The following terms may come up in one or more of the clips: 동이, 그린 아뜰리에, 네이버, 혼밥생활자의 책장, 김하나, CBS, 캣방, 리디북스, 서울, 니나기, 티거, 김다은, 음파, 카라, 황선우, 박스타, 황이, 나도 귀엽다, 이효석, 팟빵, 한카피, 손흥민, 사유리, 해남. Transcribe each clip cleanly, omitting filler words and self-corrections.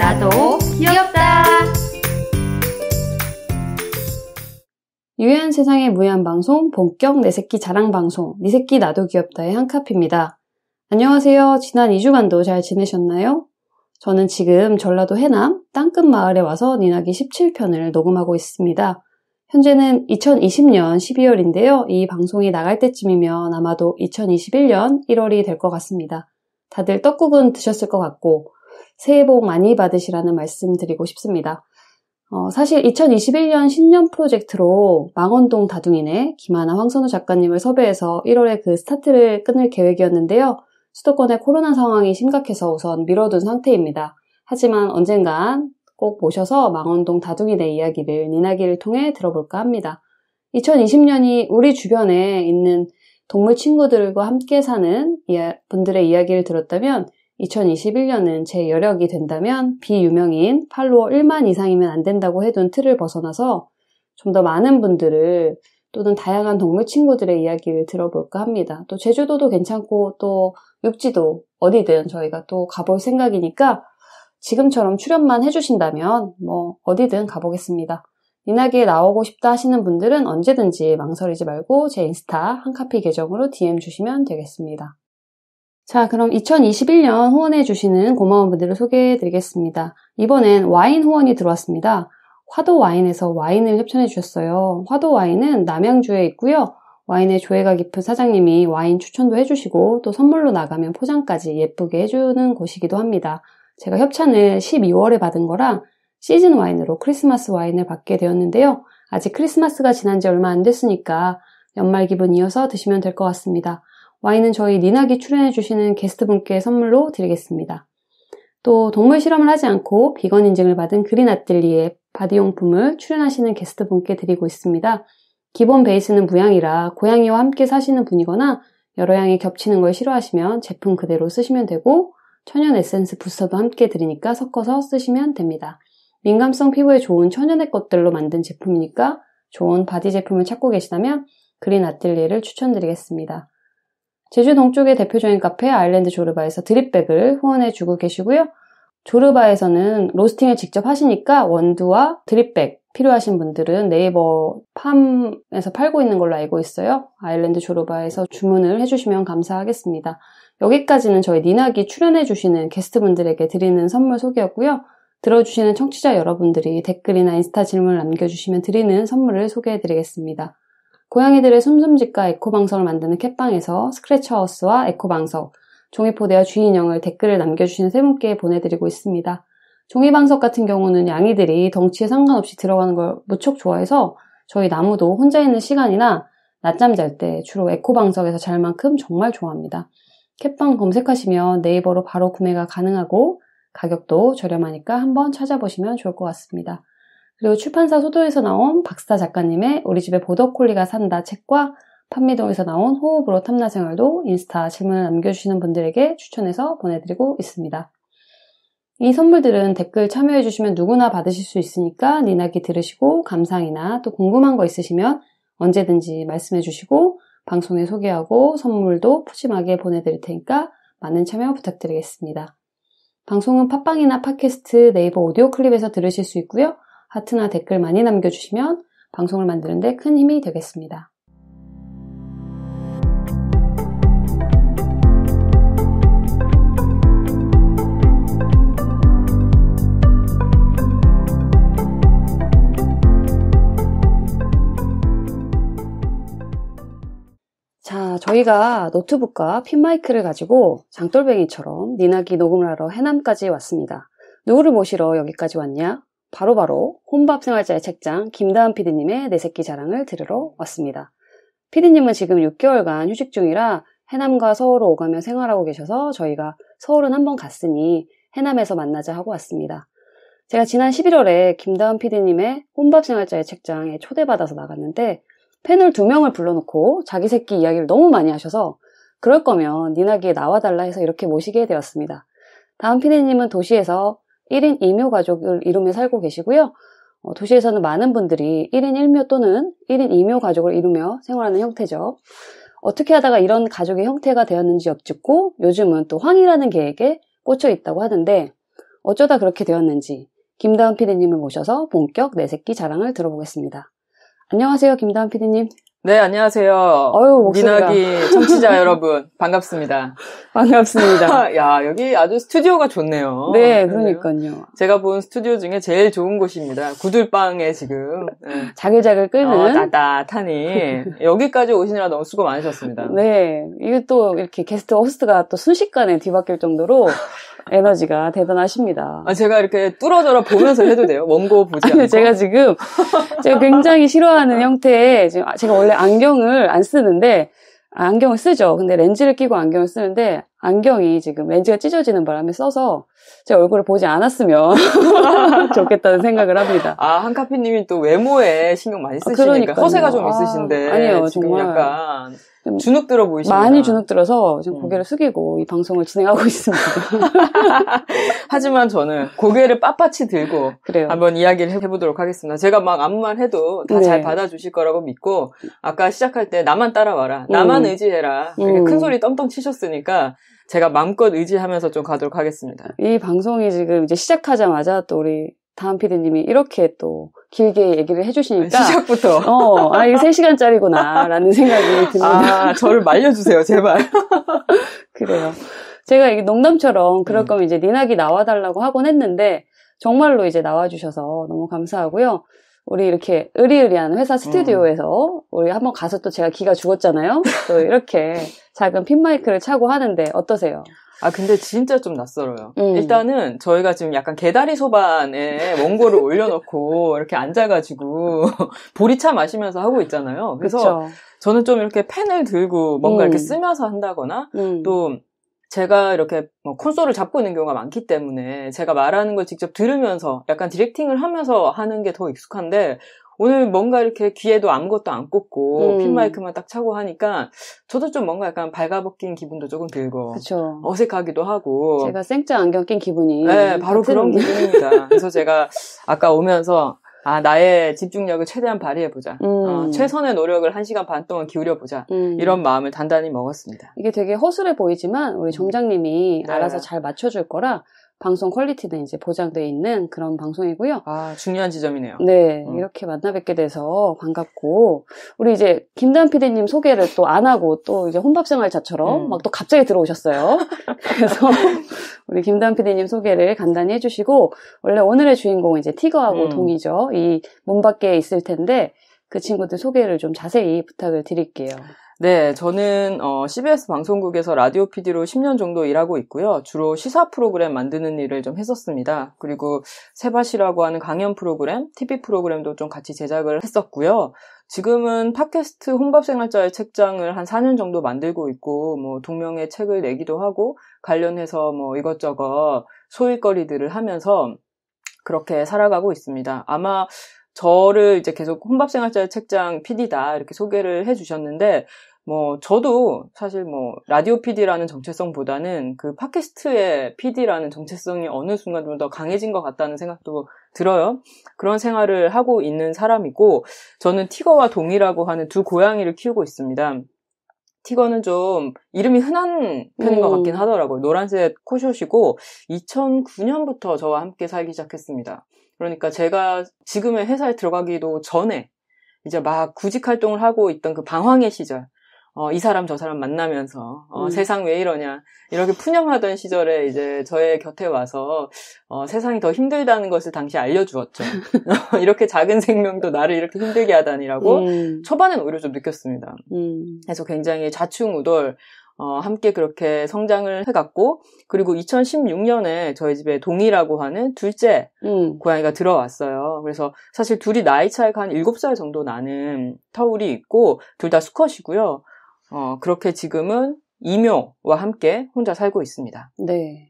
나도 귀엽다. 유해한 세상의 무해한 방송, 본격 내 새끼 자랑 방송, 니 새끼 나도 귀엽다의 한카피입니다. 안녕하세요. 지난 2주간도 잘 지내셨나요? 저는 지금 전라도 해남 땅끝 마을에 와서 니나기 17편을 녹음하고 있습니다. 현재는 2020년 12월인데요. 이 방송이 나갈 때쯤이면 아마도 2021년 1월이 될 것 같습니다. 다들 떡국은 드셨을 것 같고 새해 복 많이 받으시라는 말씀 드리고 싶습니다. 사실 2021년 신년 프로젝트로 망원동 다둥이네 김하나 황선우 작가님을 섭외해서 1월에 그 스타트를 끊을 계획이었는데요. 수도권의 코로나 상황이 심각해서 우선 미뤄둔 상태입니다. 하지만 언젠간 꼭 모셔서 망원동 다둥이네 이야기를 니나기를 통해 들어볼까 합니다. 2020년이 우리 주변에 있는 동물 친구들과 함께 사는 분들의 이야기를 들었다면 2021년은 제 여력이 된다면 비유명인 팔로워 1만 이상이면 안 된다고 해둔 틀을 벗어나서 좀 더 많은 분들을 또는 다양한 동물 친구들의 이야기를 들어볼까 합니다. 또 제주도도 괜찮고 또 육지도 어디든 저희가 또 가볼 생각이니까 지금처럼 출연만 해주신다면 뭐 어디든 가보겠습니다. 니나기에 나오고 싶다 하시는 분들은 언제든지 망설이지 말고 제 인스타 한카피 계정으로 DM 주시면 되겠습니다. 자, 그럼 2021년 후원해 주시는 고마운 분들을 소개해 드리겠습니다. 이번엔 와인 후원이 들어왔습니다. 화도 와인에서 와인을 협찬해 주셨어요. 화도 와인은 남양주에 있고요. 와인의 조예가 깊은 사장님이 와인 추천도 해주시고 또 선물로 나가면 포장까지 예쁘게 해주는 곳이기도 합니다. 제가 협찬을 12월에 받은 거라 시즌 와인으로 크리스마스 와인을 받게 되었는데요. 아직 크리스마스가 지난 지 얼마 안 됐으니까 연말 기분 이어서 드시면 될 것 같습니다. 와인은 저희 니나기 출연해주시는 게스트분께 선물로 드리겠습니다. 또 동물 실험을 하지 않고 비건 인증을 받은 그린 아뜰리에 바디용품을 출연하시는 게스트분께 드리고 있습니다. 기본 베이스는 무향이라 고양이와 함께 사시는 분이거나 여러 향이 겹치는 걸 싫어하시면 제품 그대로 쓰시면 되고 천연 에센스 부스터도 함께 드리니까 섞어서 쓰시면 됩니다. 민감성 피부에 좋은 천연의 것들로 만든 제품이니까 좋은 바디 제품을 찾고 계시다면 그린 아뜰리에를 추천드리겠습니다. 제주 동쪽의 대표적인 카페 아일랜드 조르바에서 드립백을 후원해주고 계시고요. 조르바에서는 로스팅을 직접 하시니까 원두와 드립백 필요하신 분들은 네이버 팜에서 팔고 있는 걸로 알고 있어요. 아일랜드 조르바에서 주문을 해주시면 감사하겠습니다. 여기까지는 저희 니나기 출연해주시는 게스트분들에게 드리는 선물 소개였고요. 들어주시는 청취자 여러분들이 댓글이나 인스타 질문을 남겨주시면 드리는 선물을 소개해드리겠습니다. 고양이들의 숨숨짓과 에코방석을 만드는 캣방에서 스크래처하우스와 에코방석, 종이포대와 쥐인형을 댓글을 남겨주시는 세 분께 보내드리고 있습니다. 종이방석 같은 경우는 양이들이 덩치에 상관없이 들어가는 걸 무척 좋아해서 저희 나무도 혼자 있는 시간이나 낮잠 잘 때 주로 에코방석에서 잘 만큼 정말 좋아합니다. 캣방 검색하시면 네이버로 바로 구매가 가능하고 가격도 저렴하니까 한번 찾아보시면 좋을 것 같습니다. 그리고 출판사 소도에서 나온 박스타 작가님의 우리 집에 보더콜리가 산다 책과 판미동에서 나온 호흡으로 탐나생활도 인스타 질문을 남겨주시는 분들에게 추천해서 보내드리고 있습니다. 이 선물들은 댓글 참여해주시면 누구나 받으실 수 있으니까 니나기 들으시고 감상이나 또 궁금한 거 있으시면 언제든지 말씀해주시고 방송에 소개하고 선물도 푸짐하게 보내드릴 테니까 많은 참여 부탁드리겠습니다. 방송은 팟빵이나 팟캐스트, 네이버 오디오 클립에서 들으실 수 있고요. 하트나 댓글 많이 남겨주시면 방송을 만드는 데 큰 힘이 되겠습니다. 자, 저희가 노트북과 핀마이크를 가지고 장돌뱅이처럼 니나기 녹음을 하러 해남까지 왔습니다. 누구를 모시러 여기까지 왔냐? 바로바로 혼밥생활자의 책장 김다은 PD님의 내 새끼 자랑을 들으러 왔습니다. PD님은 지금 6개월간 휴직 중이라 해남과 서울을 오가며 생활하고 계셔서 저희가 서울은 한번 갔으니 해남에서 만나자 하고 왔습니다. 제가 지난 11월에 김다은 PD님의 혼밥생활자의 책장에 초대받아서 나갔는데 팬을 2명을 불러놓고 자기 새끼 이야기를 너무 많이 하셔서 그럴 거면 니나기에 나와달라 해서 이렇게 모시게 되었습니다. 다음 PD님은 도시에서 1인 2묘 가족을 이루며 살고 계시고요. 도시에서는 많은 분들이 1인 1묘 또는 1인 2묘 가족을 이루며 생활하는 형태죠. 어떻게 하다가 이런 가족의 형태가 되었는지 여쭙고 요즘은 또 황이라는 계획에 꽂혀 있다고 하는데 어쩌다 그렇게 되었는지 김다은 PD님을 모셔서 본격 내 새끼 자랑을 들어보겠습니다. 안녕하세요, 김다은 PD님. 네, 안녕하세요. 니나기 청취자 여러분, 반갑습니다. 반갑습니다. 야, 여기 아주 스튜디오가 좋네요. 네, 그러니까요. 제가 본 스튜디오 중에 제일 좋은 곳입니다. 구들방에 지금. 네. 자글자글 끓는. 따뜻하니. 여기까지 오시느라 너무 수고 많으셨습니다. 네, 이게 또 이렇게 게스트 호스트가 또 순식간에 뒤바뀔 정도로 에너지가 대단하십니다. 아, 제가 이렇게 뚫어져라 보면서 해도 돼요? 원고 보지 않고? 아니, 제가 굉장히 싫어하는 형태의, 지금 제가 원래 안경을 안 쓰는데, 안경을 쓰죠. 근데 렌즈를 끼고 안경을 쓰는데, 안경이 지금 렌즈가 찢어지는 바람에 써서 제 얼굴을 보지 않았으면 좋겠다는 생각을 합니다. 아, 한카피님이 또 외모에 신경 많이 쓰시니까. 그러니까요. 허세가 좀 있으신데. 아니요, 정말. 약간 주눅 들어 보이시네요. 많이 주눅 들어서 지금 고개를 숙이고 이 방송을 진행하고 있습니다. 하지만 저는 고개를 빳빳이 들고 그래요. 한번 이야기를 해보도록 하겠습니다. 제가 막 아무만 해도 다 잘 받아주실 거라고 믿고 아까 시작할 때 나만 따라와라, 나만 의지해라 이렇게 큰 소리 떵떵 치셨으니까 제가 마음껏 의지하면서 좀 가도록 하겠습니다. 이 방송이 지금 이제 시작하자마자 또 우리 다은 PD님이 이렇게 또 길게 얘기를 해주시니까 시작부터 이게 3시간짜리구나 라는 생각이 듭니다. 아, 저를 말려주세요, 제발. 그래요. 제가 이게 농담처럼 그럴 거면 이제 니나기 나와달라고 하곤 했는데 정말로 이제 나와주셔서 너무 감사하고요. 우리 이렇게 의리의리한 회사 스튜디오에서 우리 한번 가서 또 제가 기가 죽었잖아요. 또 이렇게 작은 핀마이크를 차고 하는데 어떠세요? 아, 근데 진짜 좀 낯설어요. 일단은 저희가 지금 약간 개다리 소반에 원고를 올려놓고 이렇게 앉아가지고 보리차 마시면서 하고 있잖아요. 그래서 그쵸. 저는 좀 이렇게 펜을 들고 뭔가 이렇게 쓰면서 한다거나 또 제가 이렇게 뭐 콘솔을 잡고 있는 경우가 많기 때문에 제가 말하는 걸 직접 들으면서 약간 디렉팅을 하면서 하는 게 더 익숙한데 오늘 뭔가 이렇게 귀에도 아무것도 안 꽂고 핀마이크만 딱 차고 하니까 저도 좀 뭔가 약간 발가벗긴 기분도 조금 들고 그쵸. 어색하기도 하고 제가 생짜 안경 낀 기분이 네, 바로 그런 기분입니다. 그래서 제가 아까 오면서 아, 나의 집중력을 최대한 발휘해보자. 최선의 노력을 1시간 반 동안 기울여보자. 이런 마음을 단단히 먹었습니다. 이게 되게 허술해 보이지만 우리 정장님이 알아서 잘 맞춰줄 거라 방송 퀄리티는 이제 보장되어 있는 그런 방송이고요. 아, 중요한 지점이네요. 네, 이렇게 만나 뵙게 돼서 반갑고 우리 이제 김다은 PD님 소개를 또 안 하고 또 이제 혼밥생활자처럼 막 또 갑자기 들어오셨어요. 그래서 우리 김다은 PD님 소개를 간단히 해주시고 원래 오늘의 주인공은 이제 티거하고 동이죠. 이 문 밖에 있을 텐데 그 친구들 소개를 좀 자세히 부탁을 드릴게요. 네, 저는 CBS 방송국에서 라디오 PD로 10년 정도 일하고 있고요. 주로 시사 프로그램 만드는 일을 좀 했었습니다. 그리고 세바시라고 하는 강연 프로그램, TV 프로그램도 좀 같이 제작을 했었고요. 지금은 팟캐스트 혼밥생활자의 책장을 한 4년 정도 만들고 있고 뭐 동명의 책을 내기도 하고 관련해서 뭐 이것저것 소일거리들을 하면서 그렇게 살아가고 있습니다. 아마 저를 이제 계속 혼밥생활자의 책장 PD다 이렇게 소개를 해주셨는데 뭐 저도 사실 뭐 라디오 PD라는 정체성보다는 그 팟캐스트의 PD라는 정체성이 어느 순간 좀 더 강해진 것 같다는 생각도 들어요. 그런 생활을 하고 있는 사람이고 저는 티거와 동이라고 하는 두 고양이를 키우고 있습니다. 티거는 좀 이름이 흔한 편인 것 같긴 하더라고요. 노란색 코숏이고 2009년부터 저와 함께 살기 시작했습니다. 그러니까 제가 지금의 회사에 들어가기도 전에 이제 막 구직 활동을 하고 있던 그 방황의 시절 이 사람 저 사람 만나면서 세상 왜 이러냐 이렇게 푸념하던 시절에 이제 저의 곁에 와서 세상이 더 힘들다는 것을 당시 알려주었죠. 이렇게 작은 생명도 나를 이렇게 힘들게 하다니라고 초반엔 오히려 좀 느꼈습니다. 그래서 굉장히 좌충우돌 함께 그렇게 성장을 해갔고 그리고 2016년에 저희 집에 동이라고 하는 둘째 고양이가 들어왔어요. 그래서 사실 둘이 나이 차이가 한 7살 정도 나는 터울이 있고 둘 다 수컷이고요. 그렇게 지금은 이묘와 함께 혼자 살고 있습니다. 네.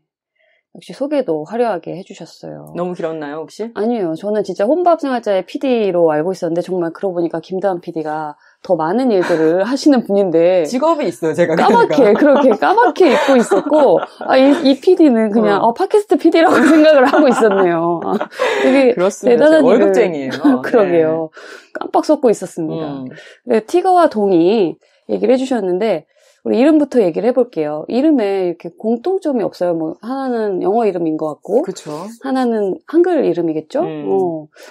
역시 소개도 화려하게 해주셨어요. 너무 길었나요, 혹시? 아니요. 저는 진짜 혼밥생활자의 PD로 알고 있었는데 정말 그러고 보니까 김다은 PD가 더 많은 일들을 하시는 분인데 직업이 있어요, 제가. 그렇게 까맣게 입고 있었고 이 PD는 그냥 팟캐스트 PD라고 생각을 하고 있었네요. 되게 그렇습니다. 대단한 월급쟁이에요. 그러게요. 네. 깜빡 속고 있었습니다. 네, 티거와 동이 얘기를 해주셨는데 우리 이름부터 얘기를 해볼게요. 이름에 이렇게 공통점이 없어요. 뭐 하나는 영어 이름인 것 같고, 그쵸. 하나는 한글 이름이겠죠.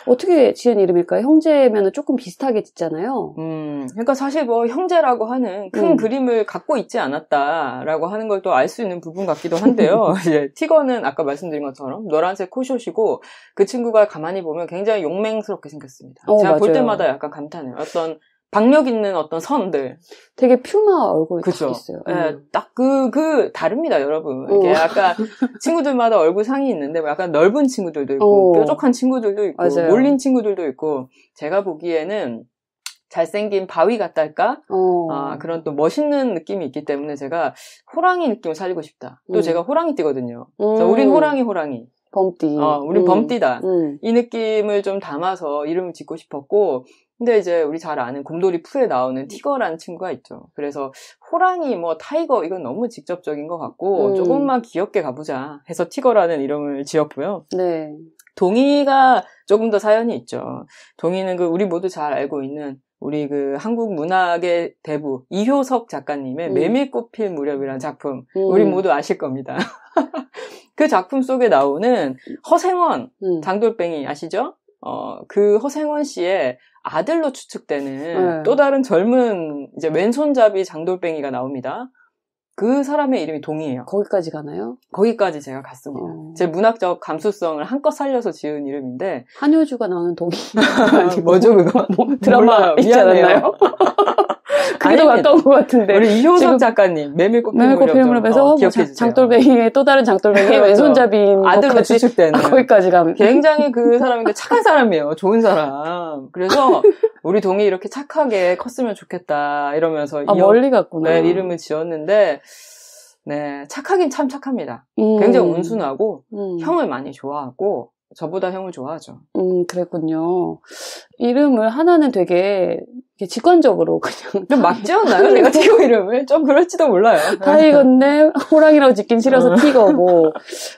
어떻게 지은 이름일까요? 형제면은 조금 비슷하게 짓잖아요. 그러니까 사실 뭐 형제라고 하는 큰 그림을 갖고 있지 않았다라고 하는 걸 또 알 수 있는 부분 같기도 한데요. 이제 티거는 아까 말씀드린 것처럼 노란색 코숏이고 그 친구가 가만히 보면 굉장히 용맹스럽게 생겼습니다. 제가 맞아요. 볼 때마다 약간 감탄해요. 어떤 박력 있는 어떤 선들. 되게 퓨마 얼굴이 딱 있어요. 네, 딱 그 다릅니다, 여러분. 이게 약간 친구들마다 얼굴 상이 있는데 약간 넓은 친구들도 있고 뾰족한 친구들도 있고 맞아요. 몰린 친구들도 있고 제가 보기에는 잘생긴 바위 같달까? 그런 또 멋있는 느낌이 있기 때문에 제가 호랑이 느낌을 살리고 싶다. 또 제가 호랑이띠거든요. 우린 호랑이. 범띠. 우린 범띠다. 이 느낌을 좀 담아서 이름을 짓고 싶었고 근데 이제 우리 잘 아는 곰돌이 푸에 나오는 티거라는 친구가 있죠. 그래서 호랑이, 뭐 타이거 이건 너무 직접적인 것 같고 조금만 귀엽게 가보자 해서 티거라는 이름을 지었고요. 네. 동이가 조금 더 사연이 있죠. 동이는 그 우리 모두 잘 알고 있는 우리 그 한국 문학의 대부 이효석 작가님의 메밀꽃 필 무렵이라는 작품 우리 모두 아실 겁니다. 그 작품 속에 나오는 허생원 장돌뱅이 아시죠? 그 허생원 씨의 아들로 추측되는 또 다른 젊은 이제 왼손잡이 장돌뱅이가 나옵니다. 그 사람의 이름이 동이에요. 거기까지 가나요? 거기까지 제가 갔습니다. 제 문학적 감수성을 한껏 살려서 지은 이름인데 한효주가 나오는 동이 뭐죠 그거? 드라마 있지 않았나요? 그게 더 맞던 것 같은데 우리 이효석 작가님 메밀꽃 필무렵에서 장돌뱅이의 또 다른 장돌뱅이의 왼손잡이인 아들로 추측되는 거기까지 가면 굉장히 그 사람인데 착한 사람이에요. 좋은 사람. 그래서 우리 동이 이렇게 착하게 컸으면 좋겠다 이러면서 멀리 갔구나. 네, 이름을 지었는데 네 착하긴 참 착합니다. 굉장히 온순하고 형을 많이 좋아하고 저보다 형을 좋아하죠. 그랬군요. 이름을 하나는 되게 직관적으로 그냥 좀 막 지었나요? 제가 티거 이름을? 좀 그럴지도 몰라요. 타이거인데 호랑이라고 짓긴 싫어서 티거고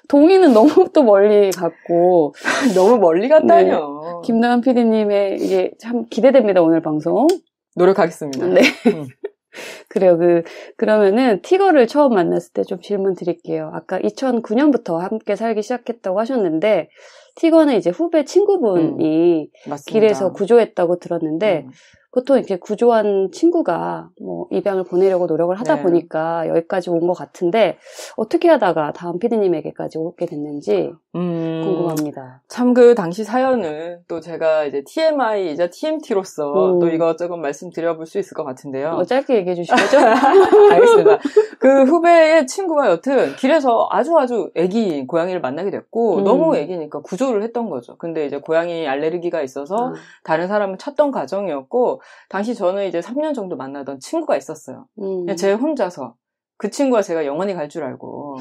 동이는 너무 또 멀리 갔고 너무 멀리 갔다뇨. 네. 김다은 PD님의 이게 참 기대됩니다. 오늘 방송 노력하겠습니다. 네. 그래요. 그러면은 티거를 처음 만났을 때 좀 질문 드릴게요. 아까 2009년부터 함께 살기 시작했다고 하셨는데 티거는 이제 후배 친구분이 길에서 구조했다고 들었는데 보통 이렇게 구조한 친구가 뭐 입양을 보내려고 노력을 하다 네. 보니까 여기까지 온 것 같은데 어떻게 하다가 다음 PD님에게까지 오게 됐는지 궁금합니다. 참 그 당시 사연을 또 제가 이제 TMI이자 TMT로서 또 이것저것 말씀드려볼 수 있을 것 같은데요. 짧게 얘기해 주시겠죠? 알겠습니다. 그 후배의 친구가 여튼 길에서 아주 애기 고양이를 만나게 됐고 너무 애기니까 구조를 했던 거죠. 근데 이제 고양이 알레르기가 있어서 다른 사람을 찾던 과정이었고 당시 저는 이제 3년 정도 만나던 친구가 있었어요. 제 혼자서 그 친구와 제가 영원히 갈 줄 알고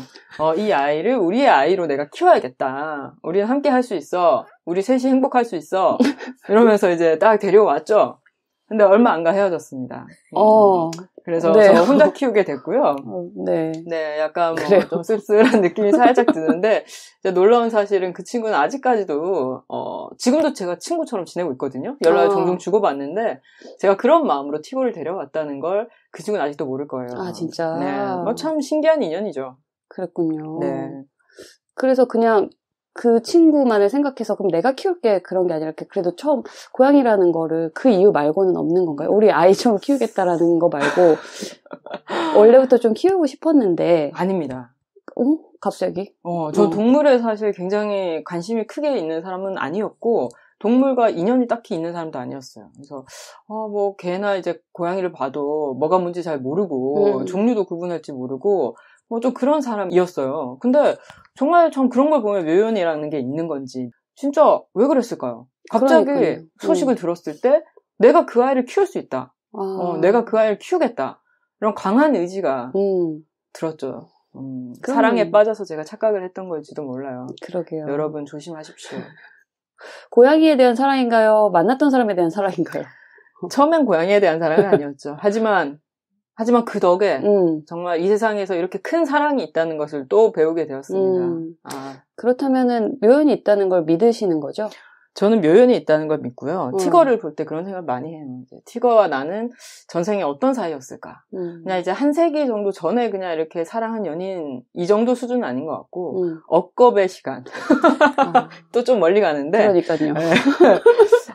이 아이를 우리의 아이로 내가 키워야겠다. 우리는 함께 할 수 있어. 우리 셋이 행복할 수 있어. 이러면서 이제 딱 데려왔죠. 근데 얼마 안 가 헤어졌습니다. 그래서 네. 저 혼자 키우게 됐고요. 네, 약간 뭐 좀 씁쓸한 느낌이 살짝 드는데 놀라운 사실은 그 친구는 아직까지도 지금도 제가 친구처럼 지내고 있거든요. 연락을 종종 주고받는데 제가 그런 마음으로 티거를 데려왔다는 걸 그 친구는 아직도 모를 거예요. 아 진짜. 네, 뭐 참 신기한 인연이죠. 그랬군요. 네. 그래서 그냥 그 친구만을 생각해서 그럼 내가 키울게 그런 게 아니라 그래도 처음 고양이라는 거를 그 이유 말고는 없는 건가요? 우리 아이처럼 키우겠다라는 거 말고 원래부터 좀 키우고 싶었는데 아닙니다. 갑자기? 저 동물에 사실 굉장히 관심이 크게 있는 사람은 아니었고 동물과 인연이 딱히 있는 사람도 아니었어요. 그래서 뭐 개나 이제 고양이를 봐도 뭐가 뭔지 잘 모르고 종류도 구분할지 모르고 뭐 좀 그런 사람이었어요. 근데 정말 전 그런 걸 보면 묘연이라는 게 있는 건지 진짜 왜 그랬을까요? 갑자기 그러니까요. 소식을 들었을 때 내가 그 아이를 키울 수 있다. 내가 그 아이를 키우겠다. 이런 강한 의지가 들었죠. 사랑에 빠져서 제가 착각을 했던 걸지도 몰라요. 그러게요. 여러분 조심하십시오. 고양이에 대한 사랑인가요? 만났던 사람에 대한 사랑인가요? 처음엔 고양이에 대한 사랑은 아니었죠. 하지만 그 덕에 정말 이 세상에서 이렇게 큰 사랑이 있다는 것을 또 배우게 되었습니다. 그렇다면은 묘연이 있다는 걸 믿으시는 거죠? 저는 묘연이 있다는 걸 믿고요. 티거를 볼 때 그런 생각을 많이 해요. 티거와 나는 전생에 어떤 사이였을까. 그냥 이제 한 세기 정도 전에 그냥 이렇게 사랑한 연인 이 정도 수준은 아닌 것 같고 억겁의 시간. 또 좀 멀리 가는데. 그러니까요. 네.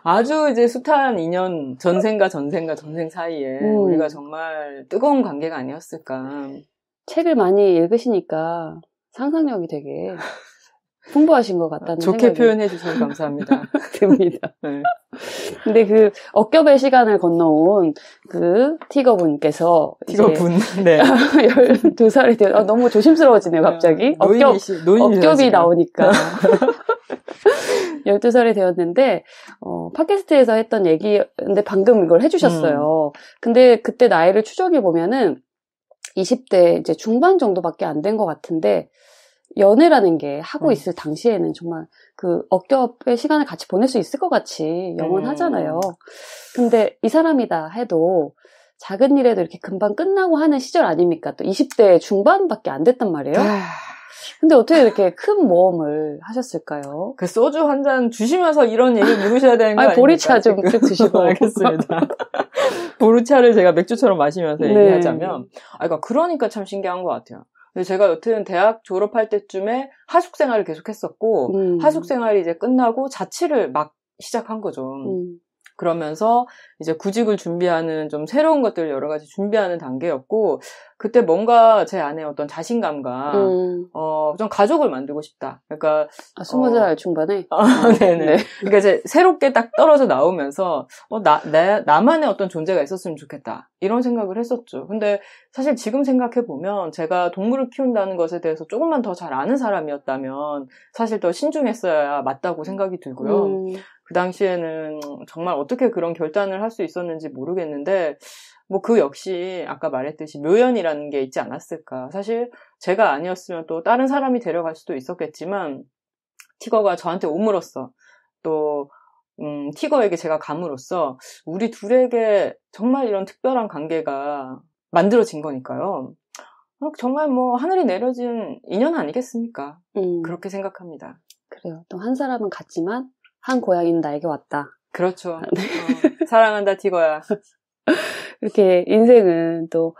아주 이제 숱한 인연, 전생과 전생 사이에 우리가 정말 뜨거운 관계가 아니었을까. 책을 많이 읽으시니까 상상력이 되게 풍부하신 것 같다는 좋게 표현해 주셔서 감사합니다. 듭니다. 네. 근데 그 억겹의 시간을 건너온 그 티거 분께서 네. 12살이 되어 너무 조심스러워지네요, 갑자기. 억겹이 나오니까. 12살이 되었는데 팟캐스트에서 했던 얘기인데 방금 이걸 해주셨어요. 근데 그때 나이를 추적해 보면은 20대 이제 중반 정도밖에 안 된 것 같은데 연애라는 게 하고 있을 당시에는 정말 그 억겹의 시간을 같이 보낼 수 있을 것 같이 영원하잖아요. 근데 이 사람이다 해도 작은 일에도 이렇게 금방 끝나고 하는 시절 아닙니까? 또 20대 중반밖에 안 됐단 말이에요. 근데 어떻게 이렇게 큰 모험을 하셨을까요? 그 소주 한 잔 주시면서 이런 얘기 누르셔야 되는 거 아닙니까? 보리차 좀 드시고. 알겠습니다. 보리차를 제가 맥주처럼 마시면서 얘기하자면 그러니까 참 신기한 것 같아요. 제가 여튼 대학 졸업할 때쯤에 하숙 생활을 계속했었고 하숙 생활이 이제 끝나고 자취를 막 시작한 거죠. 그러면서 이제 구직을 준비하는 좀 새로운 것들 여러 가지 준비하는 단계였고 그때 뭔가 제 안에 어떤 자신감과 좀 가족을 만들고 싶다. 그러니까 20살 중반에 네네. 그러니까 이제 새롭게 딱 떨어져 나오면서 나만의 어떤 존재가 있었으면 좋겠다. 이런 생각을 했었죠. 근데 사실 지금 생각해보면 제가 동물을 키운다는 것에 대해서 조금만 더 잘 아는 사람이었다면 사실 더 신중했어야 맞다고 생각이 들고요. 그 당시에는 정말 어떻게 그런 결단을 할 수 있었는지 모르겠는데 뭐 그 역시 아까 말했듯이 묘연이라는 게 있지 않았을까. 사실 제가 아니었으면 또 다른 사람이 데려갈 수도 있었겠지만 티거가 저한테 오므로써 또 티거에게 제가 감으로써 우리 둘에게 정말 이런 특별한 관계가 만들어진 거니까요. 정말 뭐 하늘이 내려진 인연 아니겠습니까? 그렇게 생각합니다. 그래요. 또 한 사람은 갔지만 한 고향인 나에게 왔다. 그렇죠. 사랑한다 티거야. 이렇게 인생은 또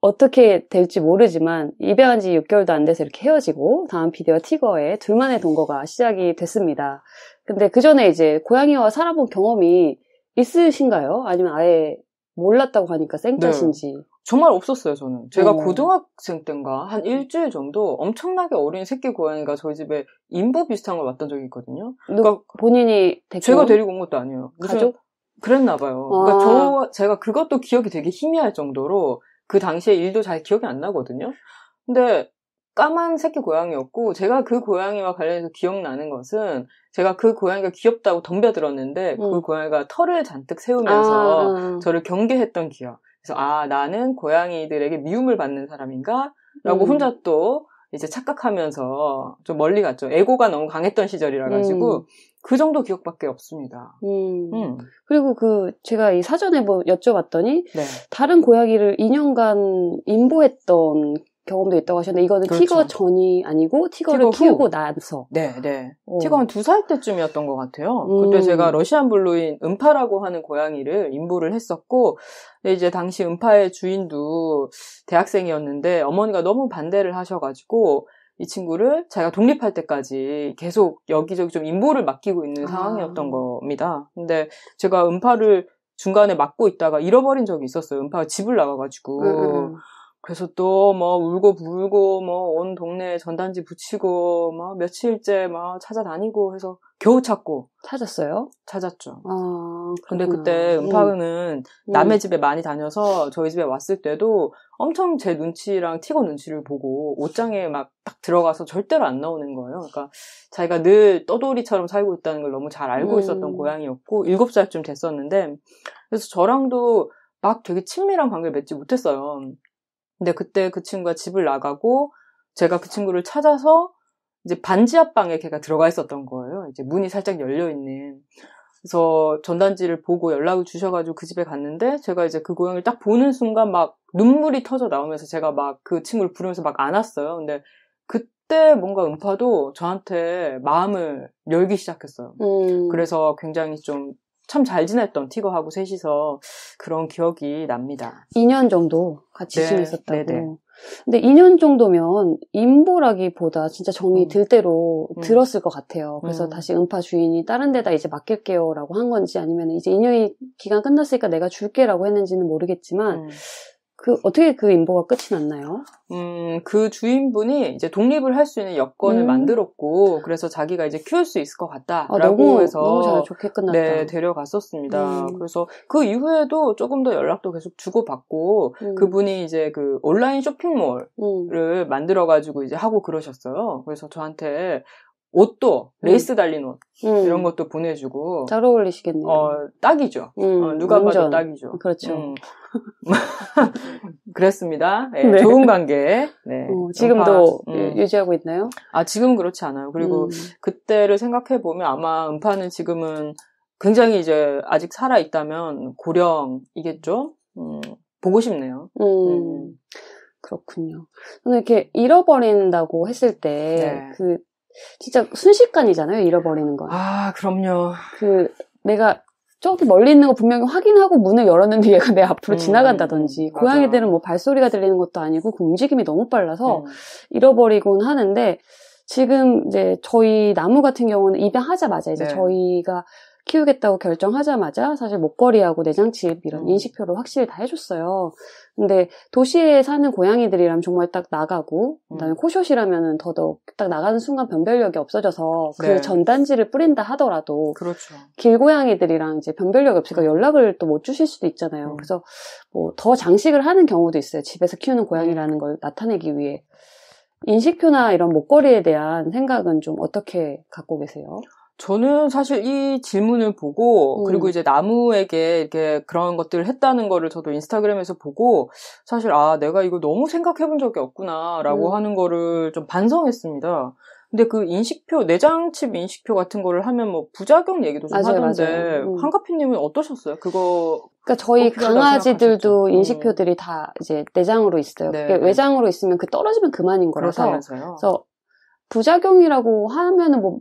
어떻게 될지 모르지만 입양한 지 6개월도 안 돼서 이렇게 헤어지고 다음 PD와 티거의 둘만의 동거가 시작이 됐습니다. 근데 그 전에 이제 고양이와 살아본 경험이 있으신가요? 아니면 아예 몰랐다고 하니까 생짜신지? 네. 정말 없었어요, 저는. 제가 고등학생 때인가 한 일주일 정도 엄청나게 어린 새끼 고양이가 저희 집에 인부 비슷한 걸 왔던 적이 있거든요. 그러니까 본인이 제가 데리고 온 것도 아니에요. 가족? 그랬나 봐요. 그러니까 제가 그것도 기억이 되게 희미할 정도로 그 당시에 일도 잘 기억이 안 나거든요. 근데 까만 새끼 고양이였고 제가 그 고양이와 관련해서 기억나는 것은 제가 그 고양이가 귀엽다고 덤벼들었는데 그 고양이가 털을 잔뜩 세우면서 저를 경계했던 기억. 그래서 나는 고양이들에게 미움을 받는 사람인가? 라고 혼자 또 이제 착각하면서 좀 멀리 갔죠. 에고가 너무 강했던 시절이라 가지고 그 정도 기억밖에 없습니다. 그리고 제가 이 사전에 뭐 여쭤봤더니 다른 고양이를 2년간 인보했던 경험도 있다고 하셨는데 이거는 그렇죠. 티거 전이 아니고 티거를 키우고 나서. 네. 티거 한 2살 때쯤이었던 것 같아요. 그때 제가 러시안 블루인 음파라고 하는 고양이를 인보를 했었고 이제 당시 음파의 주인도 대학생이었는데 어머니가 너무 반대를 하셔가지고 이 친구를 제가 독립할 때까지 계속 여기저기 좀 인보를 맡기고 있는 상황이었던 겁니다. 근데 제가 음파를 중간에 맡고 있다가 잃어버린 적이 있었어요. 음파가 집을 나가가지고. 그래서 또 뭐 울고 불고 뭐 온 동네에 전단지 붙이고 막 며칠째 막 찾아다니고 해서 겨우 찾고. 찾았어요? 찾았죠. 근데 그때 음파는 남의 집에 많이 다녀서 저희 집에 왔을 때도 엄청 제 눈치랑 티거 눈치를 보고 옷장에 막 딱 들어가서 절대로 안 나오는 거예요. 그러니까 자기가 늘 떠돌이처럼 살고 있다는 걸 너무 잘 알고 있었던 고양이였고 7살쯤 됐었는데 그래서 저랑도 막 되게 친밀한 관계를 맺지 못했어요. 근데 그때 그 친구가 집을 나가고 제가 그 친구를 찾아서 이제 반지하방에 걔가 들어가 있었던 거예요. 이제 문이 살짝 열려있는. 그래서 전단지를 보고 연락을 주셔가지고 그 집에 갔는데 제가 이제 그 고양이를 딱 보는 순간 막 눈물이 터져 나오면서 제가 막 그 친구를 부르면서 막 안았어요. 근데 그 그때 뭔가 음파도 저한테 마음을 열기 시작했어요. 그래서 굉장히 좀 참 잘 지냈던 티거하고 셋이서 그런 기억이 납니다. 2년 정도 같이 지냈었다고. 네네. 근데 2년 정도면 임보라기보다 진짜 정이 들 대로 들었을 것 같아요. 그래서 다시 음파 주인이 다른 데다 이제 맡길게요 라고 한 건지, 아니면 이제 2년이 기간 끝났으니까 내가 줄게 라고 했는지는 모르겠지만 어떻게 그 임보가 끝이 났나요? 그 주인분이 이제 독립을 할 수 있는 여건을 만들었고, 그래서 자기가 이제 키울 수 있을 것 같다라고 해서 너무 좋게 끝났다. 네, 데려갔었습니다. 그래서 그 이후에도 조금 더 연락도 계속 주고받고, 그분이 이제 그 온라인 쇼핑몰을 만들어가지고 이제 하고 그러셨어요. 그래서 저한테 옷도 레이스 달린 옷 이런 것도 보내주고. 잘 어울리시겠네요. 딱이죠. 누가 완전. 봐도 딱이죠. 그렇죠. 그랬습니다. 네, 네. 좋은 관계. 네. 지금도 유지하고 있나요? 아, 지금 그렇지 않아요. 그리고 그때를 생각해 보면 아마 음파는 지금은 굉장히 이제 아직 살아 있다면 고령이겠죠. 보고 싶네요. 그렇군요. 저는 이렇게 잃어버린다고 했을 때 그 진짜 순식간이잖아요, 잃어버리는 건. 아, 그럼요. 내가 저기 멀리 있는 거 분명히 확인하고 문을 열었는데 얘가 내 앞으로 지나간다든지, 고양이들은 뭐 발소리가 들리는 것도 아니고 그 움직임이 너무 빨라서 잃어버리곤 하는데, 지금 이제 저희 나무 같은 경우는 입양하자마자 이제 저희가 키우겠다고 결정하자마자 사실 목걸이하고 내장칩 이런 인식표를 확실히 다 해줬어요. 근데 도시에 사는 고양이들이라면 정말 딱 나가고, 그다음에 코숏이라면 더더욱 딱 나가는 순간 변별력이 없어져서 그 전단지를 뿌린다 하더라도 그렇죠. 길고양이들이랑 이제 변별력이 없으니까 연락을 또 못 주실 수도 있잖아요. 그래서 뭐 더 장식을 하는 경우도 있어요. 집에서 키우는 고양이라는 걸 나타내기 위해. 인식표나 이런 목걸이에 대한 생각은 좀 어떻게 갖고 계세요? 저는 사실 이 질문을 보고, 그리고 이제 나무에게 이렇게 그런 것들을 했다는 거를 저도 인스타그램에서 보고, 사실 아, 내가 이거 너무 생각해 본 적이 없구나라고 하는 거를 좀 반성했습니다. 근데 그 인식표, 내장칩 인식표 같은 거를 하면 뭐 부작용 얘기도 좀 하던데, 한카피님은 어떠셨어요? 그거. 그러니까 저희 강아지들도 생각하셨죠? 인식표들이 다 이제 내장으로 있어요. 네. 그게 외장으로 있으면 그 떨어지면 그만인 거라서. 그래서 부작용이라고 하면은 뭐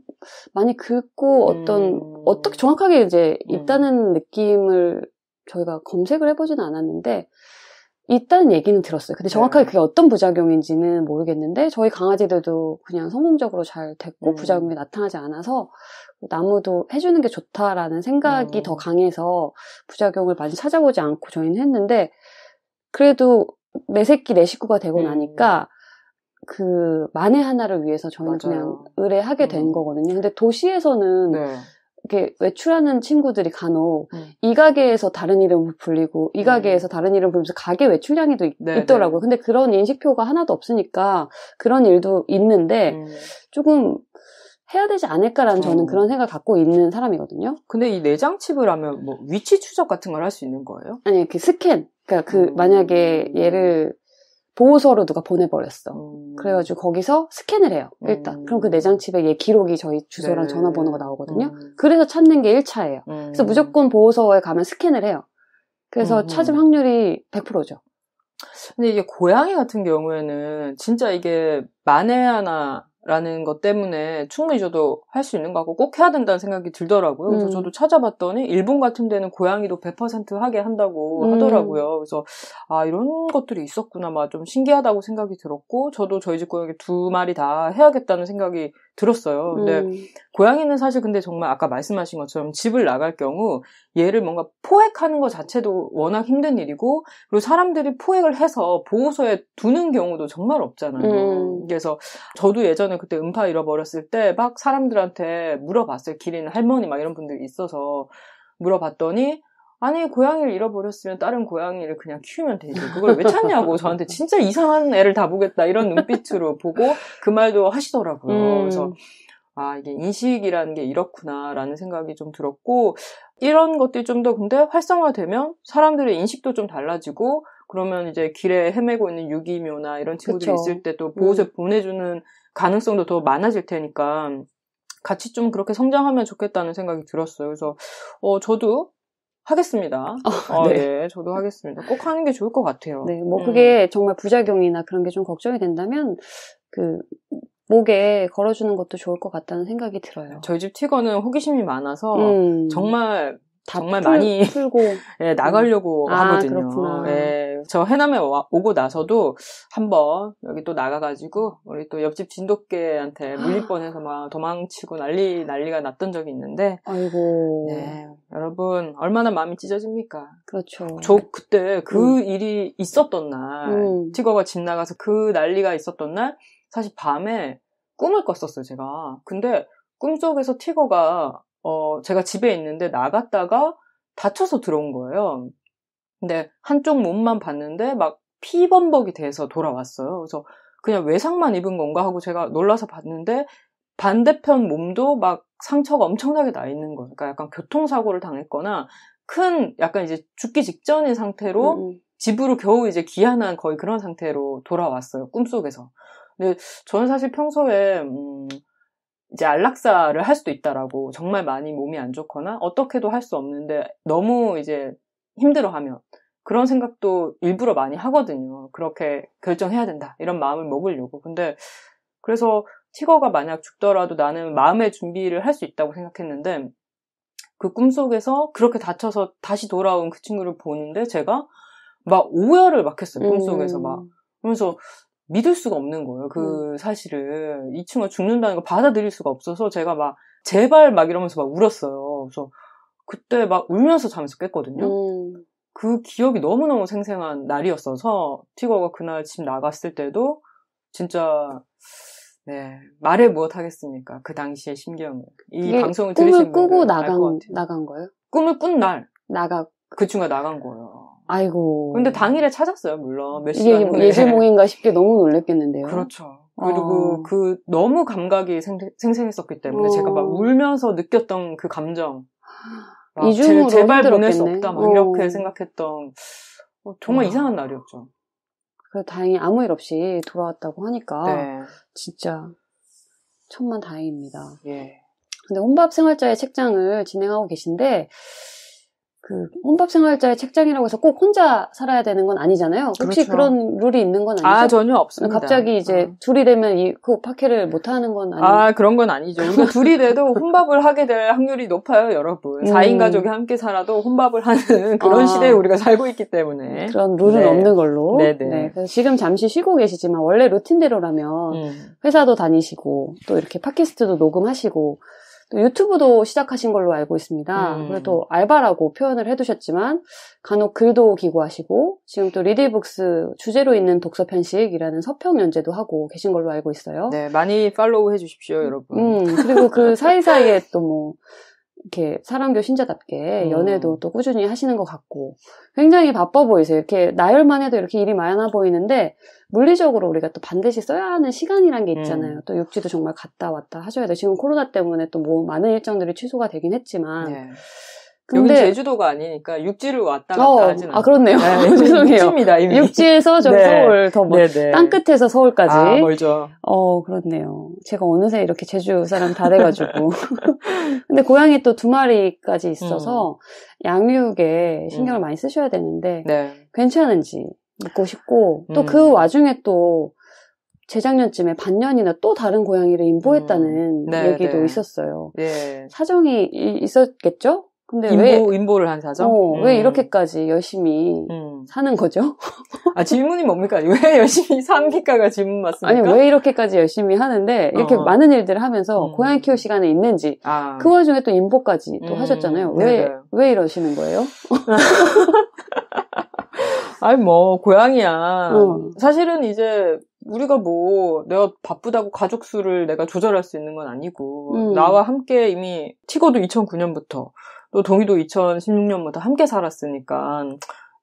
많이 긁고 어떤 어떻게 정확하게 이제 있다는 느낌을 저희가 검색을 해보지는 않았는데 있다는 얘기는 들었어요. 근데 정확하게 그게 어떤 부작용인지는 모르겠는데, 저희 강아지들도 그냥 성공적으로 잘 됐고 부작용이 나타나지 않아서 나무도 해주는 게 좋다라는 생각이 더 강해서 부작용을 많이 찾아보지 않고 저희는 했는데, 그래도 내 새끼 내 식구가 되고 나니까 그 만에 하나를 위해서 저는 그냥 의뢰하게 된 거거든요. 근데 도시에서는 이렇게 외출하는 친구들이 간혹 이 가게에서 다른 이름을 불리고 이 가게에서 다른 이름을 부르면서 가게 외출량이도 있더라고요. 근데 그런 인식표가 하나도 없으니까 그런 일도 있는데 조금 해야 되지 않을까라는 저는 그런 생각을 갖고 있는 사람이거든요. 근데 이 내장칩을 하면 뭐 위치 추적 같은 걸 할 수 있는 거예요? 아니, 그 스캔. 그러니까 그 만약에 얘를 보호소로 누가 보내버렸어. 그래가지고 거기서 스캔을 해요, 일단. 그럼 그 내장칩에 얘 기록이 저희 주소랑 전화번호가 나오거든요. 그래서 찾는 게 1차예요. 그래서 무조건 보호소에 가면 스캔을 해요. 그래서 찾을 확률이 100%죠. 근데 이게 고양이 같은 경우에는 진짜 이게 만에 하나라는 것 때문에 충분히 저도 할 수 있는 것 같고 꼭 해야 된다는 생각이 들더라고요. 그래서 저도 찾아봤더니 일본 같은 데는 고양이도 100% 하게 한다고 하더라고요. 그래서 아, 이런 것들이 있었구나, 막 좀 신기하다고 생각이 들었고, 저도 저희 집 고양이 2마리 다 해야겠다는 생각이 들었어요. 근데 고양이는 사실 근데 정말 아까 말씀하신 것처럼 집을 나갈 경우 얘를 뭔가 포획하는 것 자체도 워낙 힘든 일이고, 그리고 사람들이 포획을 해서 보호소에 두는 경우도 정말 없잖아요. 그래서 저도 예전에 그때 음파 잃어버렸을 때 막 사람들한테 물어봤어요. 길 있는 할머니 막 이런 분들이 있어서 물어봤더니, 아니, 고양이를 잃어버렸으면 다른 고양이를 그냥 키우면 되지, 그걸 왜 찾냐고 저한테 진짜 이상한 애를 다 보겠다 이런 눈빛으로 보고 그 말도 하시더라고요. 그래서 아, 이게 인식이라는 게 이렇구나라는 생각이 좀 들었고, 이런 것들이 좀 더 근데 활성화되면 사람들의 인식도 좀 달라지고, 그러면 이제 길에 헤매고 있는 유기묘나 이런 친구들이 있을 때 또 보호소에 보내주는 가능성도 더 많아질 테니까 같이 좀 그렇게 성장하면 좋겠다는 생각이 들었어요. 그래서 저도 하겠습니다. 네, 저도 하겠습니다. 꼭 하는 게 좋을 것 같아요. 네, 뭐 그게 정말 부작용이나 그런 게 좀 걱정이 된다면 그 목에 걸어주는 것도 좋을 것 같다는 생각이 들어요. 저희 집 티거는 호기심이 많아서 정말 많이 풀고 예, 나가려고 하거든요. 그렇구나. 예, 저 해남에 오고 나서도 한번 여기 또 나가가지고 우리 또 옆집 진돗개한테 물릴 뻔해서 막 도망치고 난리가 났던 적이 있는데. 아이고. 예, 여러분 얼마나 마음이 찢어집니까? 그렇죠. 저 그때 그 일이 있었던 날, 티거가 집 나가서 그 난리가 있었던 날, 사실 밤에 꿈을 꿨었어요, 제가. 근데 꿈속에서 티거가 제가 집에 있는데 나갔다가 다쳐서 들어온 거예요. 근데 한쪽 몸만 봤는데 막 피범벅이 돼서 돌아왔어요. 그래서 그냥 외상만 입은 건가 하고 제가 놀라서 봤는데 반대편 몸도 막 상처가 엄청나게 나 있는 거예요. 그러니까 약간 교통사고를 당했거나 큰 약간 이제 죽기 직전인 상태로 집으로 겨우 이제 귀환한 거의 그런 상태로 돌아왔어요. 꿈속에서. 근데 저는 사실 평소에 이제 안락사를 할 수도 있다라고 정말 많이 몸이 안 좋거나 어떻게도 할 수 없는데 너무 이제 힘들어하면 그런 생각도 일부러 많이 하거든요. 그렇게 결정해야 된다 이런 마음을 먹으려고. 근데 그래서 티거가 만약 죽더라도 나는 마음의 준비를 할 수 있다고 생각했는데 그 꿈속에서 그렇게 다쳐서 다시 돌아온 그 친구를 보는데 제가 막 오열을 막 했어요. 꿈속에서 막. 그러면서 믿을 수가 없는 거예요. 그 사실을 이 친구가 죽는다는 걸 받아들일 수가 없어서 제가 막 제발 막 이러면서 막 울었어요. 그래서 그때 막 울면서 잠에서 깼거든요. 그 기억이 너무너무 생생한 날이었어서 티거가 그날 집 나갔을 때도 진짜 네 말해 무엇 하겠습니까? 그 당시의 심경을. 이 방송을 들으신 분들 꿈을 꾸고 나간 거예요? 꿈을 꾼 날 그 친구가 나간 거예요. 아이고. 근데 당일에 찾았어요, 물론. 몇 시간 후에. 이게 예지몽인가 싶게 너무 놀랬겠는데요. 그렇죠. 그리고 그 너무 감각이 생생했었기 때문에 제가 막 울면서 느꼈던 그 감정. 이중으로 제발 힘들었겠네. 보낼 수 없다, 막 이렇게 생각했던 정말 이상한 날이었죠. 그래서 다행히 아무 일 없이 돌아왔다고 하니까 네. 진짜 천만 다행입니다. 예. 근데 혼밥 생활자의 책장을 진행하고 계신데 그 혼밥 생활자의 책장이라고 해서 꼭 혼자 살아야 되는 건 아니잖아요. 혹시 그렇죠. 그런 룰이 있는 건 아니죠? 아 전혀 없습니다. 갑자기 이제 둘이 되면 그 파케를 못 하는 건 아니죠? 아 그런 건 아니죠. 우리가 둘이 돼도 혼밥을 하게 될 확률이 높아요, 여러분. 4인 가족이 함께 살아도 혼밥을 하는 그런 시대에 우리가 살고 있기 때문에 그런 룰은 네. 없는 걸로. 네네. 네. 그래서 지금 잠시 쉬고 계시지만 원래 루틴대로라면 회사도 다니시고 또 이렇게 팟캐스트도 녹음하시고. 유튜브도 시작하신 걸로 알고 있습니다. 그리고 또 알바라고 표현을 해두셨지만 간혹 글도 기고하시고 지금 또 리디북스 주제로 있는 독서 편식이라는 서평 연재도 하고 계신 걸로 알고 있어요. 네, 많이 팔로우 해주십시오, 여러분. 그리고 그 사이사이에 또 뭐 이렇게 사람교 신자답게 연애도 또 꾸준히 하시는 것 같고 굉장히 바빠 보이세요. 이렇게 나열만 해도 이렇게 일이 많아 보이는데 물리적으로 우리가 또 반드시 써야 하는 시간이란 게 있잖아요. 또 육지도 정말 갔다 왔다 하셔야 돼요. 지금 코로나 때문에 또 뭐 많은 일정들이 취소가 되긴 했지만 네. 근데 여기 제주도가 아니니까 육지를 왔다 갔다 하진 않아요. 아 그렇네요. 네, 죄송해요. 육지입니다, 이미. 육지에서 저 네. 서울 더 뭐 땅 끝에서 서울까지. 아 멀죠. 그렇네요. 제가 어느새 이렇게 제주 사람 다 돼가지고. 근데 고양이 또 2마리까지 있어서 양육에 신경을 많이 쓰셔야 되는데 네. 괜찮은지 묻고 싶고 또 그 와중에 또. 재작년쯤에 반년이나 또 다른 고양이를 임보했다는 네, 얘기도 네. 있었어요. 네. 사정이 있었겠죠? 근데 임보를 한 사정? 왜 이렇게까지 열심히 사는 거죠? 아, 질문이 뭡니까? 왜 열심히 산기가가 질문 맞습니까? 아니, 왜 이렇게까지 열심히 하는데 이렇게 많은 일들을 하면서 고양이 키울 시간이 있는지 그 와중에 또 임보까지 또 하셨잖아요. 왜 이러시는 거예요? 아니, 뭐 고양이야. 사실은 이제 우리가 뭐 내가 바쁘다고 가족 수를 내가 조절할 수 있는 건 아니고 나와 함께 이미 티거도 2009년부터 또 동이도 2016년부터 함께 살았으니까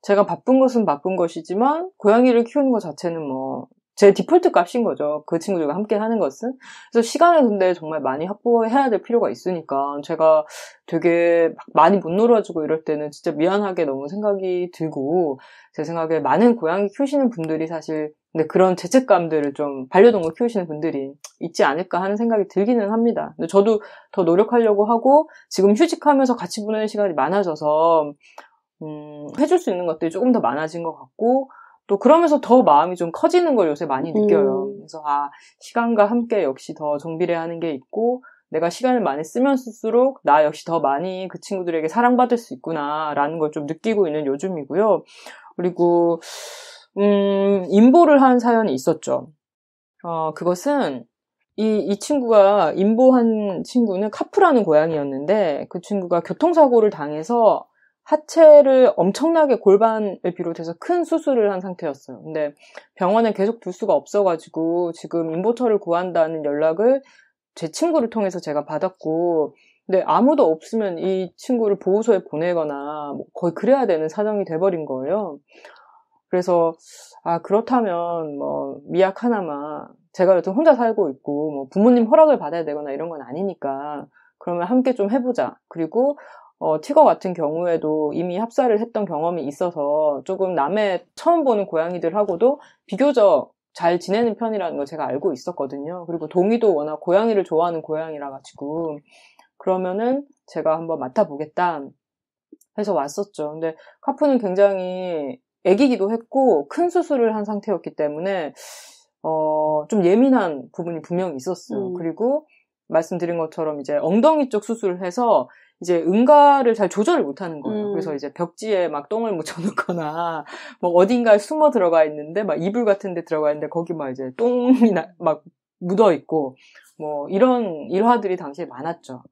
제가 바쁜 것은 바쁜 것이지만 고양이를 키우는 것 자체는 뭐 제 디폴트 값인 거죠. 그 친구들과 함께 하는 것은. 그래서 시간을 근데 정말 많이 확보해야 될 필요가 있으니까 제가 되게 많이 못 놀아주고 이럴 때는 진짜 미안하게 너무 생각이 들고 제 생각에 많은 고양이 키우시는 분들이 사실 근데 그런 죄책감들을 좀 반려동물 키우시는 분들이 있지 않을까 하는 생각이 들기는 합니다. 근데 저도 더 노력하려고 하고 지금 휴직하면서 같이 보내는 시간이 많아져서 해줄 수 있는 것들이 조금 더 많아진 것 같고 또 그러면서 더 마음이 좀 커지는 걸 요새 많이 느껴요. 그래서 시간과 함께 역시 더 정비례하는 게 있고 내가 시간을 많이 쓰면 쓸수록 나 역시 더 많이 그 친구들에게 사랑받을 수 있구나라는 걸 좀 느끼고 있는 요즘이고요. 그리고 인보를 한 사연이 있었죠. 그것은 이 친구가 인보한 친구는 카프라는 고양이였는데 그 친구가 교통사고를 당해서 하체를 엄청나게 골반을 비롯해서 큰 수술을 한 상태였어요. 근데 병원에 계속 둘 수가 없어가지고 지금 인보처를 구한다는 연락을 제 친구를 통해서 제가 받았고 근데 아무도 없으면 이 친구를 보호소에 보내거나 뭐 거의 그래야 되는 사정이 돼버린 거예요. 그래서 그렇다면 뭐 미약 하나만 제가 여튼 혼자 살고 있고 뭐 부모님 허락을 받아야 되거나 이런 건 아니니까 그러면 함께 좀 해보자. 그리고 티거 같은 경우에도 이미 합사를 했던 경험이 있어서 조금 남의 처음 보는 고양이들하고도 비교적 잘 지내는 편이라는 걸 제가 알고 있었거든요. 그리고 동이도 워낙 고양이를 좋아하는 고양이라 가지고 그러면은 제가 한번 맡아보겠다 해서 왔었죠. 근데 카프는 굉장히 애기기도 했고 큰 수술을 한 상태였기 때문에 좀 예민한 부분이 분명히 있었어요. 그리고 말씀드린 것처럼 이제 엉덩이 쪽 수술을 해서 이제 응가를 잘 조절을 못하는 거예요. 그래서 이제 벽지에 막 똥을 묻혀놓거나 뭐 어딘가에 숨어 들어가 있는데 막 이불 같은데 들어가 있는데 거기 막 이제 똥이 막 묻어 있고 뭐 이런 일화들이 당시에 많았죠.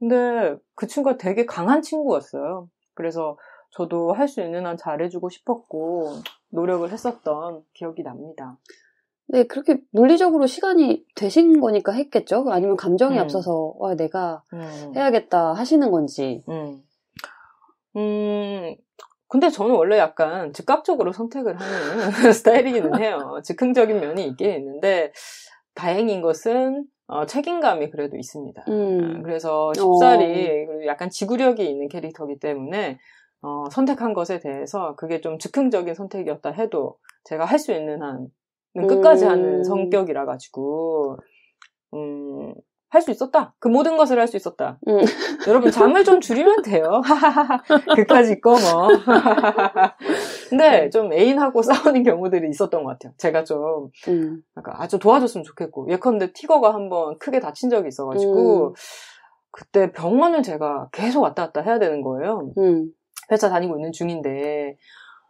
근데 그 친구가 되게 강한 친구였어요. 그래서 저도 할 수 있는 한 잘해주고 싶었고 노력을 했었던 기억이 납니다. 네, 그렇게 물리적으로 시간이 되신 거니까 했겠죠? 아니면 감정이 앞서서 내가 해야겠다 하시는 건지. 근데 저는 원래 약간 즉각적으로 선택을 하는 스타일이기는 해요. 즉흥적인 면이 있긴 있는데 다행인 것은 책임감이 그래도 있습니다. 그래서 쉽사리 약간 지구력이 있는 캐릭터이기 때문에 선택한 것에 대해서 그게 좀 즉흥적인 선택이었다 해도 제가 할 수 있는 한 끝까지 하는 성격이라 가지고 할 수 있었다. 그 모든 것을 할 수 있었다. 여러분 잠을 좀 줄이면 돼요. 그까짓 거 뭐. 근데 좀 애인하고 싸우는 경우들이 있었던 것 같아요. 제가 좀 약간 좀 도와줬으면 좋겠고 예컨대 티거가 한번 크게 다친 적이 있어가지고 그때 병원을 제가 계속 왔다 갔다 해야 되는 거예요. 회사 다니고 있는 중인데.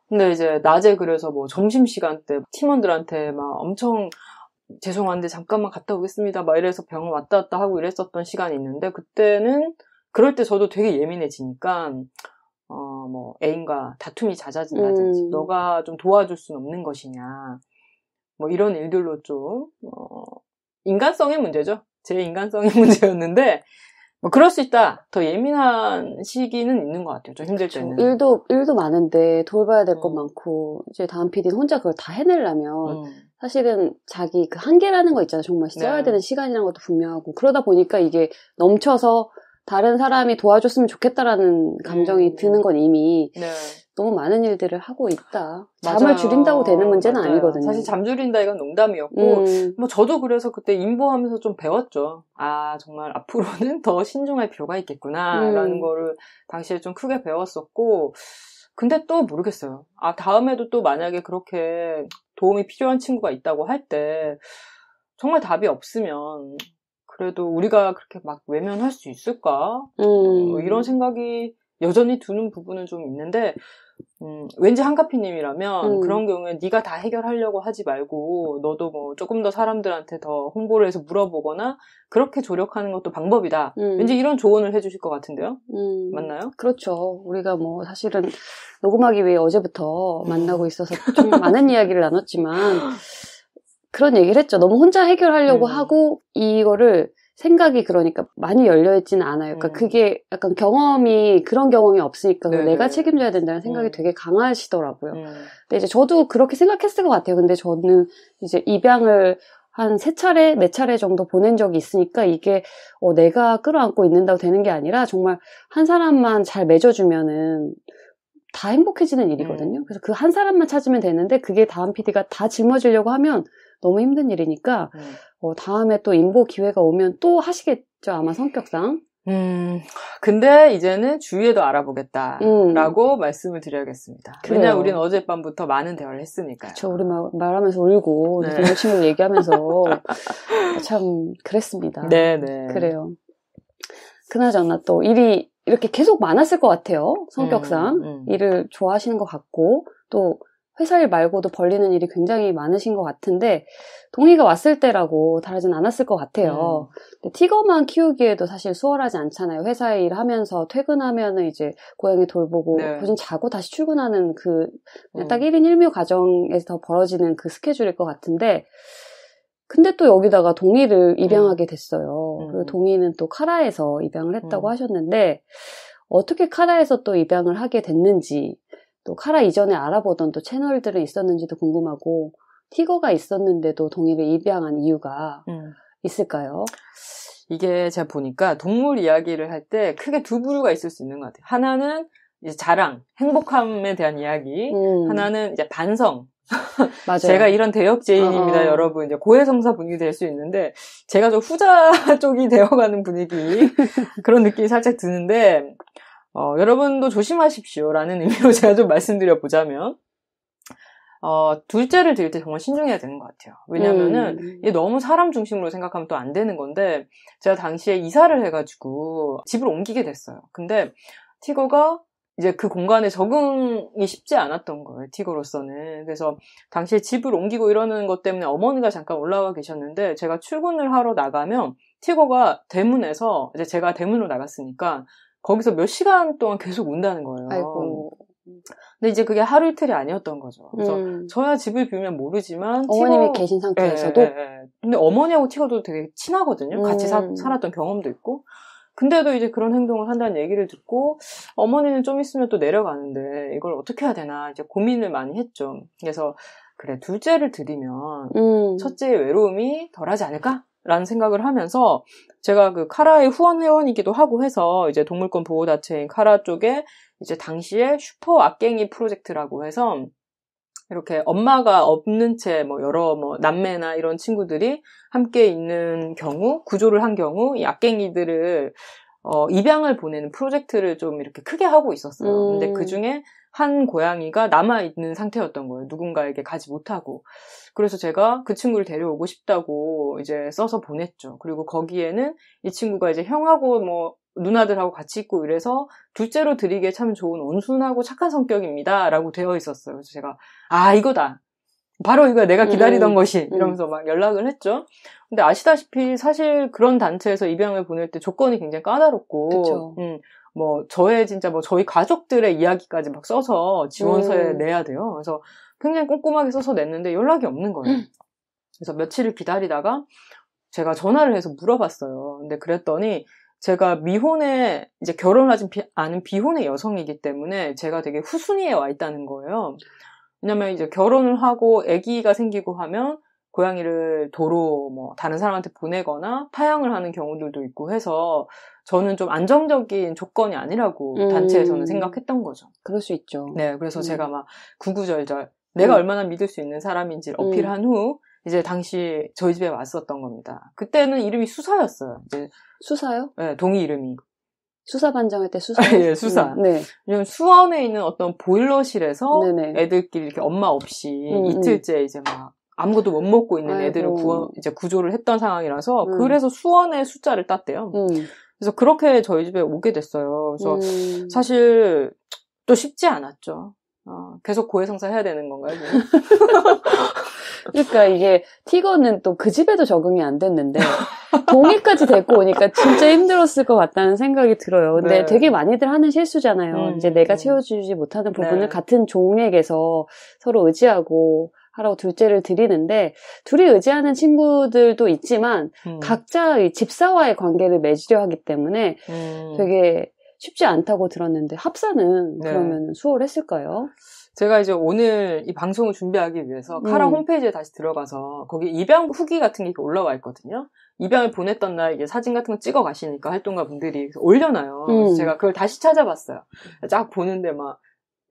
근데 이제 낮에 그래서 뭐 점심시간 때 팀원들한테 막 엄청 죄송한데 잠깐만 갔다 오겠습니다 막 이래서 병원 왔다 갔다 하고 이랬었던 시간이 있는데 그때는 그럴 때 저도 되게 예민해지니까 뭐 애인과 다툼이 잦아진다든지 너가 좀 도와줄 순 없는 것이냐 뭐 이런 일들로 좀 인간성의 문제죠. 제 인간성의 문제였는데 뭐 그럴 수 있다. 더 예민한 시기는 있는 것 같아요. 좀 힘들 때는. 일도 많은데 돌봐야 될 것 많고 이제 다음 PD는 혼자 그걸 다 해내려면 사실은 자기 그 한계라는 거 있잖아요. 정말 써야 되는 시간이라는 것도 분명하고 그러다 보니까 이게 넘쳐서 다른 사람이 도와줬으면 좋겠다라는 감정이 드는 건 이미 너무 많은 일들을 하고 있다. 잠을 줄인다고 되는 문제는 아니거든요. 사실 잠 줄인다 이건 농담이었고 뭐 저도 그래서 그때 인보하면서 좀 배웠죠. 정말 앞으로는 더 신중할 필요가 있겠구나라는 거를 당시에 좀 크게 배웠었고 근데 또 모르겠어요. 다음에도 또 만약에 그렇게 도움이 필요한 친구가 있다고 할 때 정말 답이 없으면 그래도 우리가 그렇게 막 외면할 수 있을까? 뭐 이런 생각이 여전히 드는 부분은 좀 있는데 왠지 한카피님이라면 그런 경우에 네가 다 해결하려고 하지 말고 너도 뭐 조금 더 사람들한테 더 홍보를 해서 물어보거나 그렇게 조력하는 것도 방법이다. 왠지 이런 조언을 해주실 것 같은데요. 맞나요? 그렇죠. 우리가 뭐 사실은 녹음하기 위해 어제부터 만나고 있어서 좀 많은 이야기를 나눴지만 그런 얘기를 했죠. 너무 혼자 해결하려고 하고 이거를 생각이 그러니까 많이 열려있지는 않아요. 그러니까 그게 약간 그런 경험이 없으니까 내가 책임져야 된다는 생각이 되게 강하시더라고요. 근데 이제 저도 그렇게 생각했을 것 같아요. 근데 저는 이제 입양을 한 4차례, 4차례 정도 보낸 적이 있으니까 이게 내가 끌어안고 있는다고 되는 게 아니라 정말 한 사람만 잘 맺어주면은 다 행복해지는 일이거든요. 그래서 그 한 사람만 찾으면 되는데 그게 다음 PD가 다 짊어지려고 하면 너무 힘든 일이니까 다음에 또 인보 기회가 오면 또 하시겠죠. 아마 성격상 근데 이제는 주위에도 알아보겠다라고 말씀을 드려야겠습니다. 그래요. 왜냐하면 우리는 어젯밤부터 많은 대화를 했으니까요. 그렇죠. 우리 말하면서 울고 네. 열심히 얘기하면서 참 그랬습니다. 네네. 그래요. 그나저나 또 일이 이렇게 계속 많았을 것 같아요. 성격상 일을 좋아하시는 것 같고 또 회사일 말고도 벌리는 일이 굉장히 많으신 것 같은데 동이가 왔을 때라고 다르진 않았을 것 같아요. 근데 티거만 키우기에도 사실 수월하지 않잖아요. 회사 일 하면서 퇴근하면 이제 고양이 돌보고 네. 그중 자고 다시 출근하는 그 딱 1인 1묘 가정에서 벌어지는 그 스케줄일 것 같은데 근데 또 여기다가 동이를 입양하게 됐어요. 그리고 동이는 또 카라에서 입양을 했다고 하셨는데 어떻게 카라에서 또 입양을 하게 됐는지 또 카라 이전에 알아보던 또 채널들은 있었는지도 궁금하고 티거가 있었는데도 동이를 입양한 이유가 있을까요? 이게 제가 보니까 동물 이야기를 할 때 크게 두 부류가 있을 수 있는 것 같아요. 하나는 이제 자랑, 행복함에 대한 이야기, 하나는 이제 반성. 맞아요. 제가 이런 대역죄인입니다, 여러분. 이제 고해성사 분위기 될 수 있는데 제가 좀 후자 쪽이 되어가는 분위기 그런 느낌이 살짝 드는데. 여러분도 조심하십시오라는 의미로 제가 좀 말씀드려 보자면, 둘째를 들일 때 정말 신중해야 되는 것 같아요. 왜냐면은, 이게 너무 사람 중심으로 생각하면 또 안 되는 건데, 제가 당시에 이사를 해가지고 집을 옮기게 됐어요. 근데 티거가 이제 그 공간에 적응이 쉽지 않았던 거예요, 티거로서는. 그래서 당시에 집을 옮기고 이러는 것 때문에 어머니가 잠깐 올라와 계셨는데, 제가 출근을 하러 나가면 티거가 대문에서, 이제 제가 대문으로 나갔으니까, 거기서 몇 시간 동안 계속 운다는 거예요. 아이고. 근데 이제 그게 하루 이틀이 아니었던 거죠. 그래서 저야 집을 비우면 모르지만 어머님이 티거... 계신 상태에서도? 예. 근데 어머니하고 티거도 되게 친하거든요. 같이 살았던 경험도 있고. 근데도 이제 그런 행동을 한다는 얘기를 듣고 어머니는 좀 있으면 또 내려가는데 이걸 어떻게 해야 되나 이제 고민을 많이 했죠. 그래서 그래 둘째를 들이면 첫째의 외로움이 덜하지 않을까? 라는 생각을 하면서 제가 그 카라의 후원 회원이기도 하고 해서 이제 동물권 보호단체인 카라 쪽에 이제 당시에 슈퍼 아깽이 프로젝트라고 해서 이렇게 엄마가 없는 채 뭐 여러 뭐 남매나 이런 친구들이 함께 있는 경우 구조를 한 경우 이 아깽이들을 입양을 보내는 프로젝트를 좀 이렇게 크게 하고 있었어요. 근데 그 중에 한 고양이가 남아있는 상태였던 거예요. 누군가에게 가지 못하고. 그래서 제가 그 친구를 데려오고 싶다고 이제 써서 보냈죠. 그리고 거기에는 이 친구가 이제 형하고 뭐 누나들하고 같이 있고 이래서 둘째로 드리기에 참 좋은 온순하고 착한 성격입니다. 라고 되어 있었어요. 그래서 제가, 아, 이거다. 바로 이거야. 내가 기다리던 것이. 이러면서 막 연락을 했죠. 근데 아시다시피 사실 그런 단체에서 입양을 보낼 때 조건이 굉장히 까다롭고. 그쵸. 뭐, 저의 진짜 뭐, 저희 가족들의 이야기까지 막 써서 지원서에 내야 돼요. 그래서 굉장히 꼼꼼하게 써서 냈는데 연락이 없는 거예요. 그래서 며칠을 기다리다가 제가 전화를 해서 물어봤어요. 근데 그랬더니 제가 미혼의, 이제 결혼하지 않은 비혼의 여성이기 때문에 제가 되게 후순위에 와 있다는 거예요. 왜냐면 이제 결혼을 하고 아기가 생기고 하면 고양이를 도로 뭐 다른 사람한테 보내거나 파양을 하는 경우들도 있고 해서 저는 좀 안정적인 조건이 아니라고 단체에서는 생각했던 거죠. 그럴 수 있죠. 네, 그래서 제가 막 구구절절 내가 얼마나 믿을 수 있는 사람인지를 어필한 후 이제 당시 저희 집에 왔었던 겁니다. 그때는 이름이 수사였어요. 이제 수사요? 네, 동이 이름이. 수사 반장할 때 수사. 예, 수사. 네. 수원에 있는 어떤 보일러실에서 네네. 애들끼리 이렇게 엄마 없이 이틀째 이제 막 아무것도 못 먹고 있는 아이고. 애들을 이제 구조를 했던 상황이라서 그래서 수원의 숫자를 땄대요. 그래서 그렇게 저희 집에 오게 됐어요. 그래서 사실 또 쉽지 않았죠. 계속 고해성사 해야 되는 건가요? 그러니까 이게 티거는 또 그 집에도 적응이 안 됐는데 동이까지 데리고 오니까 진짜 힘들었을 것 같다는 생각이 들어요. 근데 네. 되게 많이들 하는 실수잖아요. 이제 내가 채워주지 못하는 부분을 네. 같은 종에게서 서로 의지하고 하라고 둘째를 드리는데 둘이 의지하는 친구들도 있지만 각자 집사와의 관계를 맺으려 하기 때문에 되게 쉽지 않다고 들었는데 합사는 네. 그러면 수월했을까요? 제가 이제 오늘 이 방송을 준비하기 위해서 카라 홈페이지에 다시 들어가서 거기 입양 후기 같은 게 올라와 있거든요. 입양을 보냈던 날 이게 사진 같은 거 찍어 가시니까 활동가 분들이 올려놔요. 그래서 제가 그걸 다시 찾아봤어요. 쫙 보는데 막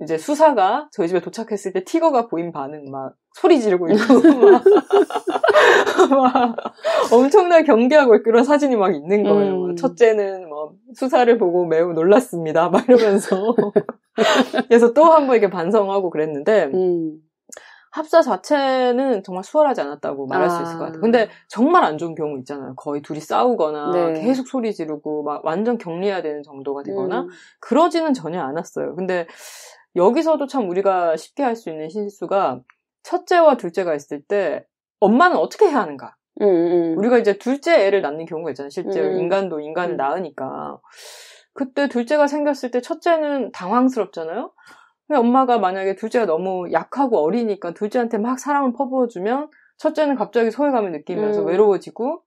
이제 수사가 저희 집에 도착했을 때 티거가 보인 반응 막 소리 지르고 있고 막 엄청나게 경계하고 그런 사진이 막 있는 거예요. 첫째는 뭐 그래서 수사를 보고 매우 놀랐습니다. 막 이러면서. 그래서 또 한 번 이렇게 반성하고 그랬는데, 합사 자체는 정말 수월하지 않았다고 말할 수 있을 것 같아요. 근데 정말 안 좋은 경우 있잖아요. 거의 둘이 싸우거나 네. 계속 소리 지르고 막 완전 격리해야 되는 정도가 되거나 그러지는 전혀 않았어요. 근데 여기서도 참 우리가 쉽게 할 수 있는 실수가 첫째와 둘째가 있을 때 엄마는 어떻게 해야 하는가. 우리가 이제 둘째 애를 낳는 경우가 있잖아요. 실제로 인간도 인간을 낳으니까. 그때 둘째가 생겼을 때 첫째는 당황스럽잖아요. 엄마가 만약에 둘째가 너무 약하고 어리니까 둘째한테 막 사랑을 퍼부어주면 첫째는 갑자기 소외감을 느끼면서 외로워지고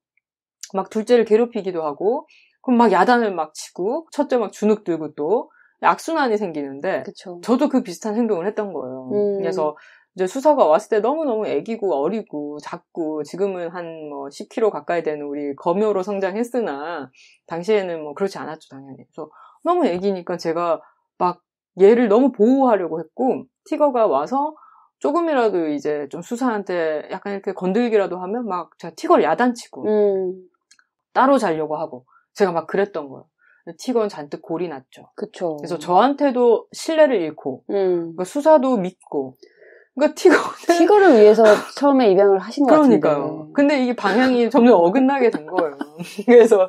막 둘째를 괴롭히기도 하고 그럼 막 야단을 막 치고 첫째 막 주눅 들고 또 악순환이 생기는데 그쵸. 저도 그 비슷한 행동을 했던 거예요. 그래서 이제 수사가 왔을 때 너무너무 애기고 어리고 작고 지금은 한 뭐 10kg 가까이 되는 우리 검요로 성장했으나 당시에는 뭐 그렇지 않았죠 당연히. 그래서 너무 애기니까 제가 막 얘를 너무 보호하려고 했고 티거가 와서 조금이라도 이제 좀 수사한테 약간 이렇게 건들기라도 하면 막 제가 티거를 야단치고 따로 자려고 하고 제가 막 그랬던 거예요. 티거는 잔뜩 골이 났죠. 그쵸. 그래서 저한테도 신뢰를 잃고 그러니까 수사도 믿고 그러니까 티거를 위해서 처음에 입양을 하신 것 같은데. 그러니까요. 근데 이게 방향이 점점 어긋나게 된 거예요. 그래서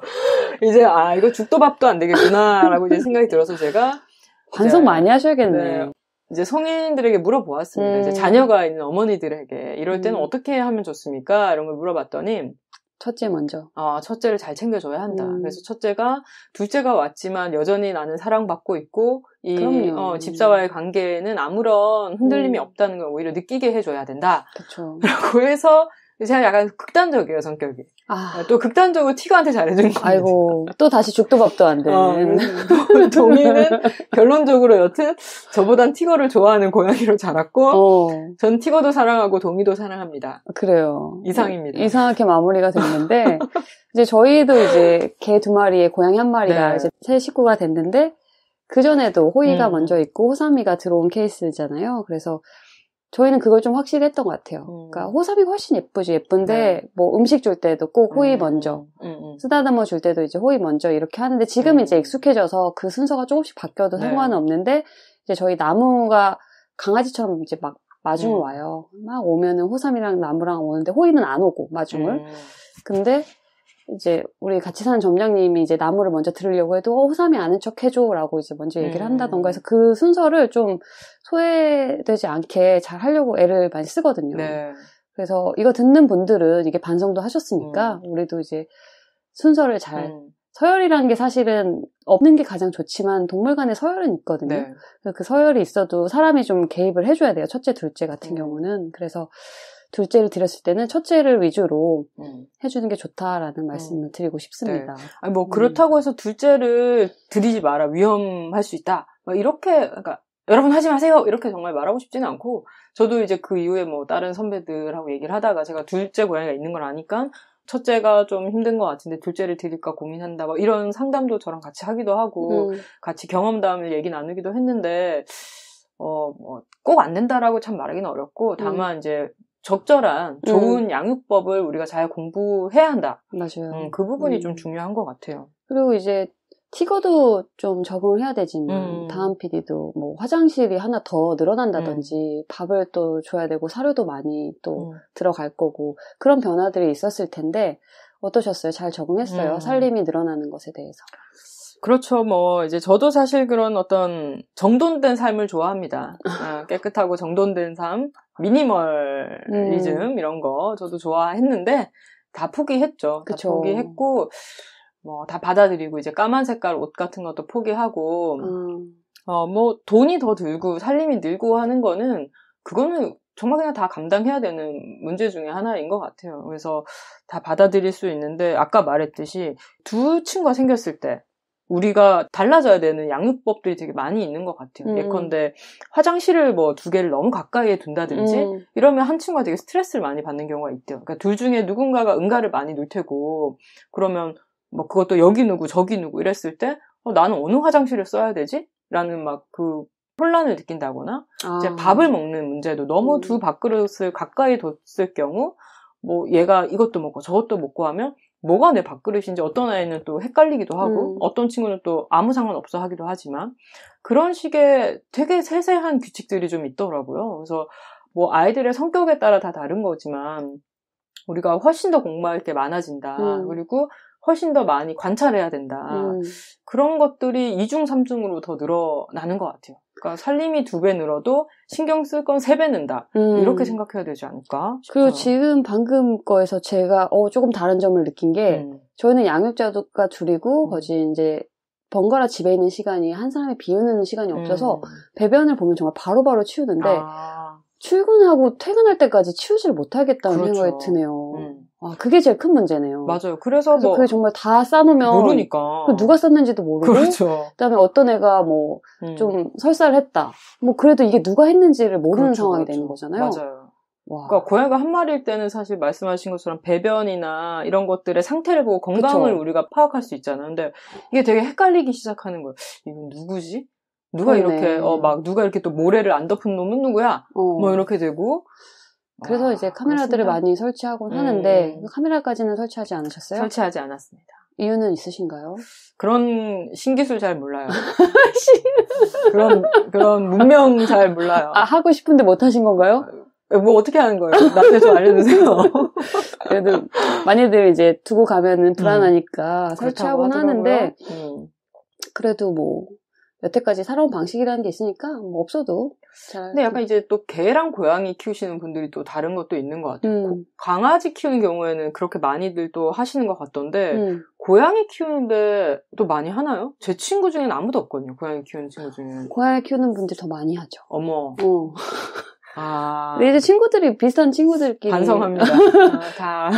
이제 아 이거 죽도 밥도 안 되겠구나라고 이제 생각이 들어서 제가 반성 많이 하셔야겠네요. 네. 이제 성인들에게 물어보았습니다. 이제 자녀가 있는 어머니들에게 이럴 때는 어떻게 하면 좋습니까? 이런 걸 물어봤더니 첫째 먼저. 아, 첫째를 잘 챙겨줘야 한다. 그래서 첫째가 둘째가 왔지만 여전히 나는 사랑받고 있고 이 집사와의 관계에는 아무런 흔들림이 없다는 걸 오히려 느끼게 해줘야 된다. 그렇죠. 라고 해서 제가 약간 극단적이에요, 성격이. 아. 또 극단적으로 티거한테 잘해준 거예요. 아이고, 또 다시 죽도 밥도 안 되는. 동이는 결론적으로 여튼 저보단 티거를 좋아하는 고양이로 자랐고 전 티거도 사랑하고 동이도 사랑합니다. 그래요. 이상입니다. 이상하게 마무리가 됐는데 이제 저희도 이제 개 두 마리에 고양이 한 마리가 네. 이제 새 식구가 됐는데 그전에도 호이가 먼저 있고 호삼이가 들어온 케이스잖아요. 그래서 저희는 그걸 좀 확실했던 것 같아요. 그러니까 호삼이 훨씬 예쁘지 예쁜데 네. 뭐 음식 줄 때도 꼭 호이 먼저 쓰다듬어 줄 때도 이제 호이 먼저 이렇게 하는데 지금 이제 익숙해져서 그 순서가 조금씩 바뀌어도 네. 상관은 없는데 이제 저희 나무가 강아지처럼 이제 막 마중을 와요. 막 오면은 호삼이랑 나무랑 오는데 호이는 안 오고 마중을. 근데 이제 우리 같이 사는 점장님이 이제 나무를 먼저 들으려고 해도 호삼이 아는 척 해줘라고 이제 먼저 얘기를 한다던가 해서 그 순서를 좀 소외되지 않게 잘 하려고 애를 많이 쓰거든요. 네. 그래서 이거 듣는 분들은 이게 반성도 하셨으니까 우리도 이제 순서를 잘 서열이라는 게 사실은 없는 게 가장 좋지만 동물 간에 서열은 있거든요. 네. 그래서 그 서열이 있어도 사람이 좀 개입을 해줘야 돼요. 첫째, 둘째 같은 경우는. 그래서 둘째를 들였을 때는 첫째를 위주로 해주는 게 좋다라는 말씀을 드리고 싶습니다. 네. 아니 뭐 그렇다고 해서 둘째를 들이지 마라, 위험할 수 있다. 막 이렇게 그러니까 여러분 하지 마세요 이렇게 정말 말하고 싶지는 않고 저도 이제 그 이후에 뭐 다른 선배들하고 얘기를 하다가 제가 둘째 고양이가 있는 걸 아니까 첫째가 좀 힘든 것 같은데 둘째를 드릴까 고민한다. 막 이런 상담도 저랑 같이 하기도 하고 같이 경험담을 얘기 나누기도 했는데 뭐 꼭 안 된다라고 참 말하기는 어렵고 다만 이제 적절한 좋은 양육법을 우리가 잘 공부해야 한다. 맞아요. 그 부분이 좀 중요한 것 같아요. 그리고 이제 티거도 좀 적응을 해야 되지만 다음 PD도 뭐 화장실이 하나 더 늘어난다든지 밥을 또 줘야 되고 사료도 많이 또 들어갈 거고 그런 변화들이 있었을 텐데 어떠셨어요? 잘 적응했어요? 살림이 늘어나는 것에 대해서. 그렇죠. 뭐 이제 저도 사실 그런 어떤 정돈된 삶을 좋아합니다. 깨끗하고 정돈된 삶, 미니멀리즘 이런 거 저도 좋아했는데 다 포기했죠. 그쵸. 다 포기했고 뭐 다 받아들이고 이제 까만 색깔 옷 같은 것도 포기하고 뭐 돈이 더 들고 살림이 늘고 하는 거는 그거는 정말 그냥 다 감당해야 되는 문제 중에 하나인 것 같아요. 그래서 다 받아들일 수 있는데 아까 말했듯이 두 친구가 생겼을 때 우리가 달라져야 되는 양육법들이 되게 많이 있는 것 같아요. 예컨대 화장실을 뭐 두 개를 너무 가까이에 둔다든지 이러면 한 친구가 되게 스트레스를 많이 받는 경우가 있대요. 그러니까 둘 중에 누군가가 응가를 많이 놓을 테고 그러면 뭐 그것도 여기 누구 저기 누구 이랬을 때 나는 어느 화장실을 써야 되지? 라는 막 그 혼란을 느낀다거나 이제 밥을 먹는 문제도 너무 두 밥그릇을 가까이 뒀을 경우 뭐 얘가 이것도 먹고 저것도 먹고 하면 뭐가 내 밥그릇인지 어떤 아이는 또 헷갈리기도 하고 어떤 친구는 또 아무 상관없어 하기도 하지만 그런 식의 되게 세세한 규칙들이 좀 있더라고요. 그래서 뭐 아이들의 성격에 따라 다 다른 거지만 우리가 훨씬 더 공부할 게 많아진다. 그리고 훨씬 더 많이 관찰해야 된다. 그런 것들이 2중, 3중으로 더 늘어나는 것 같아요. 그러니까 살림이 2배 늘어도 신경 쓸 건 3배 는다. 이렇게 생각해야 되지 않을까 싶어요. 그리고 지금 방금 거에서 제가 조금 다른 점을 느낀 게 저희는 양육자가 둘이고 거진 이제 번갈아 집에 있는 시간이 한 사람이 비우는 시간이 없어서 배변을 보면 정말 바로바로 치우는데 출근하고 퇴근할 때까지 치우질 못하겠다는 생각이 드네요. 아, 그게 제일 큰 문제네요. 맞아요. 그래서 뭐 그게 정말 다 싸놓으면 모르니까 누가 썼는지도 모르고 그다음에 어떤 애가 뭐 좀 설사를 했다. 뭐 그래도 이게 누가 했는지를 모르는 상황이 되는 거잖아요. 맞아요. 와. 그러니까 고양이가 한 마리일 때는 사실 말씀하신 것처럼 배변이나 이런 것들의 상태를 보고 건강을 우리가 파악할 수 있잖아요. 근데 이게 되게 헷갈리기 시작하는 거예요. 이건 누구지? 누가 그러네. 이렇게 막 누가 이렇게 또 모래를 안 덮은 놈은 누구야? 뭐 이렇게 되고. 그래서 이제 카메라들을 많이 설치하곤 하는데 카메라까지는 설치하지 않으셨어요? 설치하지 않았습니다. 이유는 있으신가요? 그런 신기술 잘 몰라요. 그런 문명 잘 몰라요. 아, 하고 싶은데 못 하신 건가요? 뭐 어떻게 하는 거예요? 나한테 좀 알려주세요. 그래도 많이들 이제 두고 가면은 불안하니까 설치하곤 하는데 그래도 뭐 여태까지 살아온 방식이라는 게 있으니까 뭐 없어도 잘. 근데 약간 이제 또 개랑 고양이 키우시는 분들이 또 다른 것도 있는 것 같아요. 강아지 키우는 경우에는 그렇게 많이들 또 하시는 것 같던데 고양이 키우는데 또 많이 하나요? 제 친구 중에는 아무도 없거든요. 고양이 키우는 친구 중에는. 고양이 키우는 분들 더 많이 하죠. 어머. 아. 근데 이제 친구들이 비슷한 친구들끼리 반성합니다. 다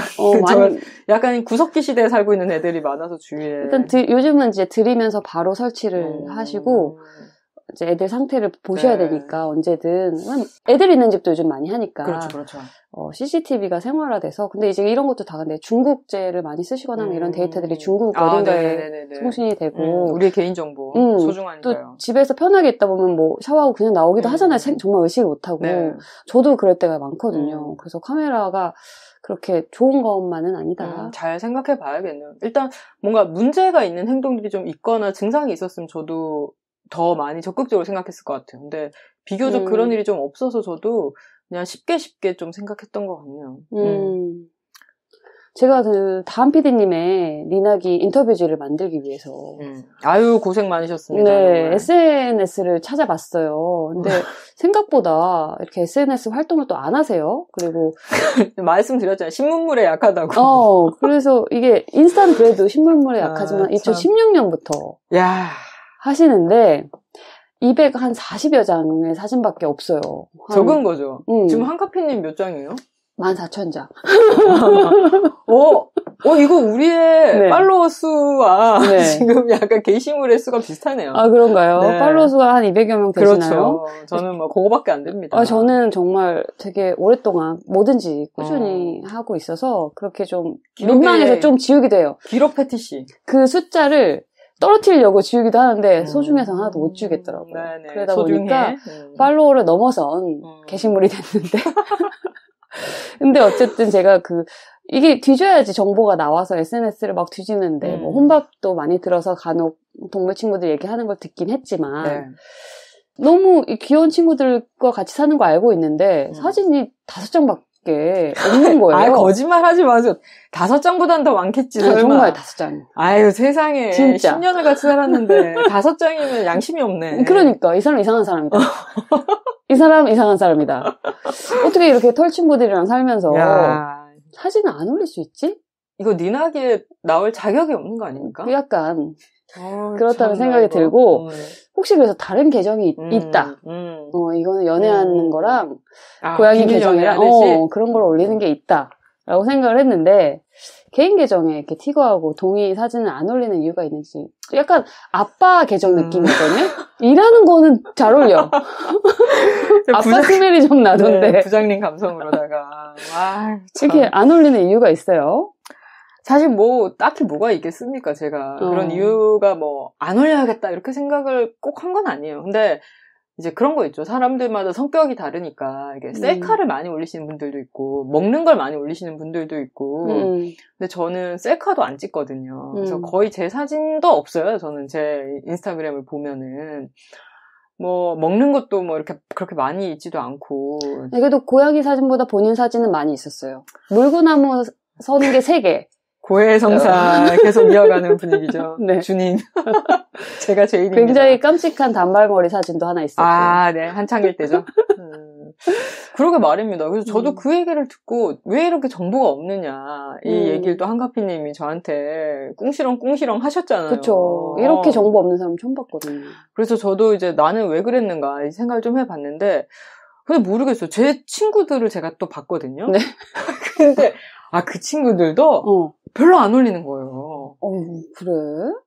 많이 약간 구석기 시대에 살고 있는 애들이 많아서 주위에 일단 요즘은 이제 들이면서 바로 설치를 하시고 이제 애들 상태를 보셔야 되니까 언제든 애들 있는 집도 요즘 많이 하니까 그렇죠. CCTV가 생활화돼서 근데 이제 이런 것도 다 근데 중국제를 많이 쓰시거나 하면 이런 데이터들이 중국 어딘가에 송신이 되고 우리의 개인정보 소중하니까요. 또 집에서 편하게 있다 보면 뭐 샤워하고 그냥 나오기도 하잖아요. 정말 의식을 못하고 저도 그럴 때가 많거든요. 그래서 카메라가 그렇게 좋은 것만은 아니다. 잘 생각해 봐야겠네요. 일단 뭔가 문제가 있는 행동들이 좀 있거나 증상이 있었으면 저도 더 많이 적극적으로 생각했을 것 같아요. 근데 비교적 그런 일이 좀 없어서 저도 그냥 쉽게 좀 생각했던 것 같네요. 제가 그 다은 PD님의 니나기 인터뷰지를 만들기 위해서 아유 고생 많으셨습니다. 네, 정말. SNS를 찾아봤어요. 근데 생각보다 이렇게 SNS 활동을 또 안 하세요. 그리고 말씀드렸잖아요. 신문물에 약하다고. 그래서 이게 인스타는 그래도 신문물에 약하지만 2016년부터 야. 하시는데 240여 장의 사진밖에 없어요. 적은 거죠. 지금 한카피님 몇 장이에요? 14,000장. 이거 우리의 팔로워 수와 지금 약간 게시물의 수가 비슷하네요. 아, 그런가요? 네. 팔로워 수가 한 200여 명 되시나요? 그렇죠. 저는 그거밖에 안 됩니다. 아, 저는 정말 되게 오랫동안 뭐든지 꾸준히 하고 있어서 그렇게 좀 민망해서 좀 지우기도 해요. 기록 패티시. 그 숫자를 떨어뜨리려고 지우기도 하는데 소중해서 하나도 못 지우겠더라고요. 그러다 보니까 팔로워를 넘어선 게시물이 됐는데 근데 어쨌든 제가 이게 뒤져야지 정보가 나와서 SNS를 막 뒤지는데 뭐 혼밥도 많이 들어서 간혹 동물 친구들 얘기하는 걸 듣긴 했지만 너무 이 귀여운 친구들과 같이 사는 거 알고 있는데 사진이 5장밖에 없는 거예요. 아이, 거짓말하지 마세요. 5장보단 더 많겠지. 설마. 정말 5장. 아유 세상에. 진짜. 10년을 같이 살았는데 5장이면 양심이 없네. 그러니까 이 사람 이상한 사람이다. 이 사람 이상한 사람이다. 어떻게 이렇게 털친구들이랑 살면서 사진을 안 올릴 수 있지? 이거 니나기에 나올 자격이 없는 거 아닙니까? 약간 그렇다는 생각이 들고 혹시 그래서 다른 계정이 있다. 이거는 연애하는 거랑 고양이 계정이랑 그런 걸 올리는 게 있다라고 생각을 했는데 개인 계정에 이렇게 티거하고 동이 사진을 안 올리는 이유가 있는지 약간 아빠 계정 느낌이거든요. 일하는 거는 잘 어울려. 아빠 스멜이 좀 나던데. 네, 부장님 감성으로다가 와, 이렇게 안 올리는 이유가 있어요. 사실 뭐 딱히 뭐가 있겠습니까 제가. 그런 이유가 뭐 안 올려야겠다 이렇게 생각을 꼭 한 건 아니에요. 근데 이제 그런 거 있죠. 사람들마다 성격이 다르니까 이게 셀카를 많이 올리시는 분들도 있고 먹는 걸 많이 올리시는 분들도 있고 근데 저는 셀카도 안 찍거든요. 그래서 거의 제 사진도 없어요. 저는 제 인스타그램을 보면은 뭐 먹는 것도 뭐 이렇게 그렇게 많이 있지도 않고 그래도 고양이 사진보다 본인 사진은 많이 있었어요. 물구나무 서는 게 3개 고해성사 계속 이어가는 분위기죠. 네. 주님. 제가 제일입니다. 굉장히 깜찍한 단발머리 사진도 하나 있었고요. 아, 네. 한창일 때죠. 그러게 말입니다. 그래서 저도 그 얘기를 듣고 왜 이렇게 정보가 없느냐 이 얘기를 또 한카피님이 저한테 꿍시렁 하셨잖아요. 그렇죠. 이렇게 정보 없는 사람 처음 봤거든요. 그래서 저도 이제 나는 왜 그랬는가 이 생각을 좀 해봤는데 근데 모르겠어요. 제 친구들을 제가 또 봤거든요. 네. 근데 아, 그 친구들도 별로 안 올리는 거예요. 그래?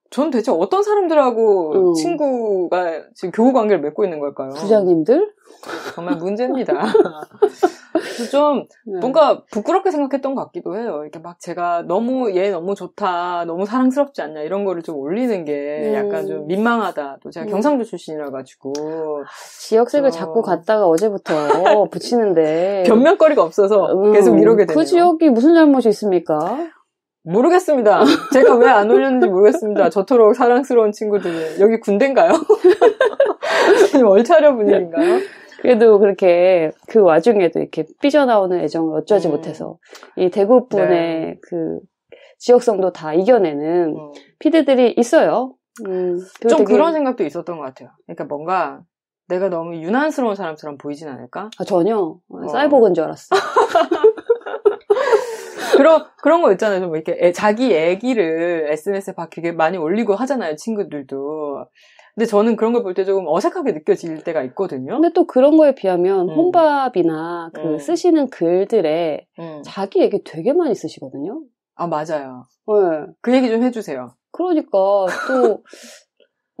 전 대체 어떤 사람들하고 친구가 지금 교우 관계를 맺고 있는 걸까요? 부장님들? 정말 문제입니다. 그래서 좀 뭔가 부끄럽게 생각했던 것 같기도 해요. 이렇게 막 제가 너무 얘 너무 좋다, 너무 사랑스럽지 않냐 이런 거를 좀 올리는 게 약간 좀 민망하다. 또 제가 경상도 출신이라 가지고 지역색을 자꾸 갖다가 어제부터 붙이는데 변명거리가 없어서 계속 이러게 되네요. 그 지역이 무슨 잘못이 있습니까? 모르겠습니다. 제가 왜 안 올렸는지 모르겠습니다. 저토록 사랑스러운 친구들은 여기 군대인가요? 월차려 분위기인가요? 그래도 그렇게 그 와중에도 이렇게 삐져나오는 애정을 어쩌지 못해서 이 대구분의 그 지역성도 다 이겨내는 피드들이 있어요. 좀 되게... 그런 생각도 있었던 것 같아요. 그러니까 뭔가 내가 너무 유난스러운 사람처럼 보이진 않을까? 아, 전혀. 사이버그인 줄 알았어. 그런 거 있잖아요. 좀 이렇게 자기 얘기를 SNS에 막 되게 많이 올리고 하잖아요. 친구들도. 근데 저는 그런 걸 볼 때 조금 어색하게 느껴질 때가 있거든요. 근데 또 그런 거에 비하면 혼밥이나 그 쓰시는 글들에 자기 얘기 되게 많이 쓰시거든요. 아, 맞아요. 네. 그 얘기 좀 해주세요. 그러니까 또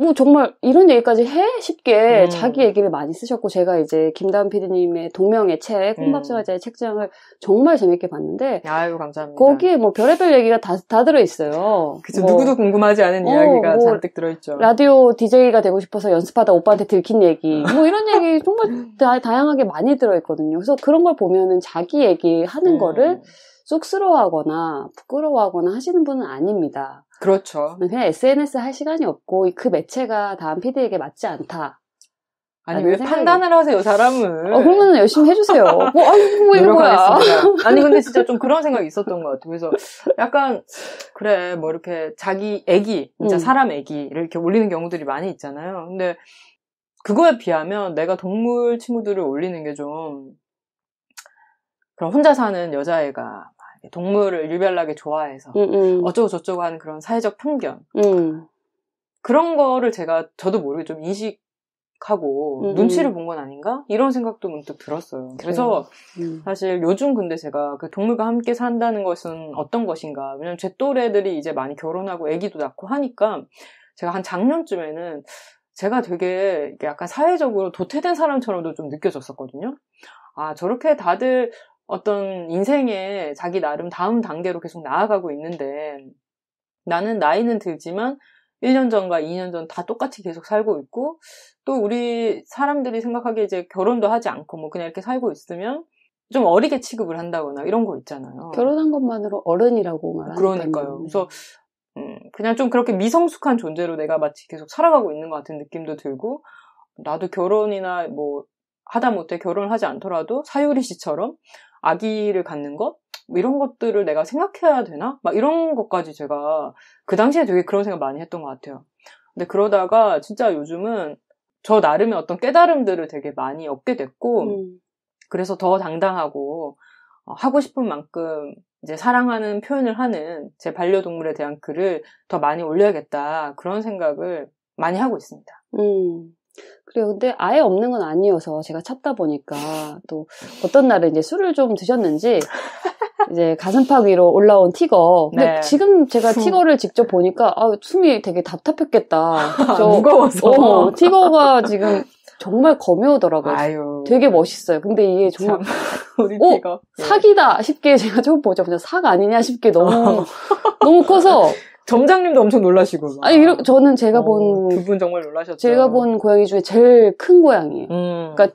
뭐 정말 이런 얘기까지 해? 쉽게 자기 얘기를 많이 쓰셨고 제가 이제 김다은 PD님의 동명의 책 혼밥생활자의 책장을 정말 재밌게 봤는데 아유 감사합니다. 거기에 뭐 별의별 얘기가 다 들어있어요. 그쵸. 뭐, 누구도 궁금하지 않은 이야기가 뭐, 잔뜩 들어있죠. 라디오 DJ가 되고 싶어서 연습하다 오빠한테 들킨 얘기 뭐 이런 얘기 정말 다양하게 많이 들어있거든요. 그래서 그런 걸 보면은 자기 얘기하는 거를 쑥스러워하거나 부끄러워하거나 하시는 분은 아닙니다. 그렇죠. 그냥 SNS 할 시간이 없고 그 매체가 다음 PD에게 맞지 않다. 아니 왜 판단을 하세요, 사람은? 그러면 열심히 해주세요. 뭐 이런 거야. 아니 근데 진짜 좀 그런 생각이 있었던 것 같아요. 그래서 약간 그래 뭐 이렇게 자기 애기, 진짜 사람 애기를 이렇게 올리는 경우들이 많이 있잖아요. 근데 그거에 비하면 내가 동물 친구들을 올리는 게 좀 그럼 혼자 사는 여자애가. 동물을 유별나게 좋아해서 어쩌고저쩌고 하는 그런 사회적 편견 그런 거를 저도 모르게 좀 인식하고 눈치를 본 건 아닌가? 이런 생각도 문득 들었어요. 그래서 사실 요즘 근데 제가 그 동물과 함께 산다는 것은 어떤 것인가 왜냐면 제 또래들이 이제 많이 결혼하고 애기도 낳고 하니까 제가 한 작년쯤에는 제가 되게 약간 사회적으로 도태된 사람처럼도 좀 느껴졌었거든요. 아 저렇게 다들 어떤 인생에 자기 나름 다음 단계로 계속 나아가고 있는데 나는 나이는 들지만 1년 전과 2년 전 다 똑같이 계속 살고 있고 또 우리 사람들이 생각하기에 이제 결혼도 하지 않고 뭐 그냥 이렇게 살고 있으면 좀 어리게 취급을 한다거나 이런 거 있잖아요. 결혼한 것만으로 어른이라고 말하는 그러니까요. 그래서 그냥 좀 그렇게 미성숙한 존재로 내가 마치 계속 살아가고 있는 것 같은 느낌도 들고 나도 결혼이나 뭐 하다못해 결혼을 하지 않더라도 사유리 씨처럼 아기를 갖는 것? 뭐 이런 것들을 내가 생각해야 되나? 막 이런 것까지 제가 그 당시에 되게 그런 생각 많이 했던 것 같아요. 근데 그러다가 진짜 요즘은 저 나름의 어떤 깨달음들을 되게 많이 얻게 됐고 그래서 더 당당하고 하고 싶은 만큼 이제 사랑하는 표현을 하는 제 반려동물에 대한 글을 더 많이 올려야겠다 그런 생각을 많이 하고 있습니다. 그래요. 근데 아예 없는 건 아니어서 제가 찾다 보니까 또 어떤 날은 이제 술을 좀 드셨는지 이제 가슴팍 위로 올라온 티거. 근데 네. 지금 제가 티거를 직접 보니까 숨이 되게 답답했겠다. 무거워서. 티거가 지금 정말 검여오더라고요. 아유. 되게 멋있어요. 근데 이게 정말 우리 티거. 사기다 싶게 제가 처음 보자마자 사가 아니냐 싶게 너무 커서 점장님도 엄청 놀라시고. 아니, 이렇게, 저는 제가 본. 두 분 정말 놀라셨죠. 제가 본 고양이 중에 제일 큰 고양이에요. 그러니까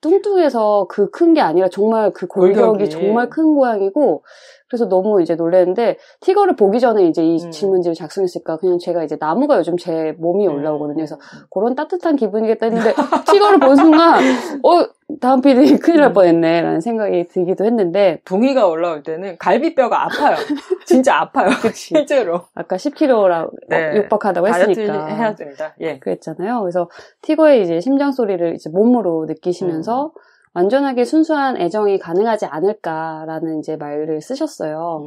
뚱뚱해서 그 큰 게 아니라 정말 그 골격이 정말 큰 고양이고, 그래서 너무 이제 놀랐는데, 티거를 보기 전에 이제 이 질문지를 작성했을까, 그냥 제가 이제 나무가 요즘 제 몸이 올라오거든요. 그래서 그런 따뜻한 기분이겠다 했는데, 티거를 본 순간, 다음 PD 큰일 날 뻔했네, 라는 생각이 들기도 했는데. 동이가 올라올 때는 갈비뼈가 아파요. 진짜 아파요. 그치. 실제로. 아까 10kg라고 네. 육박하다고 했으니까. 다이어트 해야 됩니다. 예. 그랬잖아요. 그래서 티거의 이제 심장 소리를 이제 몸으로 느끼시면서 완전하게 순수한 애정이 가능하지 않을까라는 이제 말을 쓰셨어요.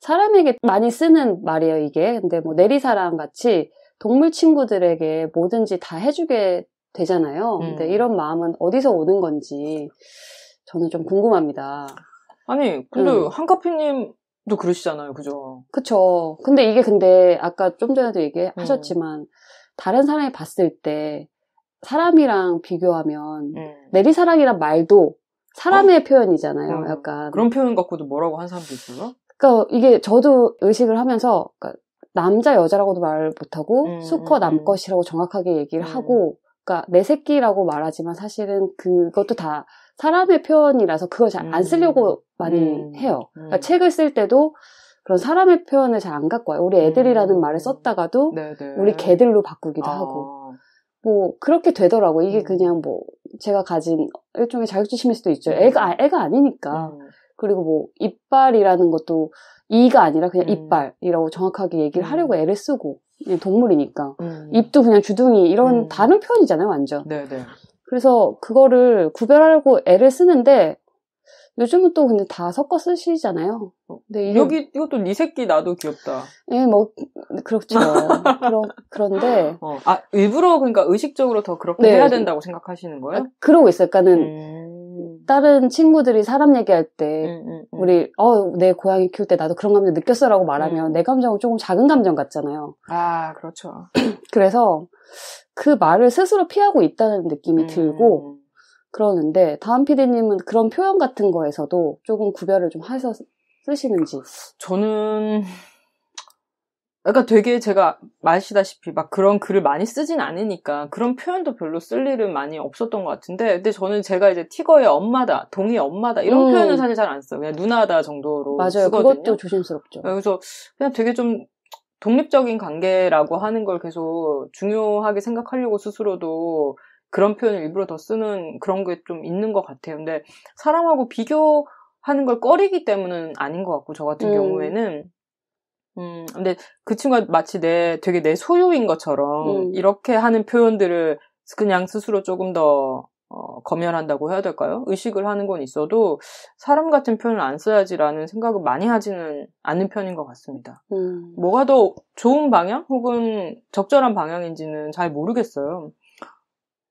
사람에게 많이 쓰는 말이에요, 이게. 근데 뭐 내리사랑 같이 동물 친구들에게 뭐든지 다 해주게 되잖아요. 근데 이런 마음은 어디서 오는 건지 저는 좀 궁금합니다. 아니, 근데 한카피님도 그러시잖아요, 그죠? 그쵸. 근데 이게 근데 아까 좀 전에도 얘기하셨지만 다른 사람이 봤을 때 사람이랑 비교하면 내리사랑이란 말도 사람의 표현이잖아요. 약간 그런 표현 갖고도 뭐라고 한 사람도 있어요? 그러니까 이게 저도 의식을 하면서 그러니까 남자 여자라고도 말 못하고 수컷 남컷이라고 정확하게 얘기를 하고 그러니까 내 새끼라고 말하지만 사실은 그것도 다 사람의 표현이라서 그걸 잘 안 쓰려고 많이 해요. 그러니까 책을 쓸 때도 그런 사람의 표현을 잘 안 갖고 와요. 우리 애들이라는 말을 썼다가도 네네. 우리 개들로 바꾸기도 하고 뭐 그렇게 되더라고. 이게 그냥 뭐 제가 가진 일종의 자격지심일 수도 있죠. 애가 아니니까. 그리고 뭐 이빨이라는 것도 이가 아니라 그냥 이빨이라고 정확하게 얘기를 하려고 애를 쓰고 그냥 동물이니까 입도 그냥 주둥이 이런 다른 표현이잖아요, 완전. 네네. 그래서 그거를 구별하려고 애를 쓰는데 요즘은 또 근데 다 섞어 쓰시잖아요. 근데 이것도 니 새끼 나도 귀엽다. 예, 뭐 그렇죠. 그런데 일부러 그러니까 의식적으로 더 그렇게 네. 해야 된다고 생각하시는 거예요? 그러고 있어요. 그러니까는 다른 친구들이 사람 얘기할 때 우리 내 고양이 키울 때 나도 그런 감정 느꼈어라고 말하면 내 감정은 조금 작은 감정 같잖아요. 아, 그렇죠. 그래서 그 말을 스스로 피하고 있다는 느낌이 들고. 그러는데 다음 PD님은 그런 표현 같은 거에서도 조금 구별을 좀 해서 쓰시는지. 저는 약간 되게 제가 말하시다시피 막 그런 글을 많이 쓰진 않으니까 그런 표현도 별로 쓸 일은 많이 없었던 것 같은데, 근데 저는 제가 이제 티거의 엄마다, 동이의 엄마다 이런 표현은 사실 잘 안 써요. 그냥 누나다 정도로 맞아요. 쓰거든요. 그것도 조심스럽죠. 그래서 그냥 되게 좀 독립적인 관계라고 하는 걸 계속 중요하게 생각하려고 스스로도 그런 표현을 일부러 더 쓰는 그런 게 좀 있는 것 같아요. 근데 사람하고 비교하는 걸 꺼리기 때문은 아닌 것 같고, 저 같은 경우에는 근데 그 친구가 마치 되게 내 소유인 것처럼 이렇게 하는 표현들을 그냥 스스로 조금 더 검열한다고 해야 될까요? 의식을 하는 건 있어도 사람 같은 표현을 안 써야지라는 생각을 많이 하지는 않는 편인 것 같습니다. 뭐가 더 좋은 방향 혹은 적절한 방향인지는 잘 모르겠어요.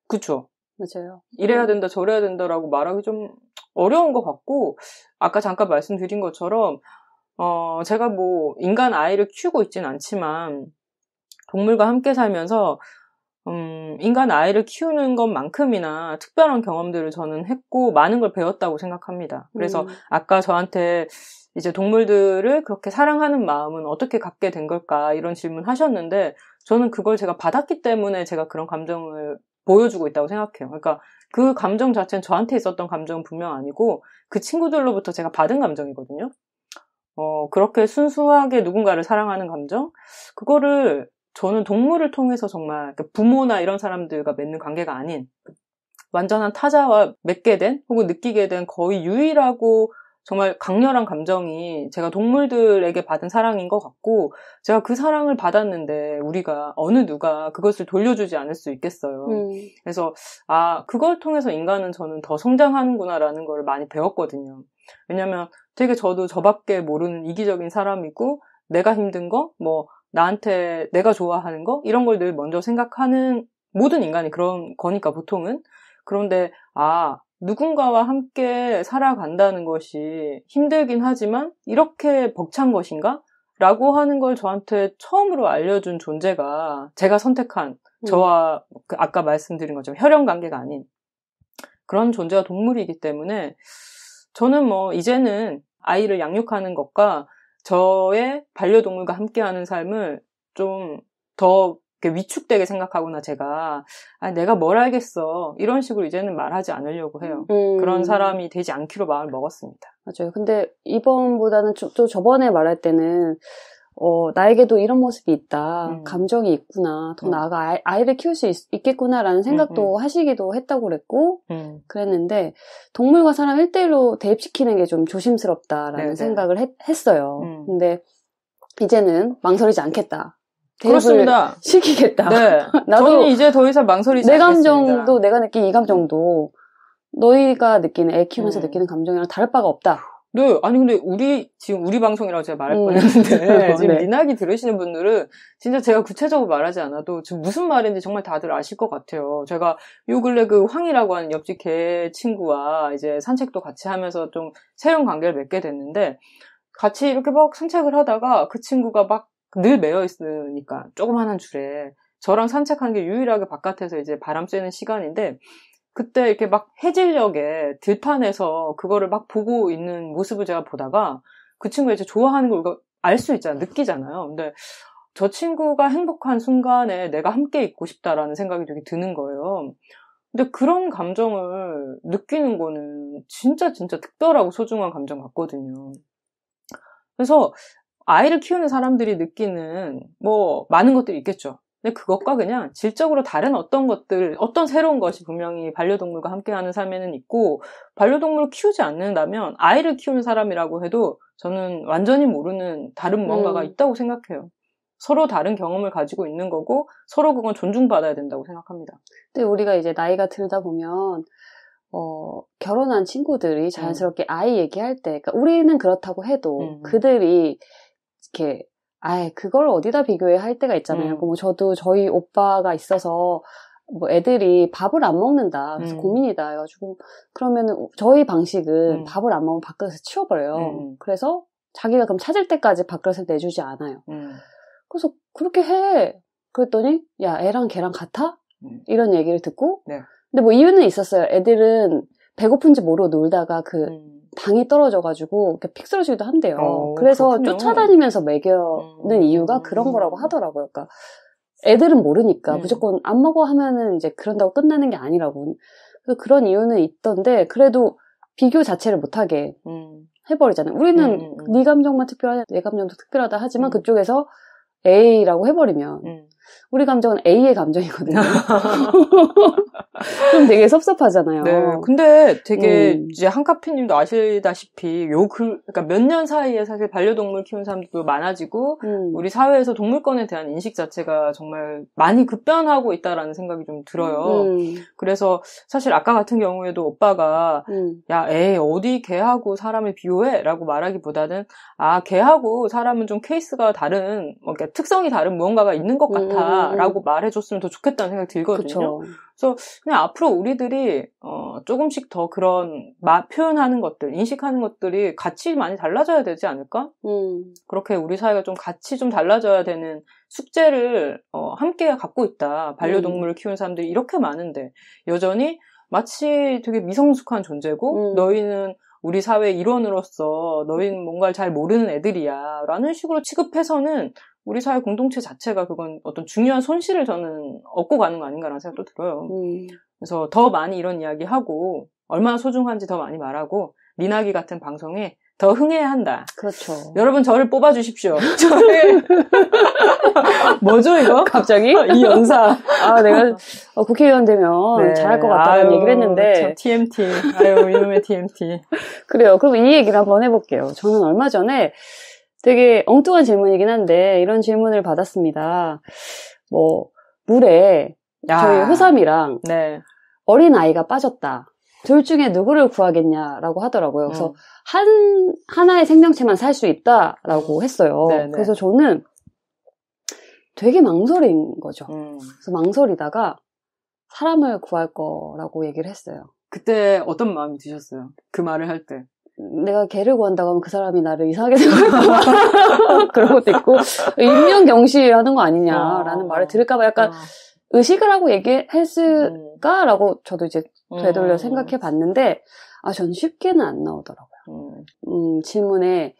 그렇죠. 맞아요. 이래야 된다, 저래야 된다라고 말하기 좀 어려운 것 같고, 아까 잠깐 말씀드린 것처럼 제가 뭐 인간 아이를 키우고 있진 않지만 동물과 함께 살면서 인간 아이를 키우는 것만큼이나 특별한 경험들을 저는 했고 많은 걸 배웠다고 생각합니다. 그래서 아까 저한테 이제 동물들을 그렇게 사랑하는 마음은 어떻게 갖게 된 걸까 이런 질문 하셨는데, 저는 그걸 제가 받았기 때문에 제가 그런 감정을 보여주고 있다고 생각해요. 그러니까 그 감정 자체는 저한테 있었던 감정은 분명 아니고 그 친구들로부터 제가 받은 감정이거든요. 그렇게 순수하게 누군가를 사랑하는 감정? 그거를 저는 동물을 통해서 정말 부모나 이런 사람들과 맺는 관계가 아닌 완전한 타자와 맺게 된 혹은 느끼게 된 거의 유일하고 정말 강렬한 감정이 제가 동물들에게 받은 사랑인 것 같고, 제가 그 사랑을 받았는데 우리가 어느 누가 그것을 돌려주지 않을 수 있겠어요. 그래서 그걸 통해서 인간은 저는 더 성장하는구나라는 걸 많이 배웠거든요. 왜냐면 되게 저도 저밖에 모르는 이기적인 사람이고, 내가 힘든 거, 뭐 나한테 내가 좋아하는 거 이런 걸 늘 먼저 생각하는 모든 인간이 그런 거니까 보통은. 그런데 누군가와 함께 살아간다는 것이 힘들긴 하지만 이렇게 벅찬 것인가? 라고 하는 걸 저한테 처음으로 알려준 존재가 제가 선택한 저와 아까 말씀드린 것처럼 혈연관계가 아닌 그런 존재가 동물이기 때문에, 저는 뭐 이제는 아이를 양육하는 것과 저의 반려동물과 함께하는 삶을 좀 더 위축되게 생각하거나 제가 아, 내가 뭘 알겠어 이런 식으로 이제는 말하지 않으려고 해요. 그런 사람이 되지 않기로 마음을 먹었습니다. 맞아요. 근데 이번보다는 또 저번에 말할 때는 나에게도 이런 모습이 있다. 감정이 있구나. 더 나아가 아이를 키울 수 있겠구나라는 생각도 하시기도 했다고 그랬고 그랬는데 동물과 사람 1대1로 대입시키는 게 좀 조심스럽다라는 네네. 생각을 했어요. 근데 이제는 망설이지 않겠다. 그렇습니다. 시키겠다. 네. 저는 이제 더 이상 망설이지 않겠습니다. 내 감정도 내가 느낀 이 감정도 너희가 느끼는 애 키우면서 느끼는 감정이랑 다를 바가 없다. 네, 아니 근데 지금 우리 방송이라고 제가 말할 뻔했는데 지금 니나기 들으시는 분들은 진짜 제가 구체적으로 말하지 않아도 지금 무슨 말인지 정말 다들 아실 것 같아요. 제가 요 근래 그 황이라고 하는 옆집 개 친구와 이제 산책도 같이 하면서 좀 새로운 관계를 맺게 됐는데 같이 이렇게 막 산책을 하다가 그 친구가 막 늘 매여 있으니까 조그만한 줄에 저랑 산책한 게 유일하게 바깥에서 이제 바람 쐬는 시간인데 그때 이렇게 막 해질녘에 들판에서 그거를 막 보고 있는 모습을 제가 보다가 그 친구가 이제 좋아하는 걸 우리가 알 수 있잖아요. 느끼잖아요. 근데 저 친구가 행복한 순간에 내가 함께 있고 싶다라는 생각이 되게 드는 거예요. 근데 그런 감정을 느끼는 거는 진짜 특별하고 소중한 감정 같거든요. 그래서 아이를 키우는 사람들이 느끼는 뭐 많은 것들이 있겠죠. 근데 그것과 그냥 질적으로 다른 어떤 것들, 어떤 새로운 것이 분명히 반려동물과 함께하는 삶에는 있고 반려동물을 키우지 않는다면 아이를 키우는 사람이라고 해도 저는 완전히 모르는 다른 무언가가 있다고 생각해요. 서로 다른 경험을 가지고 있는 거고 서로 그건 존중받아야 된다고 생각합니다. 근데 우리가 이제 나이가 들다 보면 결혼한 친구들이 자연스럽게 아이 얘기할 때 그러니까 우리는 그렇다고 해도 그들이 이렇게 아예 그걸 어디다 비교해 할 때가 있잖아요. 뭐 저도 저희 오빠가 있어서 뭐 애들이 밥을 안 먹는다. 그래서 고민이다. 해가지고 그러면은 저희 방식은 밥을 안 먹으면 밥그릇을 치워버려요. 그래서 자기가 그럼 찾을 때까지 밥그릇을 내주지 않아요. 그래서 그렇게 해. 그랬더니 야 애랑 걔랑 같아? 이런 얘기를 듣고 네. 근데 뭐 이유는 있었어요. 애들은 배고픈지 모르고 놀다가 그 당이 떨어져가지고 픽 쓰러지기도 한대요. 그래서 그렇군요. 쫓아다니면서 먹여는 이유가 그런 거라고 하더라고요. 그러니까 애들은 모르니까 무조건 안 먹어 하면은 이제 그런다고 끝나는 게 아니라고. 그래서 그런 이유는 있던데 그래도 비교 자체를 못하게 해버리잖아요. 우리는 네 감정만 특별하다, 내 감정도 특별하다 하지만 그쪽에서 A라고 해버리면 우리 감정은 A의 감정이거든요. 그럼 되게 섭섭하잖아요. 네. 근데 되게 이제 한카피님도 아시다시피 그러니까 몇 년 사이에 사실 반려동물 키우는 사람들도 많아지고 우리 사회에서 동물권에 대한 인식 자체가 정말 많이 급변하고 있다라는 생각이 좀 들어요. 그래서 사실 아까 같은 경우에도 오빠가 야, 에이 어디 개하고 사람을 비교해라고 말하기보다는 아 개하고 사람은 좀 케이스가 다른 그러니까 특성이 다른 무언가가 있는 것 같아라고 말해줬으면 더 좋겠다는 생각이 들거든요. 그쵸. 그래서 그냥 앞으로 우리들이 조금씩 더 그런 표현하는 것들, 인식하는 것들이 같이 많이 달라져야 되지 않을까? 그렇게 우리 사회가 좀 같이 좀 달라져야 되는 숙제를 함께 갖고 있다. 반려동물을 키우는 사람들이 이렇게 많은데 여전히 마치 되게 미성숙한 존재고 너희는 우리 사회의 일원으로서 너희는 뭔가를 잘 모르는 애들이야 라는 식으로 취급해서는 우리 사회 공동체 자체가 그건 어떤 중요한 손실을 저는 얻고 가는 거 아닌가라는 생각도 들어요. 그래서 더 많이 이런 이야기하고 얼마나 소중한지 더 많이 말하고 니나기 같은 방송에 더 흥해야 한다. 그렇죠. 여러분 저를 뽑아주십시오. 저의 뭐죠 이거? 갑자기? 이 연사. 아 내가 국회의원 되면 네. 잘할 것 같다는 아유, 얘기를 했는데 참, TMT. 아유 이놈의 TMT. 그래요. 그럼 이 얘기를 한번 해볼게요. 저는 얼마 전에 되게 엉뚱한 질문이긴 한데 이런 질문을 받았습니다. 뭐 물에 저희 호삼이랑 네. 어린아이가 빠졌다. 둘 중에 누구를 구하겠냐라고 하더라고요. 그래서 하나의 생명체만 살 수 있다라고 했어요. 네네. 그래서 저는 되게 망설인 거죠. 그래서 망설이다가 사람을 구할 거라고 얘기를 했어요. 그때 어떤 마음이 드셨어요? 그 말을 할 때. 내가 개를 구한다고 하면 그 사람이 나를 이상하게 생각할까 그런 것도 있고 인명경시하는 거 아니냐라는 말을 들을까봐 약간 의식을 하고 얘기했을까라고 저도 이제 되돌려 생각해봤는데 아, 전 쉽게는 안 나오더라고요. 질문에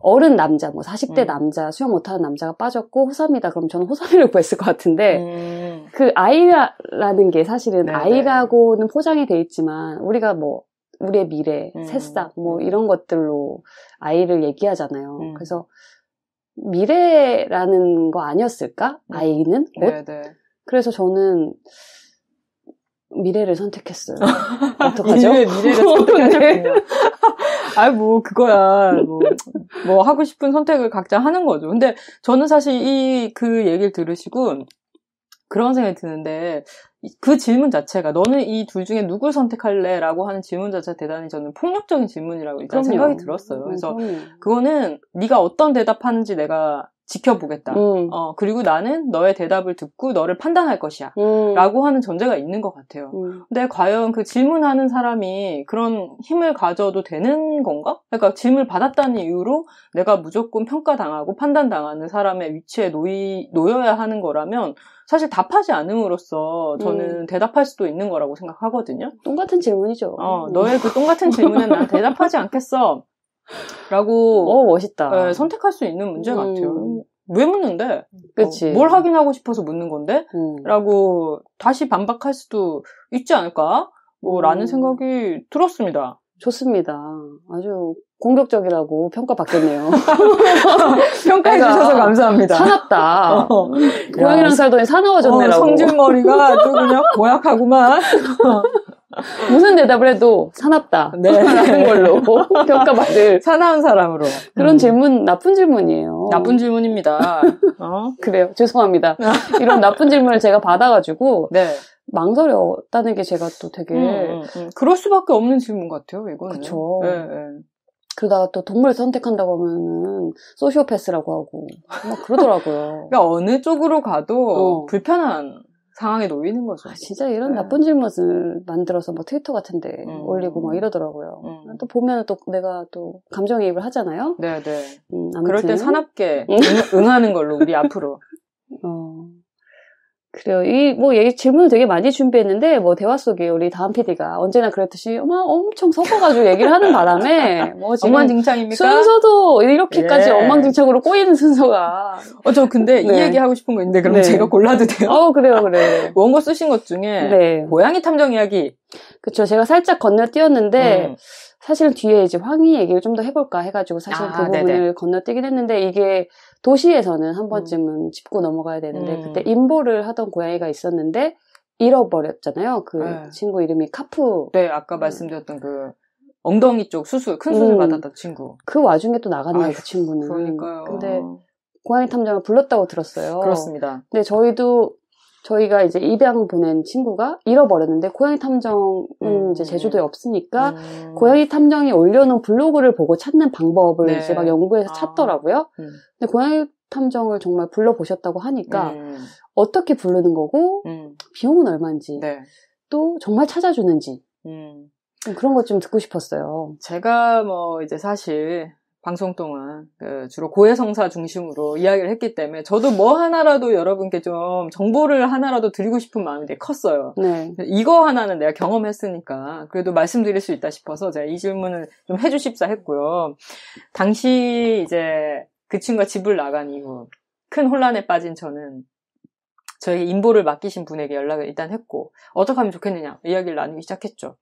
어른 남자, 뭐 40대 남자, 수영 못하는 남자가 빠졌고 호삼이다. 그럼 저는 호삼이라고 구했을 것 같은데 그 아이라는 게 사실은 네네. 아이라고는 포장이 돼 있지만 우리가 뭐 우리의 미래, 새싹 뭐 이런 것들로 아이를 얘기하잖아요. 그래서 미래라는 거 아니었을까? 아이는 곧? 네네. 그래서 저는 미래를 선택했어요. 어떡하죠? 미래를 선택했군요. 아이 뭐 그거야 뭐 하고 싶은 선택을 각자 하는 거죠. 근데 저는 사실 그 얘기를 들으시고 그런 생각이 드는데 그 질문 자체가 너는 이 둘 중에 누굴 선택할래? 라고 하는 질문 자체가 대단히 저는 폭력적인 질문이라고 일단 생각이 들었어요. 그래서 그거는 네가 어떤 대답하는지 내가 지켜보겠다. 그리고 나는 너의 대답을 듣고 너를 판단할 것이야. 라고 하는 전제가 있는 것 같아요. 근데 과연 그 질문하는 사람이 그런 힘을 가져도 되는 건가? 그러니까 질문을 받았다는 이유로 내가 무조건 평가당하고 판단당하는 사람의 위치에 놓여야 하는 거라면 사실 답하지 않음으로써 저는 대답할 수도 있는 거라고 생각하거든요. 똥같은 질문이죠. 너의 그 똥같은 질문에 난 대답하지 않겠어. 라고 멋있다. 예, 선택할 수 있는 문제 같아요. 왜 묻는데? 그치. 뭘 확인하고 싶어서 묻는 건데? 라고 다시 반박할 수도 있지 않을까? 라는 생각이 들었습니다. 좋습니다. 아주 공격적이라고 평가받겠네요. 평가해 주셔서 감사합니다. 사납다. 고양이랑 살더니 사나워졌네라고. 성질머리가 아주 그냥 고약하구만. 무슨 대답을 해도 사납다. 네. 라는 걸로 평가받을. 사나운 사람으로. 그런 질문, 나쁜 질문이에요. 나쁜 질문입니다. 그래요. 죄송합니다. 이런 나쁜 질문을 제가 받아가지고. 네. 망설였다는 게 제가 또 되게. 그럴 수밖에 없는 질문 같아요, 이거는. 그쵸. 네, 네. 그러다가 또 동물 선택한다고 하면은 소시오패스라고 하고. 막 그러더라고요. 그러니까 어느 쪽으로 가도 불편한. 상황에 놓이는 거죠. 진짜 이런 나쁜 질문을 만들어서 뭐 트위터 같은데 올리고 막 이러더라고요. 또 보면 또 내가 또 감정이입을 하잖아요. 네네. 그럴 땐 사납게 응하는 걸로 우리 앞으로. 그래요. 질문을 되게 많이 준비했는데 대화 속에 우리 다음 PD가 언제나 그랬듯이 막 엄청 섞어가지고 얘기를 하는 바람에 엉망진창입니까? 순서도 이렇게까지 엉망진창으로 꼬이는 순서가. 저 근데 이 얘기 하고 싶은 거 있는데 그럼 제가 골라도 돼요? 그래요. 원고 쓰신 것 중에 고양이 탐정 이야기. 그렇죠. 제가 살짝 건너뛰었는데 사실은 뒤에 이제 황이 얘기를 좀 더 해볼까 해가지고 사실 그 부분을 건너뛰긴 했는데 이게 도시에서는 한 번쯤은 짚고 넘어가야 되는데 그때 임보를 하던 고양이가 있었는데 잃어버렸잖아요. 그 친구 이름이 카푸. 네, 아까 말씀드렸던 그 엉덩이 쪽 큰 수술 받았던 친구. 그 와중에 또 나갔네요, 그 친구는. 그러니까요. 근데 고양이 탐정을 불렀다고 들었어요. 그렇습니다. 근데 저희가 이제 입양 보낸 친구가 잃어버렸는데 고양이 탐정은 이제 제주도에 없으니까 고양이 탐정이 올려놓은 블로그를 보고 찾는 방법을 이제 막 연구해서 찾더라고요. 근데 고양이 탐정을 정말 불러보셨다고 하니까 어떻게 부르는 거고 비용은 얼마인지 또 정말 찾아주는지 그런 것 좀 듣고 싶었어요. 제가 이제 사실 방송 동안 주로 고해성사 중심으로 이야기를 했기 때문에 저도 뭐 하나라도 여러분께 좀 정보를 하나라도 드리고 싶은 마음이 되게 컸어요. 네. 이거 하나는 내가 경험했으니까 그래도 말씀드릴 수 있다 싶어서 제가 이 질문을 좀 해주십사 했고요. 당시 이제 그 친구가 집을 나간 이후 큰 혼란에 빠진 저는 저에게 임보를 맡기신 분에게 연락을 일단 했고 어떻게 하면 좋겠느냐 이야기를 나누기 시작했죠.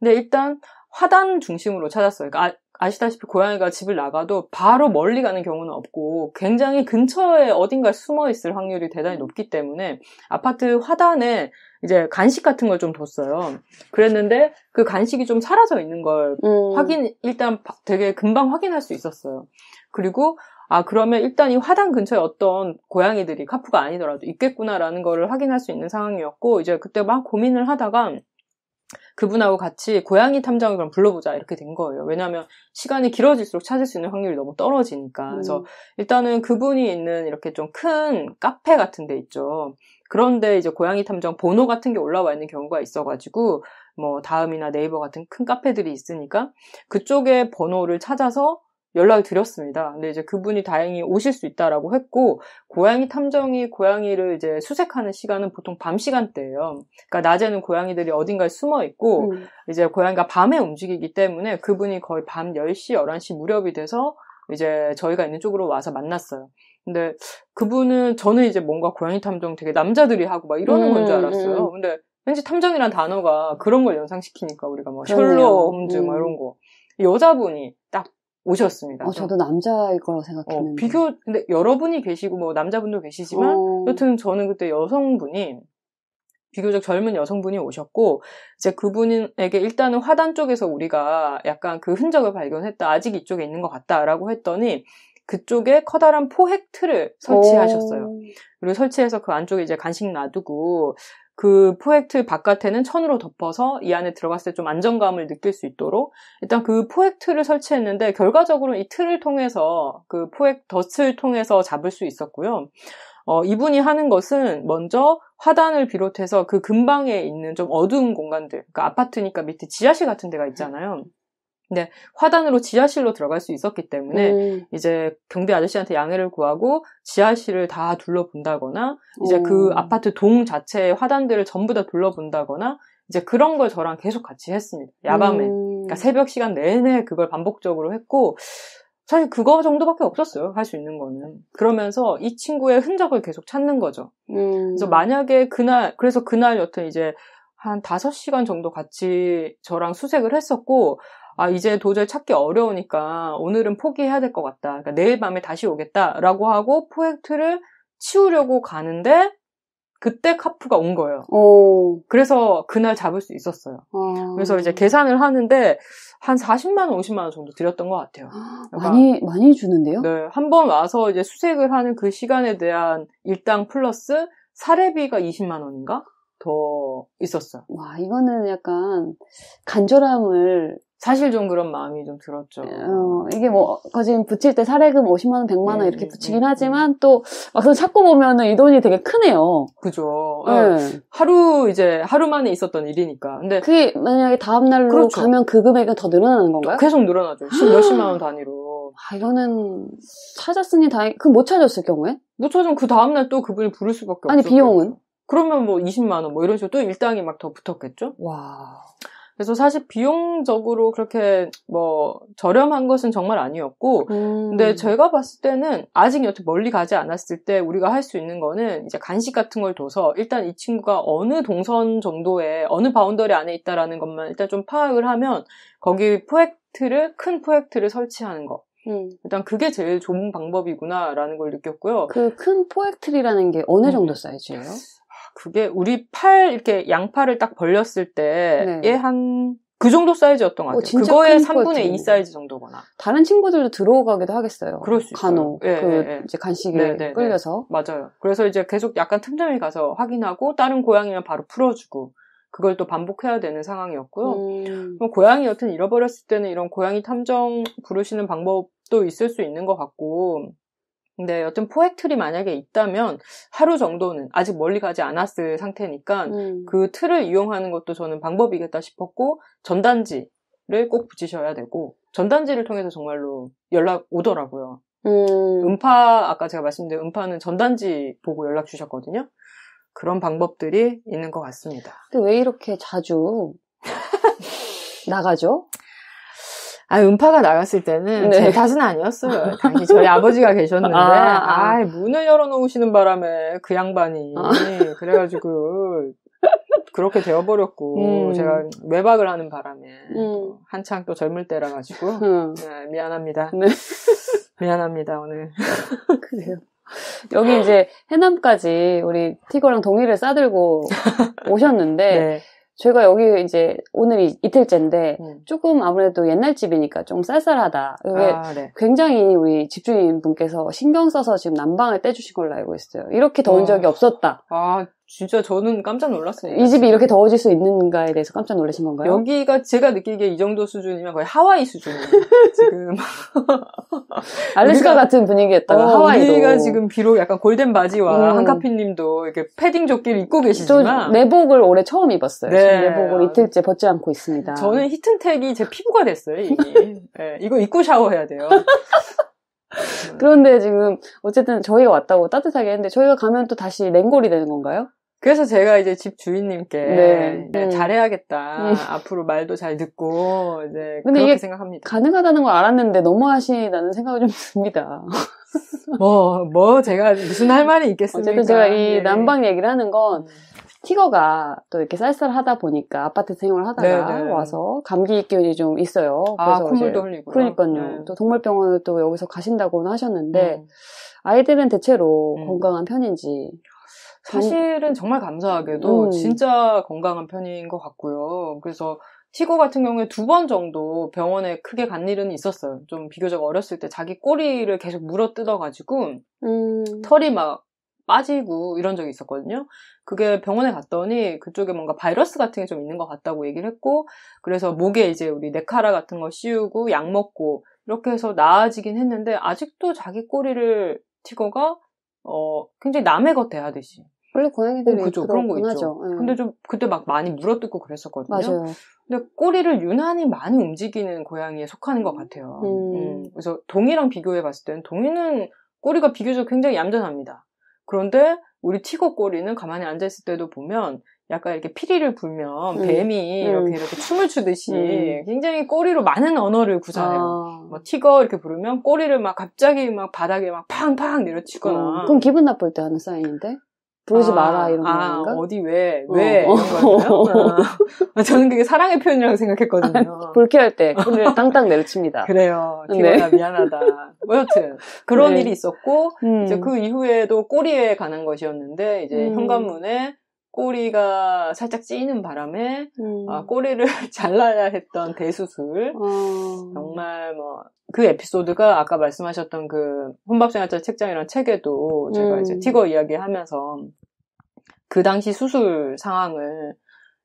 근데 일단 화단 중심으로 찾았어요. 그러니까 아시다시피 고양이가 집을 나가도 바로 멀리 가는 경우는 없고 굉장히 근처에 어딘가에 숨어 있을 확률이 대단히 높기 때문에 아파트 화단에 이제 간식 같은 걸 좀 뒀어요. 그랬는데 그 간식이 좀 사라져 있는 걸 일단 되게 금방 확인할 수 있었어요. 그리고 그러면 일단 이 화단 근처에 어떤 고양이들이 카푸가 아니더라도 있겠구나라는 거를 확인할 수 있는 상황이었고 이제 그때 막 고민을 하다가 그분하고 같이 고양이 탐정을 그럼 불러보자 이렇게 된 거예요. 왜냐하면 시간이 길어질수록 찾을 수 있는 확률이 너무 떨어지니까. 그래서 일단은 그분이 있는 이렇게 좀 큰 카페 같은 데 있죠. 그런데 이제 고양이 탐정 번호 같은 게 올라와 있는 경우가 있어가지고 다음이나 네이버 같은 큰 카페들이 있으니까 그쪽에 번호를 찾아서 연락을 드렸습니다. 근데 이제 그분이 다행히 오실 수 있다라고 했고 고양이 탐정이 고양이를 이제 수색하는 시간은 보통 밤 시간대예요. 그러니까 낮에는 고양이들이 어딘가에 숨어 있고 이제 고양이가 밤에 움직이기 때문에 그분이 거의 밤 10시, 11시 무렵이 돼서 이제 저희가 있는 쪽으로 와서 만났어요. 근데 그분은 저는 이제 뭔가 고양이 탐정 되게 남자들이 하고 막 이러는 건 줄 알았어요. 근데 왠지 탐정이란 단어가 그런 걸 연상시키니까 우리가 뭐 셜록 홈즈 뭐 이런 거. 여자분이 딱 오셨습니다. 저도 남자일 거라고 생각했는데. 근데 여러분이 계시고 뭐 남자분도 계시지만 여튼 저는 그때 여성분이 비교적 젊은 여성분이 오셨고 이제 그분에게 일단은 화단 쪽에서 우리가 약간 그 흔적을 발견했다. 아직 이쪽에 있는 것 같다라고 했더니 그쪽에 커다란 포획 틀을 설치하셨어요. 그리고 설치해서 그 안쪽에 이제 간식 놔두고 그 포획 틀 바깥에는 천으로 덮어서 이 안에 들어갔을 때 좀 안정감을 느낄 수 있도록 일단 그 포획 틀을 설치했는데 결과적으로 이 틀을 통해서 그 포획 덫을 통해서 잡을 수 있었고요. 이분이 하는 것은 먼저 화단을 비롯해서 그 근방에 있는 좀 어두운 공간들, 그러니까 아파트니까 밑에 지하실 같은 데가 있잖아요. 근데 화단으로 지하실로 들어갈 수 있었기 때문에 이제 경비 아저씨한테 양해를 구하고 지하실을 다 둘러본다거나 이제 그 아파트 동 자체의 화단들을 전부 다 둘러본다거나 이제 그런 걸 저랑 계속 같이 했습니다. 야밤에. 그러니까 새벽 시간 내내 그걸 반복적으로 했고 사실 그거 정도밖에 없었어요. 할 수 있는 거는. 그러면서 이 친구의 흔적을 계속 찾는 거죠. 그래서 만약에 그날 여튼 이제 한 5시간 정도 같이 저랑 수색을 했었고 아 이제 도저히 찾기 어려우니까 오늘은 포기해야 될 것 같다. 그러니까 내일 밤에 다시 오겠다라고 하고 포획틀을 치우려고 가는데 그때 카프가 온 거예요. 그래서 그날 잡을 수 있었어요. 그래서 이제 계산을 하는데 한 40만 원, 50만 원 정도 드렸던 것 같아요. 그러니까, 많이 주는데요? 네. 한 번 와서 이제 수색을 하는 그 시간에 대한 일당 플러스 사례비가 20만 원인가? 더 있었어요. 와, 이거는 약간 간절함을 사실 좀 그런 마음이 좀 들었죠. 이게 뭐, 거진 붙일 때 사례금 50만원, 100만원 이렇게 붙이긴 하지만 또 막상 찾고 보면은 이 돈이 되게 크네요. 그죠. 하루만에 있었던 일이니까. 근데. 그게 만약에 다음날로 그렇죠. 가면 그 금액은 더 늘어나는 건가요? 계속 늘어나죠. 몇십만원 단위로. 아, 이거는 찾았으니 다행, 그럼 못 찾았을 경우에? 못 찾으면 그 다음날 또 그분이 부를 수밖에 없어요. 아니, 비용은? 그러면 뭐 20만원 뭐 이런 식으로 또 일당이 막 더 붙었겠죠? 와. 그래서 사실 비용적으로 그렇게 뭐 저렴한 것은 정말 아니었고 근데 제가 봤을 때는 아직 여태 멀리 가지 않았을 때 우리가 할 수 있는 거는 이제 간식 같은 걸 둬서 일단 이 친구가 어느 동선 정도에 어느 바운더리 안에 있다라는 것만 일단 좀 파악을 하면 거기 큰 포획틀을 설치하는 거. 일단 그게 제일 좋은 방법이구나라는 걸 느꼈고요. 그 큰 포획틀이라는 게 어느 정도 사이즈예요? 그게 우리 이렇게 양팔을 딱 벌렸을 때에 그 정도 사이즈였던 것 같아요. 그거의 3분의 2 사이즈 정도거나. 다른 친구들도 들어가기도 하겠어요. 그럴 수 있어요. 간혹. 이제 간식에 끌려서. 맞아요. 그래서 이제 계속 약간 틈틈이 가서 확인하고 다른 고양이면 바로 풀어주고 그걸 또 반복해야 되는 상황이었고요. 고양이 여튼 잃어버렸을 때는 이런 고양이 탐정 부르시는 방법도 있을 수 있는 것 같고 근데 여튼 포획틀이 만약에 있다면 하루 정도는 아직 멀리 가지 않았을 상태니까 그 틀을 이용하는 것도 저는 방법이겠다 싶었고 전단지를 꼭 붙이셔야 되고 전단지를 통해서 정말로 연락 오더라고요. 음파 아까 제가 말씀드린 음파는 전단지 보고 연락 주셨거든요. 그런 방법들이 있는 것 같습니다. 근데 왜 이렇게 자주 나가죠? 음파가 나갔을 때는 제 탓은 아니었어요. 당시 저희 아버지가 계셨는데 문을 열어놓으시는 바람에 그 양반이 그래가지고 그렇게 되어버렸고 제가 외박을 하는 바람에 한창 또 젊을 때라 가지고 미안합니다. 미안합니다 오늘. 그래요. 여기 이제 해남까지 우리 티거랑 동이를 싸들고 오셨는데 저희가 여기 이제 오늘 이틀째인데 조금 아무래도 옛날 집이니까 좀 쌀쌀하다. 굉장히 우리 집주인 분께서 신경 써서 지금 난방을 떼주신 걸로 알고 있어요. 이렇게 더운 적이 없었다. 진짜 저는 깜짝 놀랐어요. 이 집이 이렇게 더워질 수 있는가에 대해서 깜짝 놀라신 건가요? 여기가 제가 느끼기에 이 정도 수준이면 거의 하와이 수준이에요. 지금 알래스카 같은 분위기였다가 하와이도. 우리가 지금 비록 약간 골덴 바지와 한카피님도 이렇게 패딩 조끼를 입고 계시지만 내복을 올해 처음 입었어요. 지금 내복을 이틀째 벗지 않고 있습니다. 저는 히튼텍이 제 피부가 됐어요. 이거 입고 샤워해야 돼요. 그런데 지금 어쨌든 저희가 왔다고 따뜻하게 했는데 저희가 가면 또 다시 냉골이 되는 건가요? 그래서 제가 이제 집 주인님께 잘해야겠다. 앞으로 말도 잘 듣고 이제 근데 그렇게 생각합니다. 가능하다는 걸 알았는데 너무하시다는 생각이 좀 듭니다. 뭐 제가 무슨 할 말이 있겠습니까? 어쨌든 제가 이 난방 얘기를 하는 건 티거가 또 이렇게 쌀쌀하다 보니까 아파트 생활을 하다가 네네. 와서 감기 기운이 좀 있어요. 그래서 콧물도 흘리고. 그러니까요. 또 동물병원을 또 여기서 가신다고는 하셨는데 아이들은 대체로 건강한 편인지. 사실은 정말 감사하게도 진짜 건강한 편인 것 같고요. 그래서 티거 같은 경우에 2번 정도 병원에 크게 간 일은 있었어요. 좀 비교적 어렸을 때 자기 꼬리를 계속 물어 뜯어가지고 털이 막 빠지고 이런 적이 있었거든요. 그게 병원에 갔더니 그쪽에 뭔가 바이러스 같은 게 좀 있는 것 같다고 얘기를 했고 그래서 목에 이제 우리 네카라 같은 거 씌우고 약 먹고 이렇게 해서 나아지긴 했는데 아직도 자기 꼬리를 티거가 굉장히 남의 것 대하듯이 원래 고양이들이 그죠, 그런 거 있죠. 근데 좀 그때 막 많이 물어뜯고 그랬었거든요. 맞아요. 근데 꼬리를 유난히 많이 움직이는 고양이에 속하는 것 같아요. 그래서 동이랑 비교해 봤을 때는 동이는 꼬리가 비교적 굉장히 얌전합니다. 그런데 우리 티거 꼬리는 가만히 앉아있을 때도 보면 약간 이렇게 피리를 불면 뱀이 이렇게 춤을 추듯이 굉장히 꼬리로 많은 언어를 구사해요. 뭐 티거 이렇게 부르면 꼬리를 막 갑자기 막 바닥에 막 팡팡 내려치거나. 그럼 기분 나쁠 때 하는 사인인데? 부르지 마라 이런 건가? 어디 왜 이런 거였나요? 저는 그게 사랑의 표현이라고 생각했거든요. 아, 불쾌할 때 꼬리를 땅땅 내려칩니다. 그래요. 티거야 미안하다. 뭐 여튼 그런 일이 있었고 이제 그 이후에도 꼬리에 관한 것이었는데 이제 현관문에 꼬리가 살짝 찌는 바람에 꼬리를 잘라야 했던 대수술. 정말 뭐 그 에피소드가 아까 말씀하셨던 그 혼밥생활자의 책장이라는 책에도 제가 이제 티거 이야기하면서 그 당시 수술 상황을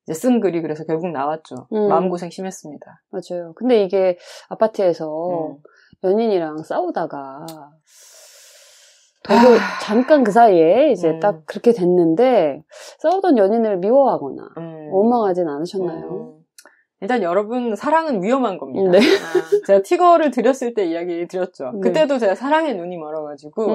이제 쓴 글이 그래서 결국 나왔죠. 마음고생 심했습니다. 맞아요. 근데 이게 아파트에서 연인이랑 싸우다가 잠깐 그 사이에 이제 딱 그렇게 됐는데 싸우던 연인을 미워하거나 원망하진 않으셨나요? 일단 여러분 사랑은 위험한 겁니다. 네. 제가 티거를 드렸을 때 이야기 드렸죠. 그때도 제가 사랑의 눈이 멀어가지고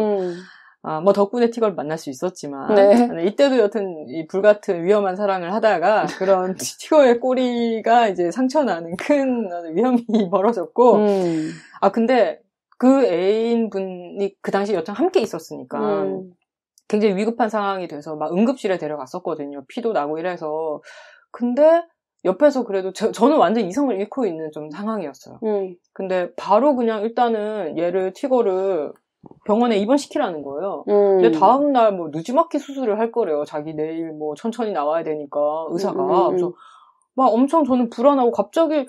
뭐 덕분에 티거를 만날 수 있었지만 네. 이때도 여튼 이 불같은 위험한 사랑을 하다가 그런 티거의 꼬리가 이제 상처나는 큰 위험이 벌어졌고 근데 그 애인분이 그 당시 여튼 함께 있었으니까 굉장히 위급한 상황이 돼서 막 응급실에 데려갔었거든요. 피도 나고 이래서. 근데 옆에서 그래도 저는 완전 이성을 잃고 있는 좀 상황이었어요. 근데 바로 그냥 일단은 얘를 티거를 병원에 입원시키라는 거예요. 근데 다음날 뭐 느지막이 수술을 할 거래요. 자기 내일 뭐 천천히 나와야 되니까 의사가. 그래서 막 엄청 저는 불안하고 갑자기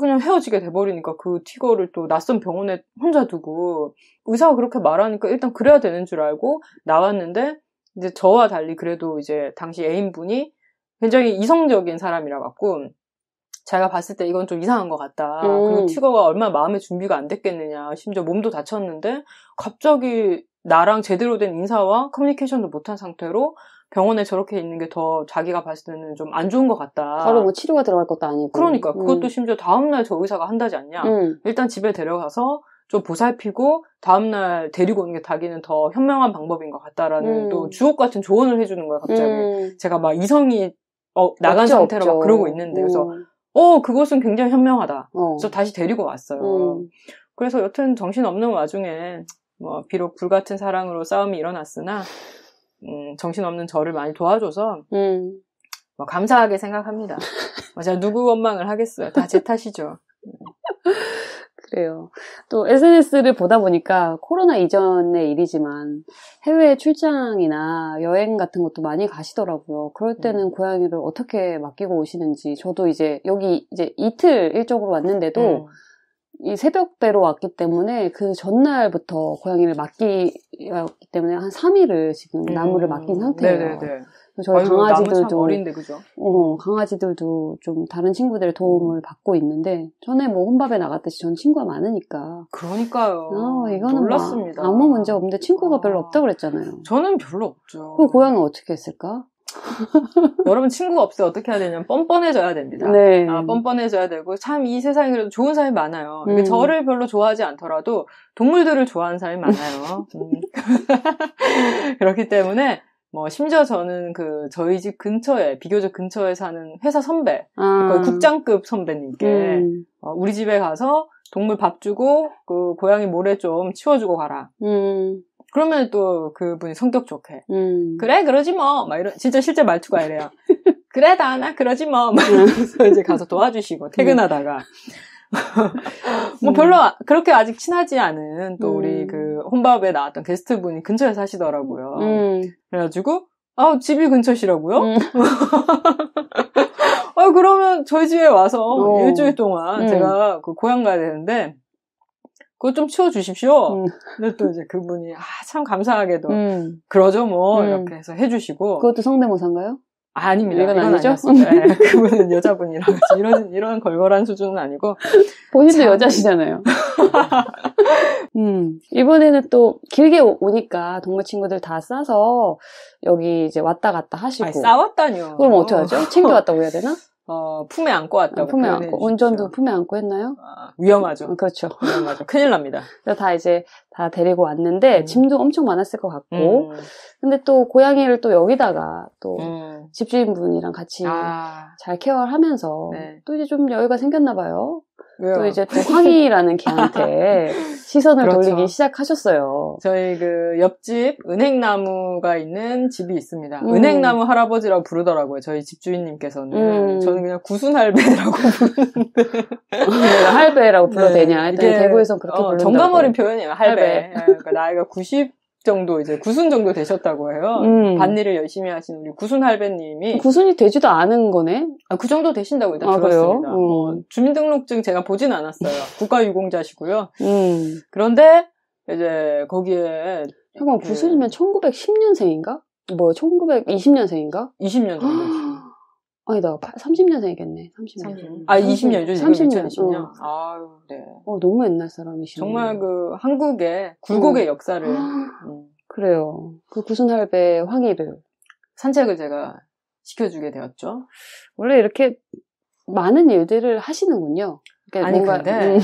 그냥 헤어지게 돼버리니까 그 티거를 또 낯선 병원에 혼자 두고 의사가 그렇게 말하니까 일단 그래야 되는 줄 알고 나왔는데 이제 저와 달리 그래도 이제 당시 애인분이 굉장히 이성적인 사람이라 갖고 자기가 봤을 때 이건 좀 이상한 것 같다. 그리고 티거가 얼마나 마음의 준비가 안 됐겠느냐. 심지어 몸도 다쳤는데 갑자기 나랑 제대로 된 인사와 커뮤니케이션도 못한 상태로 병원에 저렇게 있는 게 더 자기가 봤을 때는 좀 안 좋은 것 같다. 바로 뭐 치료가 들어갈 것도 아니고. 그러니까 그것도 심지어 다음날 저 의사가 한다지 않냐. 일단 집에 데려가서 좀 보살피고 다음날 데리고 오는 게 자기는 더 현명한 방법인 것 같다라는 또 주옥 같은 조언을 해주는 거예요. 갑자기 제가 막 이성이 나간 상태로 막 그러고 있는데 그래서 그것은 굉장히 현명하다. 그래서 다시 데리고 왔어요. 그래서 여튼 정신없는 와중에 뭐 비록 불같은 사랑으로 싸움이 일어났으나 정신없는 저를 많이 도와줘서 뭐 감사하게 생각합니다. 제가 누구 원망을 하겠어요. 다 제 탓이죠. 그래요. 또 SNS를 보다 보니까 코로나 이전의 일이지만 해외 출장이나 여행 같은 것도 많이 가시더라고요. 그럴 때는 고양이를 어떻게 맡기고 오시는지. 저도 이제 여기 이제 이틀 일적으로 왔는데도 이 새벽대로 왔기 때문에 그 전날부터 고양이를 맡기였기 때문에 한 3일을 지금 나무를 맡긴 상태예요. 네네네. 저희 강아지들도 참 어린데, 그죠? 강아지들도 좀 다른 친구들의 도움을 받고 있는데 전에 뭐 혼밥에 나갔듯이 전 친구가 많으니까. 그러니까요. 이거는 놀랐습니다. 아무 문제 없는데 친구가 별로 없다고 그랬잖아요. 저는 별로 없죠. 그럼 고양이는 어떻게 했을까? 여러분 친구가 없어요. 어떻게 해야 되냐면 뻔뻔해져야 됩니다. 네. 뻔뻔해져야 되고 참 이 세상에 그래도 좋은 사람이 많아요. 그러니까 저를 별로 좋아하지 않더라도 동물들을 좋아하는 사람이 많아요. 그렇기 때문에 뭐 심지어 저는 그 저희 집 근처에 비교적 근처에 사는 회사 선배, 거의 국장급 선배님께 우리 집에 가서 동물 밥 주고 그 고양이 모래 좀 치워주고 가라. 그러면 또 그분이 성격 좋게 그래 그러지 뭐 막 이런 진짜 실제 말투가 이래요. 그래 다나 그러지 뭐 막 이러면서 이제 가서 도와주시고 퇴근하다가. 뭐 별로 그렇게 아직 친하지 않은 또 우리 그 혼밥에 나왔던 게스트분이 근처에 사시더라고요. 그래가지고 아 집이 근처시라고요? 아 그러면 저희 집에 와서 일주일 동안 제가 그 고향 가야 되는데 그거 좀 치워주십시오. 근데 또 이제 그분이 아 참 감사하게도 그러죠 뭐 이렇게 해서 해주시고. 그것도 성대모사인가요? 아, 아닙니다. 이건 아니죠? 네, 그분은 여자분이라 이런 걸걸한 수준은 아니고 본인도 참... 여자시잖아요. 이번에는 또 길게 오니까 동물 친구들 다 싸서 여기 이제 왔다 갔다 하시고. 아니, 싸웠다뇨. 그럼 어떻게 하죠? 챙겨왔다고 해야 되나? 품에 안고 왔다고. 아, 품에 안고. 운전도 품에 안고 했나요? 아, 위험하죠. 그렇죠. 위험하죠. 큰일 납니다. 그래서 다 이제 다 데리고 왔는데 짐도 엄청 많았을 것 같고. 근데 또 고양이를 또 여기다가 또 집주인분이랑 같이 잘 케어를 하면서 네. 또 이제 좀 여유가 생겼나 봐요. 왜요? 또 이제 또 황이라는 개한테 시선을 그렇죠. 돌리기 시작하셨어요. 저희 그 옆집 은행나무가 있는 집이 있습니다. 은행나무 할아버지라고 부르더라고요. 저희 집주인님께서는. 저는 그냥 구순할배라고 부르는데. 할배라고 불러도 되냐. 했더니 대구에선 그렇게 부른다고. 정감 어린 표현이에요. 할배. 그러니까 나이가 90 정도 이제 구순 정도 되셨다고 해요. 밭일을 열심히 하신 우리 구순 할배님이 구순이 되지도 않은 거네. 아, 그 정도 되신다고 일단 들었습니다. 주민등록증 제가 보진 않았어요. 국가유공자시고요. 그런데 이제 거기에 잠깐 구순이면 1910년생인가? 뭐 1920년생인가? 20년 정도. 아니다, 30년생이겠네. 30년. 아, 20년이죠. 30년. 아유, 네. 너무 옛날 사람이시네. 정말 그 한국의 굴곡의 역사를. 그래요. 그 구순할배 황이를 산책을 제가 시켜주게 되었죠. 원래 이렇게 많은 일들을 하시는군요. 그러니까 아니 뭔가,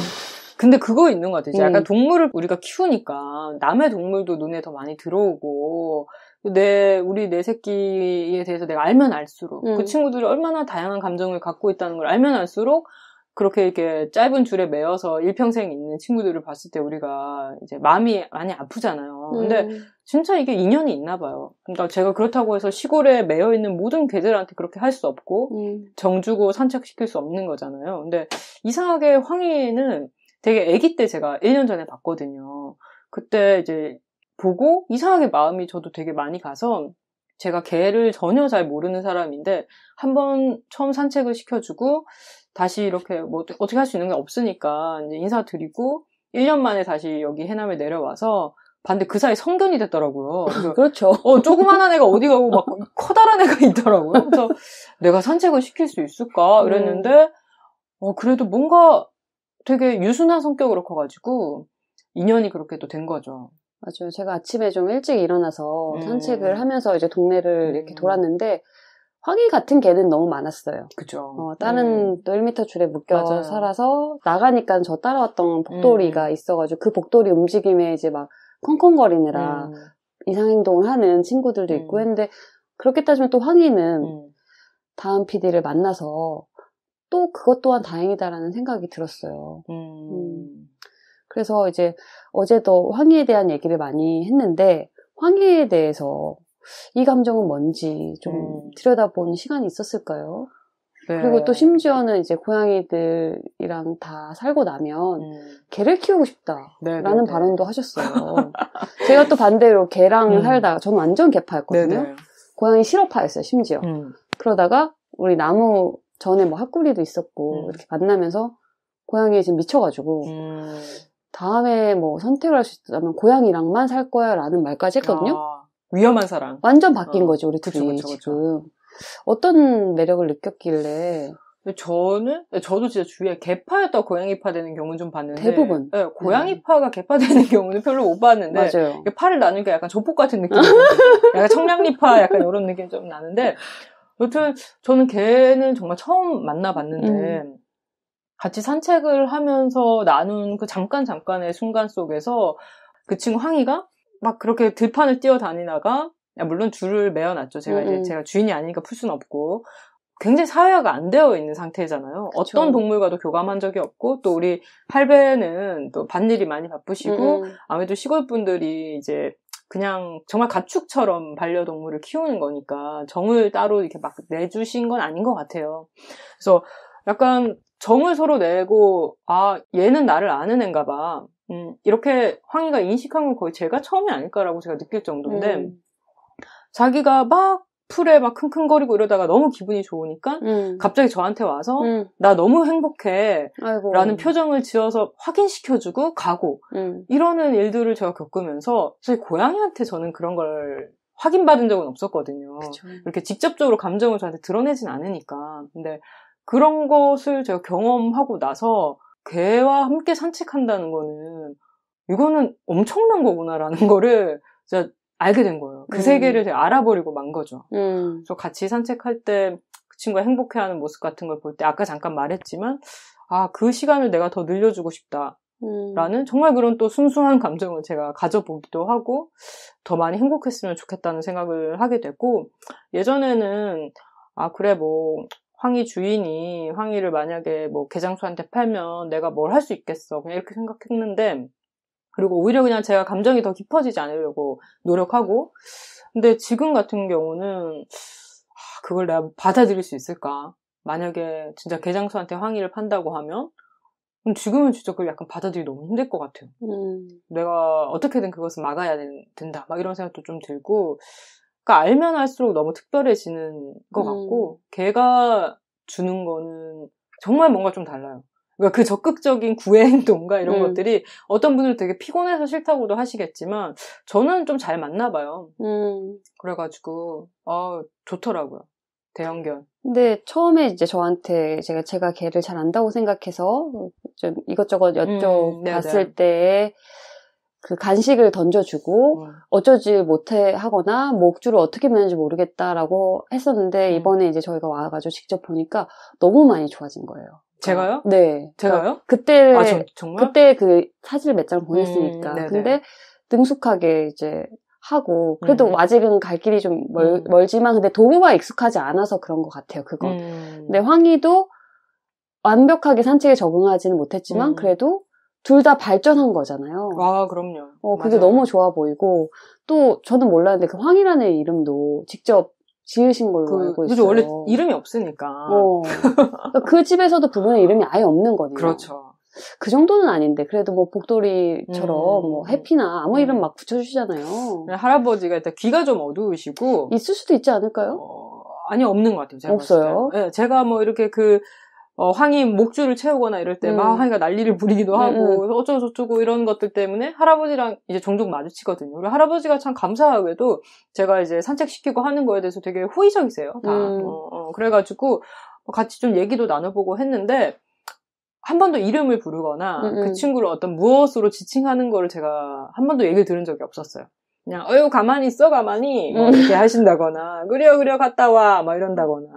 근데 그거 있는 것 같아요. 약간 동물을 우리가 키우니까 남의 동물도 눈에 더 많이 들어오고. 우리 내 새끼에 대해서 내가 알면 알수록 그 친구들이 얼마나 다양한 감정을 갖고 있다는 걸 알면 알수록 그렇게 이렇게 짧은 줄에 매여서 일평생 있는 친구들을 봤을 때 우리가 이제 마음이 많이 아프잖아요. 근데 진짜 이게 인연이 있나 봐요. 그러니까 제가 그렇다고 해서 시골에 매여 있는 모든 개들한테 그렇게 할 수 없고 정주고 산책시킬 수 없는 거잖아요. 근데 이상하게 황이는 되게 아기 때 제가 1년 전에 봤거든요. 그때 이제 보고 이상하게 마음이 저도 되게 많이 가서 제가 개를 전혀 잘 모르는 사람인데 한번 처음 산책을 시켜주고 다시 이렇게 뭐 어떻게 할 수 있는 게 없으니까 이제 인사드리고 1년 만에 다시 여기 해남에 내려와서 봤는데 그 사이 성견이 됐더라고요. 그래서 그렇죠. 조그만한 애가 어디 가고 막 커다란 애가 있더라고요. 그래서 내가 산책을 시킬 수 있을까 그랬는데 그래도 뭔가 되게 유순한 성격으로 커가지고 인연이 그렇게 또 된 거죠. 맞아요. 제가 아침에 좀 일찍 일어나서 산책을 하면서 이제 동네를 이렇게 돌았는데 황이 같은 개는 너무 많았어요. 그죠. 다른 1m 줄에 묶여 맞아요. 살아서 나가니까 저 따라왔던 복돌이가 있어가지고 그 복돌이 움직임에 이제 막 컹컹거리느라 이상행동을 하는 친구들도 있고 했는데 그렇게 따지면 또 황이는 다음 PD를 만나서 또 그것 또한 다행이다라는 생각이 들었어요. 그래서 이제 어제도 황이에 대한 얘기를 많이 했는데 황이에 대해서 이 감정은 뭔지 좀 들여다보는 시간이 있었을까요? 네. 그리고 또 심지어는 이제 고양이들이랑 다 살고 나면 개를 키우고 싶다라는 발언도 하셨어요. 제가 또 반대로 개랑 살다가 저는 완전 개파였거든요. 네네. 고양이 실어파였어요, 심지어. 그러다가 우리 나무 전에 뭐 핫구리도 있었고 이렇게 만나면서 고양이에 지금 미쳐가지고 다음에 뭐 선택을 할 수 있다면 고양이랑만 살 거야 라는 말까지 했거든요. 아, 위험한 사랑. 완전 바뀐 거지, 우리 둘이 지금. 어떤 매력을 느꼈길래. 저도 진짜 주위에 개파였다고 고양이파 되는 경우는 좀 봤는데. 대부분. 네, 고양이파가 개파 되는 경우는 별로 못 봤는데. 맞아요. 파를 나누니까 약간 조폭 같은 느낌. 약간 청량리파 약간 이런 느낌 좀 나는데. 여튼 저는 개는 정말 처음 만나봤는데. 같이 산책을 하면서 나눈 그 잠깐의 순간 속에서 그 친구 황이가 막 그렇게 들판을 뛰어다니다가 물론 줄을 매어놨죠. 제가 이제 제가 주인이 아니니까 풀 수는 없고. 굉장히 사회화가 안 되어 있는 상태잖아요. 그쵸. 어떤 동물과도 교감한 적이 없고, 또 우리 팔배는 또 밭일이 많이 바쁘시고, 아무래도 시골 분들이 이제 그냥 정말 가축처럼 반려동물을 키우는 거니까 정을 따로 이렇게 막 내주신 건 아닌 것 같아요. 그래서 약간 정을 서로 내고, 아, 얘는 나를 아는 애인가 봐. 이렇게 황이가 인식한 건 거의 제가 처음이 아닐까라고 제가 느낄 정도인데, 자기가 막 풀에 막 킁킁거리고 이러다가 너무 기분이 좋으니까 갑자기 저한테 와서 나 너무 행복해 아이고. 라는 표정을 지어서 확인시켜주고 가고 이러는 일들을 제가 겪으면서 사실 고양이한테 저는 그런 걸 확인받은 적은 없었거든요. 그쵸. 이렇게 직접적으로 감정을 저한테 드러내진 않으니까. 근데 그런 것을 제가 경험하고 나서 개와 함께 산책한다는 거는 이거는 엄청난 거구나라는 거를 진짜 알게 된 거예요. 그 세계를 제가 알아버리고 만 거죠. 그래서 같이 산책할 때 그 친구가 행복해하는 모습 같은 걸 볼 때 아까 잠깐 말했지만 아, 그 시간을 내가 더 늘려주고 싶다라는 정말 그런 또 순수한 감정을 제가 가져보기도 하고 더 많이 행복했으면 좋겠다는 생각을 하게 됐고 예전에는 아, 그래 뭐 황이 주인이 황이를 만약에 뭐 개장수한테 팔면 내가 뭘 할 수 있겠어. 그냥 이렇게 생각했는데 그리고 오히려 그냥 제가 감정이 더 깊어지지 않으려고 노력하고 근데 지금 같은 경우는 그걸 내가 받아들일 수 있을까? 만약에 진짜 개장수한테 황의를 판다고 하면 지금은 진짜 그걸 약간 받아들이기 너무 힘들 것 같아요. 내가 어떻게든 그것을 막아야 된다 막 이런 생각도 좀 들고 그러니까 알면 할수록 너무 특별해지는 것 같고 걔가 주는 거는 정말 뭔가 좀 달라요. 그러니까 그 적극적인 구애 행동과 이런 것들이 어떤 분들 되게 피곤해서 싫다고도 하시겠지만 저는 좀 잘 맞나 봐요. 그래가지고 아 좋더라고요. 대형견. 근데 처음에 이제 저한테 제가 걔를 잘 안다고 생각해서 좀 이것저것 여쭤봤을 때 그 간식을 던져주고 어쩌지 못해 하거나 목줄을 어떻게 매는지 모르겠다라고 했었는데 이번에 이제 저희가 와가지고 직접 보니까 너무 많이 좋아진 거예요. 제가요? 네. 제가요? 그때, 아, 정말? 그때 그 사진을 몇 장 보냈으니까. 근데 능숙하게 이제 하고, 그래도 아직은 갈 길이 좀 멀지만, 근데 도구가 익숙하지 않아서 그런 것 같아요, 그건. 근데 황이도 완벽하게 산책에 적응하지는 못했지만, 그래도 둘 다 발전한 거잖아요. 아, 그럼요. 그게 맞아요. 너무 좋아 보이고, 또 저는 몰랐는데 그 황이라는 이름도 직접 지으신 걸로 알고 있어요. 원래 이름이 없으니까. 그 집에서도 부모의 이름이 아예 없는 거네요. 그렇죠. 그 정도는 아닌데 그래도 뭐 복돌이처럼 뭐 해피나 아무 이름 막 붙여주시잖아요. 할아버지가 일단 귀가 좀 어두우시고 있을 수도 있지 않을까요? 아니 없는 것 같아요. 제가 없어요. 네, 제가 뭐 이렇게 그 황이 목줄을 채우거나 이럴 때 막 황이가 난리를 부리기도 하고 어쩌고 저쩌고 이런 것들 때문에 할아버지랑 이제 종종 마주치거든요. 우리 할아버지가 참 감사하게도 제가 이제 산책시키고 하는 거에 대해서 되게 호의적이세요. 다. 그래가지고 같이 좀 얘기도 나눠보고 했는데 한 번도 이름을 부르거나 그 친구를 어떤 무엇으로 지칭하는 거를 제가 한 번도 얘기를 들은 적이 없었어요. 그냥 어유 가만히 있어 가만히 이렇게 하신다거나 그려 갔다 와 막 이런다거나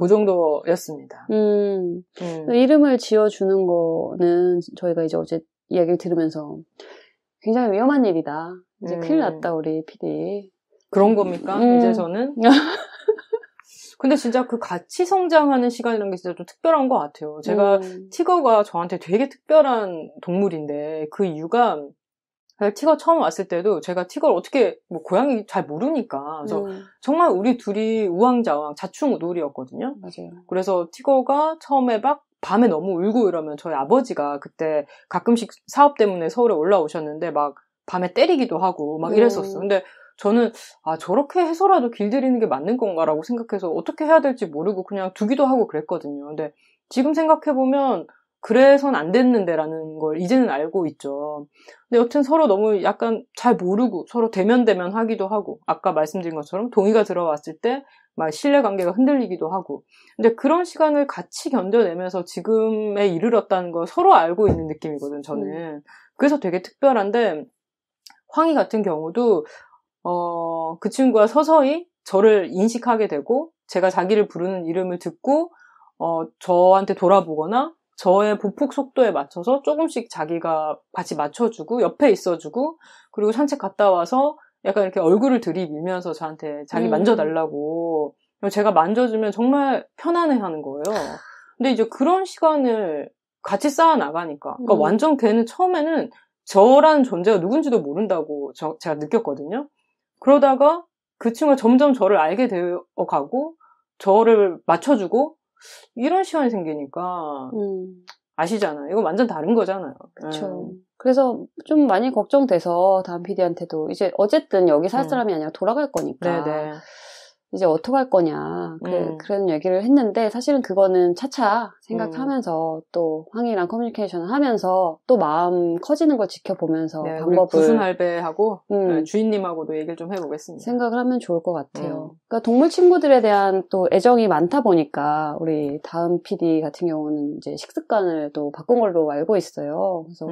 그 정도였습니다. 이름을 지어주는 거는 저희가 이제 어제 이야기를 들으면서 굉장히 위험한 일이다. 이제 큰일 났다 우리 PD. 그런 겁니까? 이제 저는. 근데 진짜 그 같이 성장하는 시간이라는 게 진짜 좀 특별한 것 같아요. 제가 티거가 저한테 되게 특별한 동물인데 그 이유가 티거 처음 왔을 때도 제가 티거를 어떻게 뭐 고양이 잘 모르니까 그래서 정말 우리 둘이 우왕좌왕 자충우돌이었거든요. 맞아요. 그래서 티거가 처음에 막 밤에 너무 울고 이러면 저희 아버지가 그때 가끔씩 사업 때문에 서울에 올라오셨는데 막 밤에 때리기도 하고 막 이랬었어. 근데 저는 아 저렇게 해서라도 길들이는 게 맞는 건가라고 생각해서 어떻게 해야 될지 모르고 그냥 두기도 하고 그랬거든요. 근데 지금 생각해보면 그래선 안 됐는데라는 걸 이제는 알고 있죠. 근데 여튼 서로 너무 약간 잘 모르고 서로 대면대면 하기도 하고 아까 말씀드린 것처럼 동의가 들어왔을 때 막 신뢰관계가 흔들리기도 하고 근데 그런 시간을 같이 견뎌내면서 지금에 이르렀다는 걸 서로 알고 있는 느낌이거든요. 저는. 그래서 되게 특별한데 황이 같은 경우도 그 친구가 서서히 저를 인식하게 되고 제가 자기를 부르는 이름을 듣고 저한테 돌아보거나 저의 보폭 속도에 맞춰서 조금씩 자기가 같이 맞춰주고 옆에 있어주고 그리고 산책 갔다 와서 약간 이렇게 얼굴을 들이밀면서 저한테 자기 만져달라고. 제가 만져주면 정말 편안해하는 거예요. 근데 이제 그런 시간을 같이 쌓아나가니까. 그러니까 완전 걔는 처음에는 저라는 존재가 누군지도 모른다고 제가 느꼈거든요. 그러다가 그 친구가 점점 저를 알게 되어가고 저를 맞춰주고 이런 시간이 생기니까 아시잖아요. 이거 완전 다른 거잖아요. 그렇죠. 그래서 좀 많이 걱정돼서 다음 PD한테도 이제 어쨌든 여기 살 사람이 아니라 돌아갈 거니까 네네. 이제 어떻게 할 거냐 그런 얘기를 했는데 사실은 그거는 차차 생각하면서 또 황이랑 커뮤니케이션을 하면서 또 마음 커지는 걸 지켜보면서 네, 방법을 구순할배하고 네, 주인님하고도 얘기를 좀 해보겠습니다. 생각을 하면 좋을 것 같아요. 그러니까 동물 친구들에 대한 또 애정이 많다 보니까 우리 다음 PD 같은 경우는 이제 식습관을 또 바꾼 걸로 알고 있어요. 그래서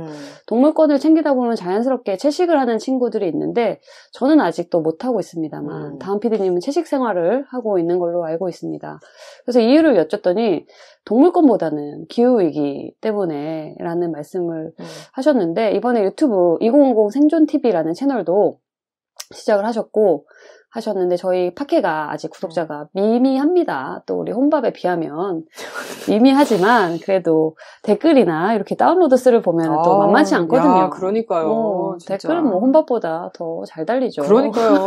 동물권을 챙기다 보면 자연스럽게 채식을 하는 친구들이 있는데 저는 아직도 못하고 있습니다만 다음 PD님은 채식 생활 을 하고 있는 걸로 알고 있습니다. 그래서 이유를 여쭤더니 동물권보다는 기후위기 때문에 라는 말씀을 하셨는데 이번에 유튜브 2050 생존TV라는 채널도 시작을 하셨는데 저희 파케가 아직 구독자가 미미합니다. 또 우리 혼밥에 비하면 미미하지만 그래도 댓글이나 이렇게 다운로드수를 보면 또 만만치 않거든요. 야, 그러니까요. 진짜. 댓글은 뭐 혼밥보다 더 잘 달리죠. 그러니까요.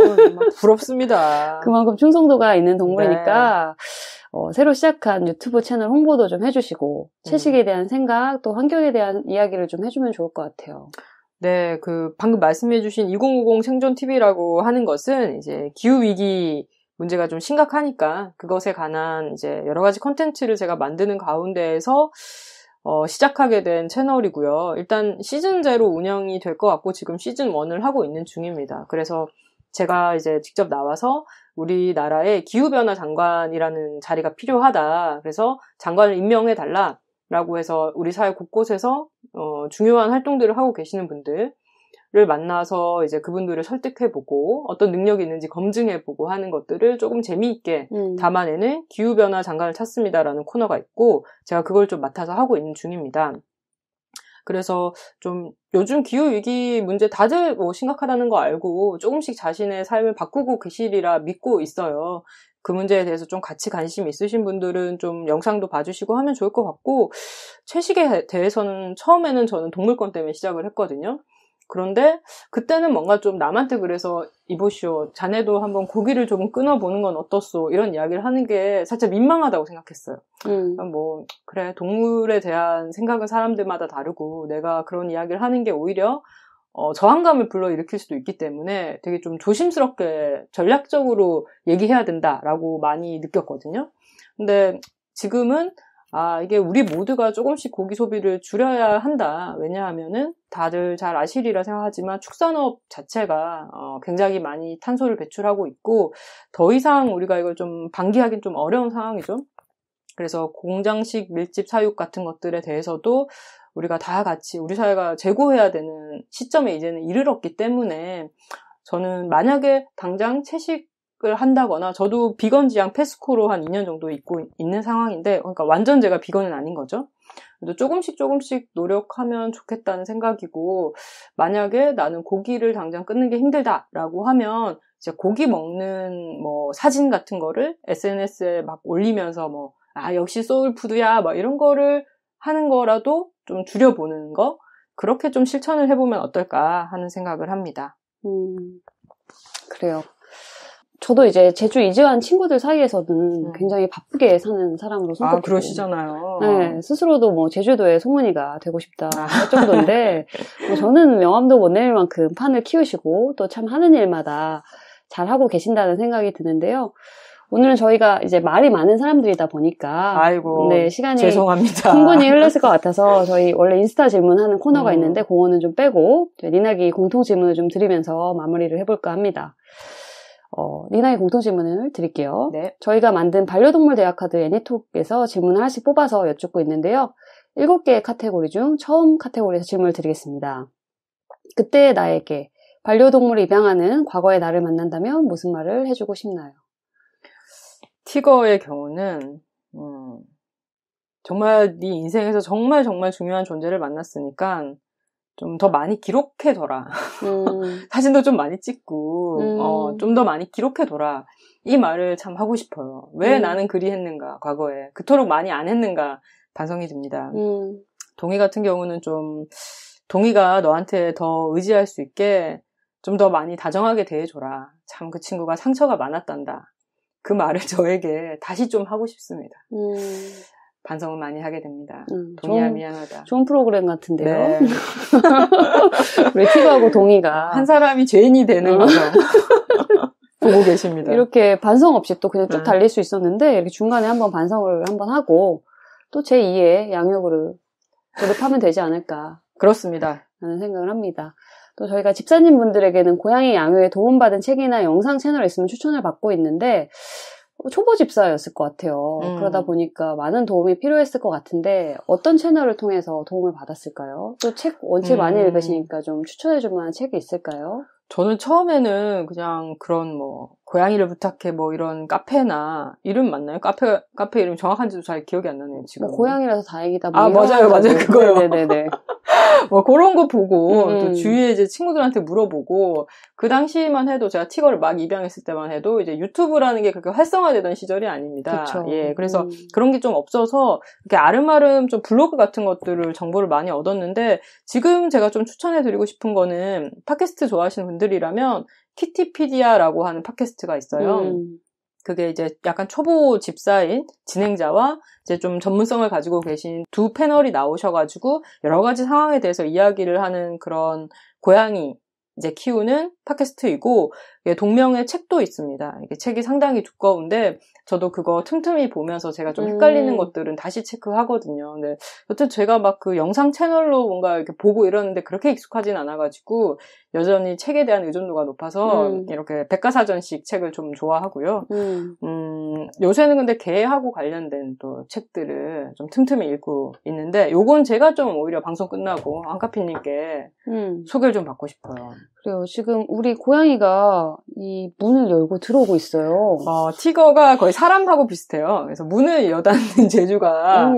부럽습니다. 그만큼 충성도가 있는 동물이니까 네. 새로 시작한 유튜브 채널 홍보도 좀 해주시고 채식에 대한 생각 또 환경에 대한 이야기를 좀 해주면 좋을 것 같아요. 네, 그, 방금 말씀해주신 2050 생존TV라고 하는 것은 이제 기후위기 문제가 좀 심각하니까 그것에 관한 이제 여러가지 콘텐츠를 제가 만드는 가운데에서 시작하게 된 채널이고요. 일단 시즌제로 운영이 될 것 같고 지금 시즌1을 하고 있는 중입니다. 그래서 제가 이제 직접 나와서 우리나라의 기후변화 장관이라는 자리가 필요하다. 그래서 장관을 임명해달라. 라고 해서 우리 사회 곳곳에서 중요한 활동들을 하고 계시는 분들을 만나서 이제 그분들을 설득해보고 어떤 능력이 있는지 검증해보고 하는 것들을 조금 재미있게 담아내는 기후변화 장관을 찾습니다라는 코너가 있고 제가 그걸 좀 맡아서 하고 있는 중입니다. 그래서 좀 요즘 기후위기 문제 다들 뭐 심각하다는 거 알고 조금씩 자신의 삶을 바꾸고 계시리라 믿고 있어요. 그 문제에 대해서 좀 같이 관심 있으신 분들은 좀 영상도 봐주시고 하면 좋을 것 같고 채식에 대해서는 처음에는 저는 동물권 때문에 시작을 했거든요. 그런데 그때는 뭔가 좀 남한테 그래서 이보시오 자네도 한번 고기를 조금 끊어보는 건 어떻소 이런 이야기를 하는 게 살짝 민망하다고 생각했어요. 뭐 그래 동물에 대한 생각은 사람들마다 다르고 내가 그런 이야기를 하는 게 오히려 저항감을 불러일으킬 수도 있기 때문에 되게 좀 조심스럽게 전략적으로 얘기해야 된다라고 많이 느꼈거든요. 근데 지금은 이게 우리 모두가 조금씩 고기 소비를 줄여야 한다. 왜냐하면은 다들 잘 아시리라 생각하지만 축산업 자체가 굉장히 많이 탄소를 배출하고 있고 더 이상 우리가 이걸 좀 방기하기는 좀 어려운 상황이죠. 그래서 공장식 밀집 사육 같은 것들에 대해서도 우리가 다 같이 우리 사회가 제고해야 되는 시점에 이제는 이르렀기 때문에 저는 만약에 당장 채식을 한다거나 저도 비건 지향 페스코로 한 2년 정도 있고 있는 상황인데 그러니까 완전 제가 비건은 아닌 거죠. 그래도 조금씩 노력하면 좋겠다는 생각이고 만약에 나는 고기를 당장 끊는 게 힘들다라고 하면 이제 고기 먹는 뭐 사진 같은 거를 SNS에 막 올리면서 뭐 역시 소울푸드야 막 이런 거를 하는 거라도 좀 줄여보는 거 그렇게 좀 실천을 해보면 어떨까 하는 생각을 합니다. 그래요. 저도 이제 제주 이주한 친구들 사이에서는 굉장히 바쁘게 사는 사람으로 손꼽히고 그러시잖아요. 네, 스스로도 뭐 제주도의 송은이가 되고 싶다 할 정도인데 뭐 저는 명함도 못 낼 만큼 판을 키우시고 또 참 하는 일마다 잘하고 계신다는 생각이 드는데요. 오늘은 저희가 이제 말이 많은 사람들이다 보니까 아이고, 네, 시간이 죄송합니다. 충분히 흘렀을 것 같아서 저희 원래 인스타 질문하는 코너가 있는데 그거는 좀 빼고 니나기 공통 질문을 좀 드리면서 마무리를 해볼까 합니다. 니나기 공통 질문을 드릴게요. 네. 저희가 만든 반려동물 대학 카드 애니톡에서 질문을 하나씩 뽑아서 여쭙고 있는데요. 7개의 카테고리 중 처음 카테고리에서 질문을 드리겠습니다. 그때의 나에게 반려동물을 입양하는 과거의 나를 만난다면 무슨 말을 해주고 싶나요? 티거의 경우는 정말 네 인생에서 정말 중요한 존재를 만났으니까 좀 더 많이 기록해둬라. 사진도 좀 많이 찍고 좀 더 많이 기록해둬라. 이 말을 참 하고 싶어요. 왜 나는 그리 했는가, 과거에 그토록 많이 안 했는가 반성이 듭니다. 동이 같은 경우는 좀 동이가 너한테 더 의지할 수 있게 좀 더 많이 다정하게 대해줘라. 참 그 친구가 상처가 많았단다. 그 말을 저에게 다시 좀 하고 싶습니다. 반성을 많이 하게 됩니다. 동이야 미안하다. 좋은 프로그램 같은데요. 네. 왜 티거하고 동이가 한 사람이 죄인이 되는 거죠. 보고 계십니다. 이렇게 반성 없이 또 그냥 쭉 달릴 수 있었는데 이렇게 중간에 한번 반성을 한번 하고 또 제2의 양육으로 노력하면 되지 않을까. 그렇습니다. 라는 생각을 합니다. 또 저희가 집사님 분들에게는 고양이 양육에 도움받은 책이나 영상 채널이 있으면 추천을 받고 있는데 초보 집사였을 것 같아요. 그러다 보니까 많은 도움이 필요했을 것 같은데 어떤 채널을 통해서 도움을 받았을까요? 또 책 원체 많이 읽으시니까 좀 추천해줄 만한 책이 있을까요? 저는 처음에는 그냥 그런 뭐 고양이를 부탁해 뭐 이런 카페나 이름 맞나요? 카페 이름 정확한지도 잘 기억이 안 나네요 지금. 뭐 고양이라서 다행이다. 뭐 아 맞아요 그거요. 네네네. 뭐 그런 거 보고 또 주위에 이제 친구들한테 물어보고 그 당시만 해도 제가 티거를 막 입양했을 때만 해도 이제 유튜브라는 게 그렇게 활성화되던 시절이 아닙니다. 그쵸. 예, 그래서 그런 게 좀 없어서 이렇게 아름아름 좀 블로그 같은 것들을 정보를 많이 얻었는데 지금 제가 좀 추천해드리고 싶은 거는 팟캐스트 좋아하시는 분들이라면. 키티피디아라고 하는 팟캐스트가 있어요. 그게 이제 약간 초보 집사인 진행자와 이제 좀 전문성을 가지고 계신 두 패널이 나오셔가지고 여러 가지 상황에 대해서 이야기를 하는 그런 고양이 이제 키우는 팟캐스트이고 동명의 책도 있습니다. 이게 책이 상당히 두꺼운데 저도 그거 틈틈이 보면서 제가 좀 헷갈리는 것들은 다시 체크하거든요. 근데 여튼 제가 막 그 영상 채널로 뭔가 이렇게 보고 이러는데 그렇게 익숙하진 않아가지고 여전히 책에 대한 의존도가 높아서 이렇게 백과사전식 책을 좀 좋아하고요. 요새는 근데 개하고 관련된 또 책들을 좀 틈틈이 읽고 있는데 요건 제가 좀 오히려 방송 끝나고 한카피님께 소개를 좀 받고 싶어요. 그래요. 지금 우리 고양이가 이 문을 열고 들어오고 있어요. 티거가 거의 사람하고 비슷해요. 그래서 문을 여닫는 재주가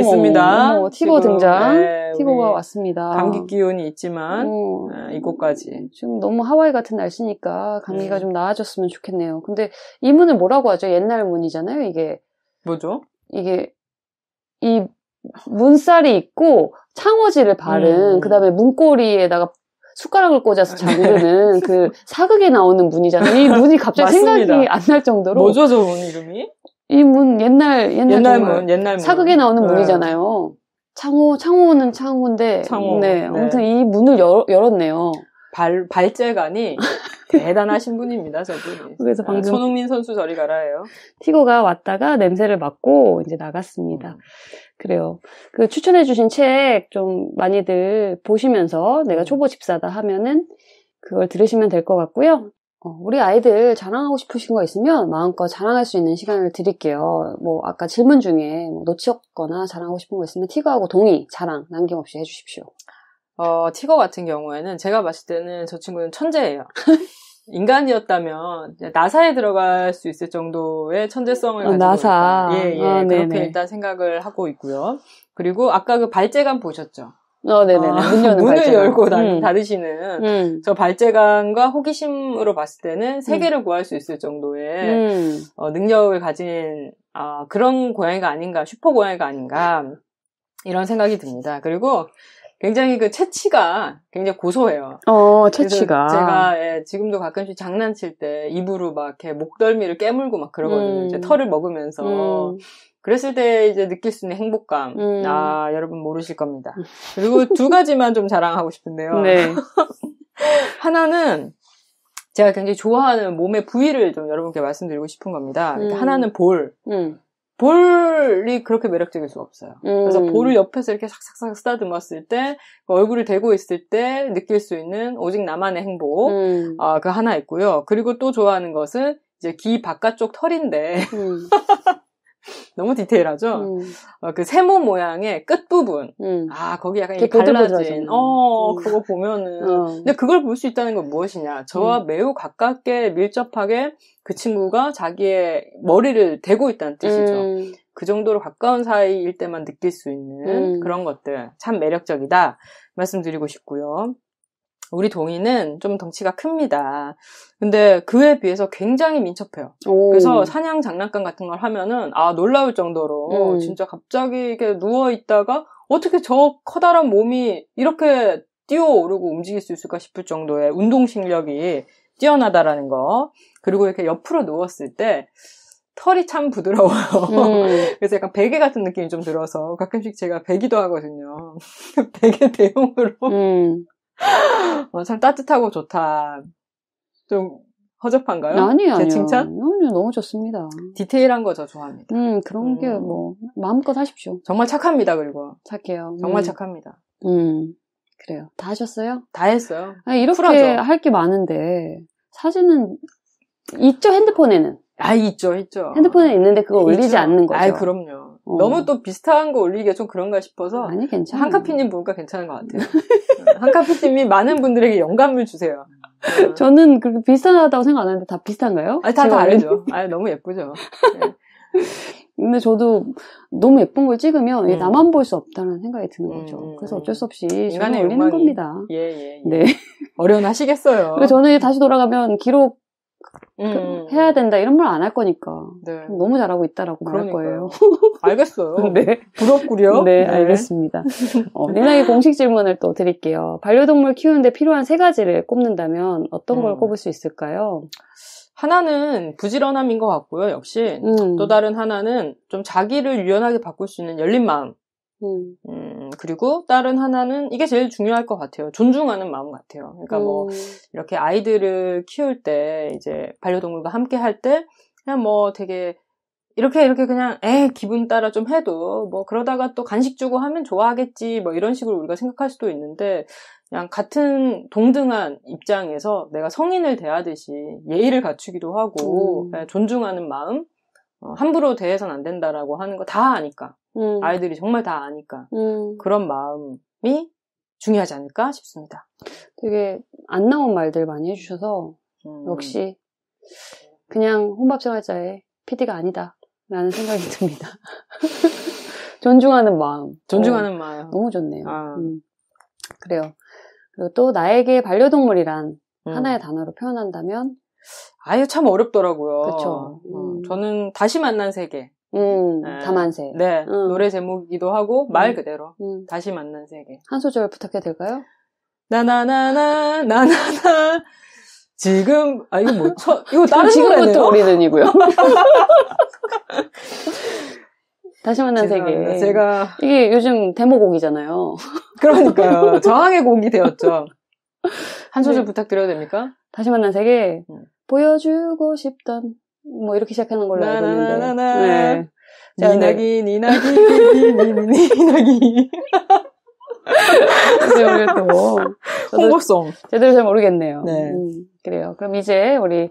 있습니다. 어머, 티거 지금, 등장. 네, 티거가 왔습니다. 감기 기운이 있지만 이곳까지. 지금 너무 하와이 같은 날씨니까 감기가 좀 나아졌으면 좋겠네요. 근데 이 문을 뭐라고 하죠? 옛날 문이잖아요. 이게 뭐죠? 이게 이 문살이 있고 창호지를 바른 그 다음에 문고리에다가 숟가락을 꽂아서 잠그는 그 사극에 나오는 문이잖아요. 이 문이 갑자기 생각이 안 날 정도로. 뭐죠, 저 문 이름이? 이 문 옛날 문. 사극에 나오는 문이잖아요. 창호는 창호인데. 창호. 네. 아무튼 이 문을 열었네요. 발재간이 대단하신 분입니다, 저분. 그래서 방금 손흥민 선수 저리 가라예요. 티거가 왔다가 냄새를 맡고 이제 나갔습니다. 그래요. 그 추천해주신 책 좀 많이들 보시면서 내가 초보 집사다 하면은 그걸 들으시면 될 것 같고요. 우리 아이들 자랑하고 싶으신 거 있으면 마음껏 자랑할 수 있는 시간을 드릴게요. 뭐 아까 질문 중에 놓쳤거나 자랑하고 싶은 거 있으면 티거하고 동의 자랑 남김없이 해주십시오. 티거 같은 경우에는 제가 봤을 때는 저 친구는 천재예요. 인간이었다면 나사에 들어갈 수 있을 정도의 천재성을 가지고 나사. 있다. 예, 예. 그렇게 네네. 일단 생각을 하고 있고요. 그리고 아까 그 발재간 보셨죠? 네네네. 문을 열고 다루시는 저 발재간과 호기심으로 봤을 때는 세계를 구할 수 있을 정도의 능력을 가진 그런 고양이가 아닌가, 슈퍼 고양이가 아닌가 이런 생각이 듭니다. 그리고 굉장히 그 채취가 굉장히 고소해요. 채취가. 제가 지금도 가끔씩 장난칠 때 입으로 막 이렇게 목덜미를 깨물고 막 그러거든요. 이제 털을 먹으면서. 그랬을 때 이제 느낄 수 있는 행복감. 여러분 모르실 겁니다. 그리고 두 가지만 좀 자랑하고 싶은데요. 네. 하나는 제가 굉장히 좋아하는 몸의 부위를 좀 여러분께 말씀드리고 싶은 겁니다. 하나는 볼. 볼이 그렇게 매력적일 수가 없어요. 그래서 볼을 옆에서 이렇게 싹싹싹 쓰다듬었을 때, 그 얼굴을 대고 있을 때 느낄 수 있는 오직 나만의 행복, 그 하나 있고요. 그리고 또 좋아하는 것은 이제 귀 바깥쪽 털인데, 너무 디테일하죠? 그 세모 모양의 끝부분. 거기 약간 갈라진. 그거 보면은. 근데 그걸 볼 수 있다는 건 무엇이냐. 저와 매우 가깝게 밀접하게 그 친구가 자기의 머리를 대고 있다는 뜻이죠. 그 정도로 가까운 사이일 때만 느낄 수 있는 그런 것들 참 매력적이다 말씀드리고 싶고요. 우리 동이는 좀 덩치가 큽니다. 근데 그에 비해서 굉장히 민첩해요. 오. 그래서 사냥 장난감 같은 걸 하면은 아 놀라울 정도로 진짜 갑자기 이렇게 누워있다가 어떻게 저 커다란 몸이 이렇게 뛰어오르고 움직일 수 있을까 싶을 정도의 운동신력이 뛰어나다라는 거. 그리고 이렇게 옆으로 누웠을 때 털이 참 부드러워요. 그래서 약간 베개 같은 느낌이 좀 들어서 가끔씩 제가 베기도 하거든요. 베개 대용으로 참 따뜻하고 좋다. 좀 허접한가요? 아니요. 제 칭찬? 아니요. 너무 좋습니다. 디테일한 거 저 좋아합니다. 그런 게 뭐 마음껏 하십시오. 정말 착합니다. 그리고 착해요. 정말 착합니다. 그래요. 다 하셨어요? 다 했어요. 아니, 이렇게 할 게 많은데 사진은 있죠. 핸드폰에는. 아 있죠. 핸드폰에 있는데 그거 올리지 있죠. 않는 거죠. 아 그럼요. 너무 또 비슷한 거 올리기가 좀 그런가 싶어서. 아니 괜찮아요. 한카피님 보니까 괜찮은 것 같아요. 한카피님이 많은 분들에게 영감을 주세요. 저는 그렇게 비슷하다고 생각 안 하는데 다 비슷한가요? 아니 다 다르죠. 아니 너무 예쁘죠. 네. 근데 저도 너무 예쁜 걸 찍으면 나만 볼 수 없다는 생각이 드는 거죠. 그래서 어쩔 수 없이 저는 올리는 겁니다. 예. 네. 어려운 하시겠어요. 저는 다시 돌아가면 기록 해야 된다 이런 말 안 할 거니까. 네. 너무 잘하고 있다라고 말할 거예요. 알겠어요. 네. 부럽구려. 네, 알겠습니다. 니나기 공식 질문을 또 드릴게요. 반려동물 키우는데 필요한 3가지를 꼽는다면 어떤 걸 꼽을 수 있을까요? 하나는 부지런함인 것 같고요. 역시 또 다른 하나는 좀 자기를 유연하게 바꿀 수 있는 열린 마음. 그리고 다른 하나는 이게 제일 중요할 것 같아요. 존중하는 마음 같아요. 그러니까 뭐 이렇게 아이들을 키울 때 이제 반려동물과 함께 할 때 그냥 뭐 되게 이렇게 그냥 기분 따라 좀 해도 뭐 그러다가 또 간식 주고 하면 좋아하겠지 뭐 이런 식으로 우리가 생각할 수도 있는데 그냥 같은 동등한 입장에서 내가 성인을 대하듯이 예의를 갖추기도 하고 존중하는 마음 함부로 대해서는 안 된다라고 하는 거 다 아니까 아이들이 정말 다 아니까 그런 마음이 중요하지 않을까 싶습니다. 되게 안 나온 말들 많이 해주셔서 역시 그냥 혼밥생활자의 PD가 아니다 라는 생각이 듭니다. 존중하는 마음. 존중하는 마음. 너무 좋네요. 아. 그래요. 그리고 또 나에게 반려동물이란 하나의 단어로 표현한다면? 아유 참 어렵더라고요. 그렇죠. 저는 다시 만난 세계. 다만세. 네. 노래 제목이기도 하고 말 그대로 다시 만난 세계. 한 소절 부탁해도 될까요? 나나나 지금 아 이거 뭐 이거 다른 지금부터 우리는이고요. 다시 만난 세계. 제가 이게 요즘 데모곡이잖아요. 그러니까요. 저항의 곡이 되었죠. 한 소절 부탁드려도 됩니까? 다시 만난 세계. 보여주고 싶던 뭐 이렇게 시작하는 걸로 알고 있는데. 네. 니나기. 이제 우리 또 홍보송. 제대로 잘 모르겠네요. 네. 그래요. 그럼 이제 우리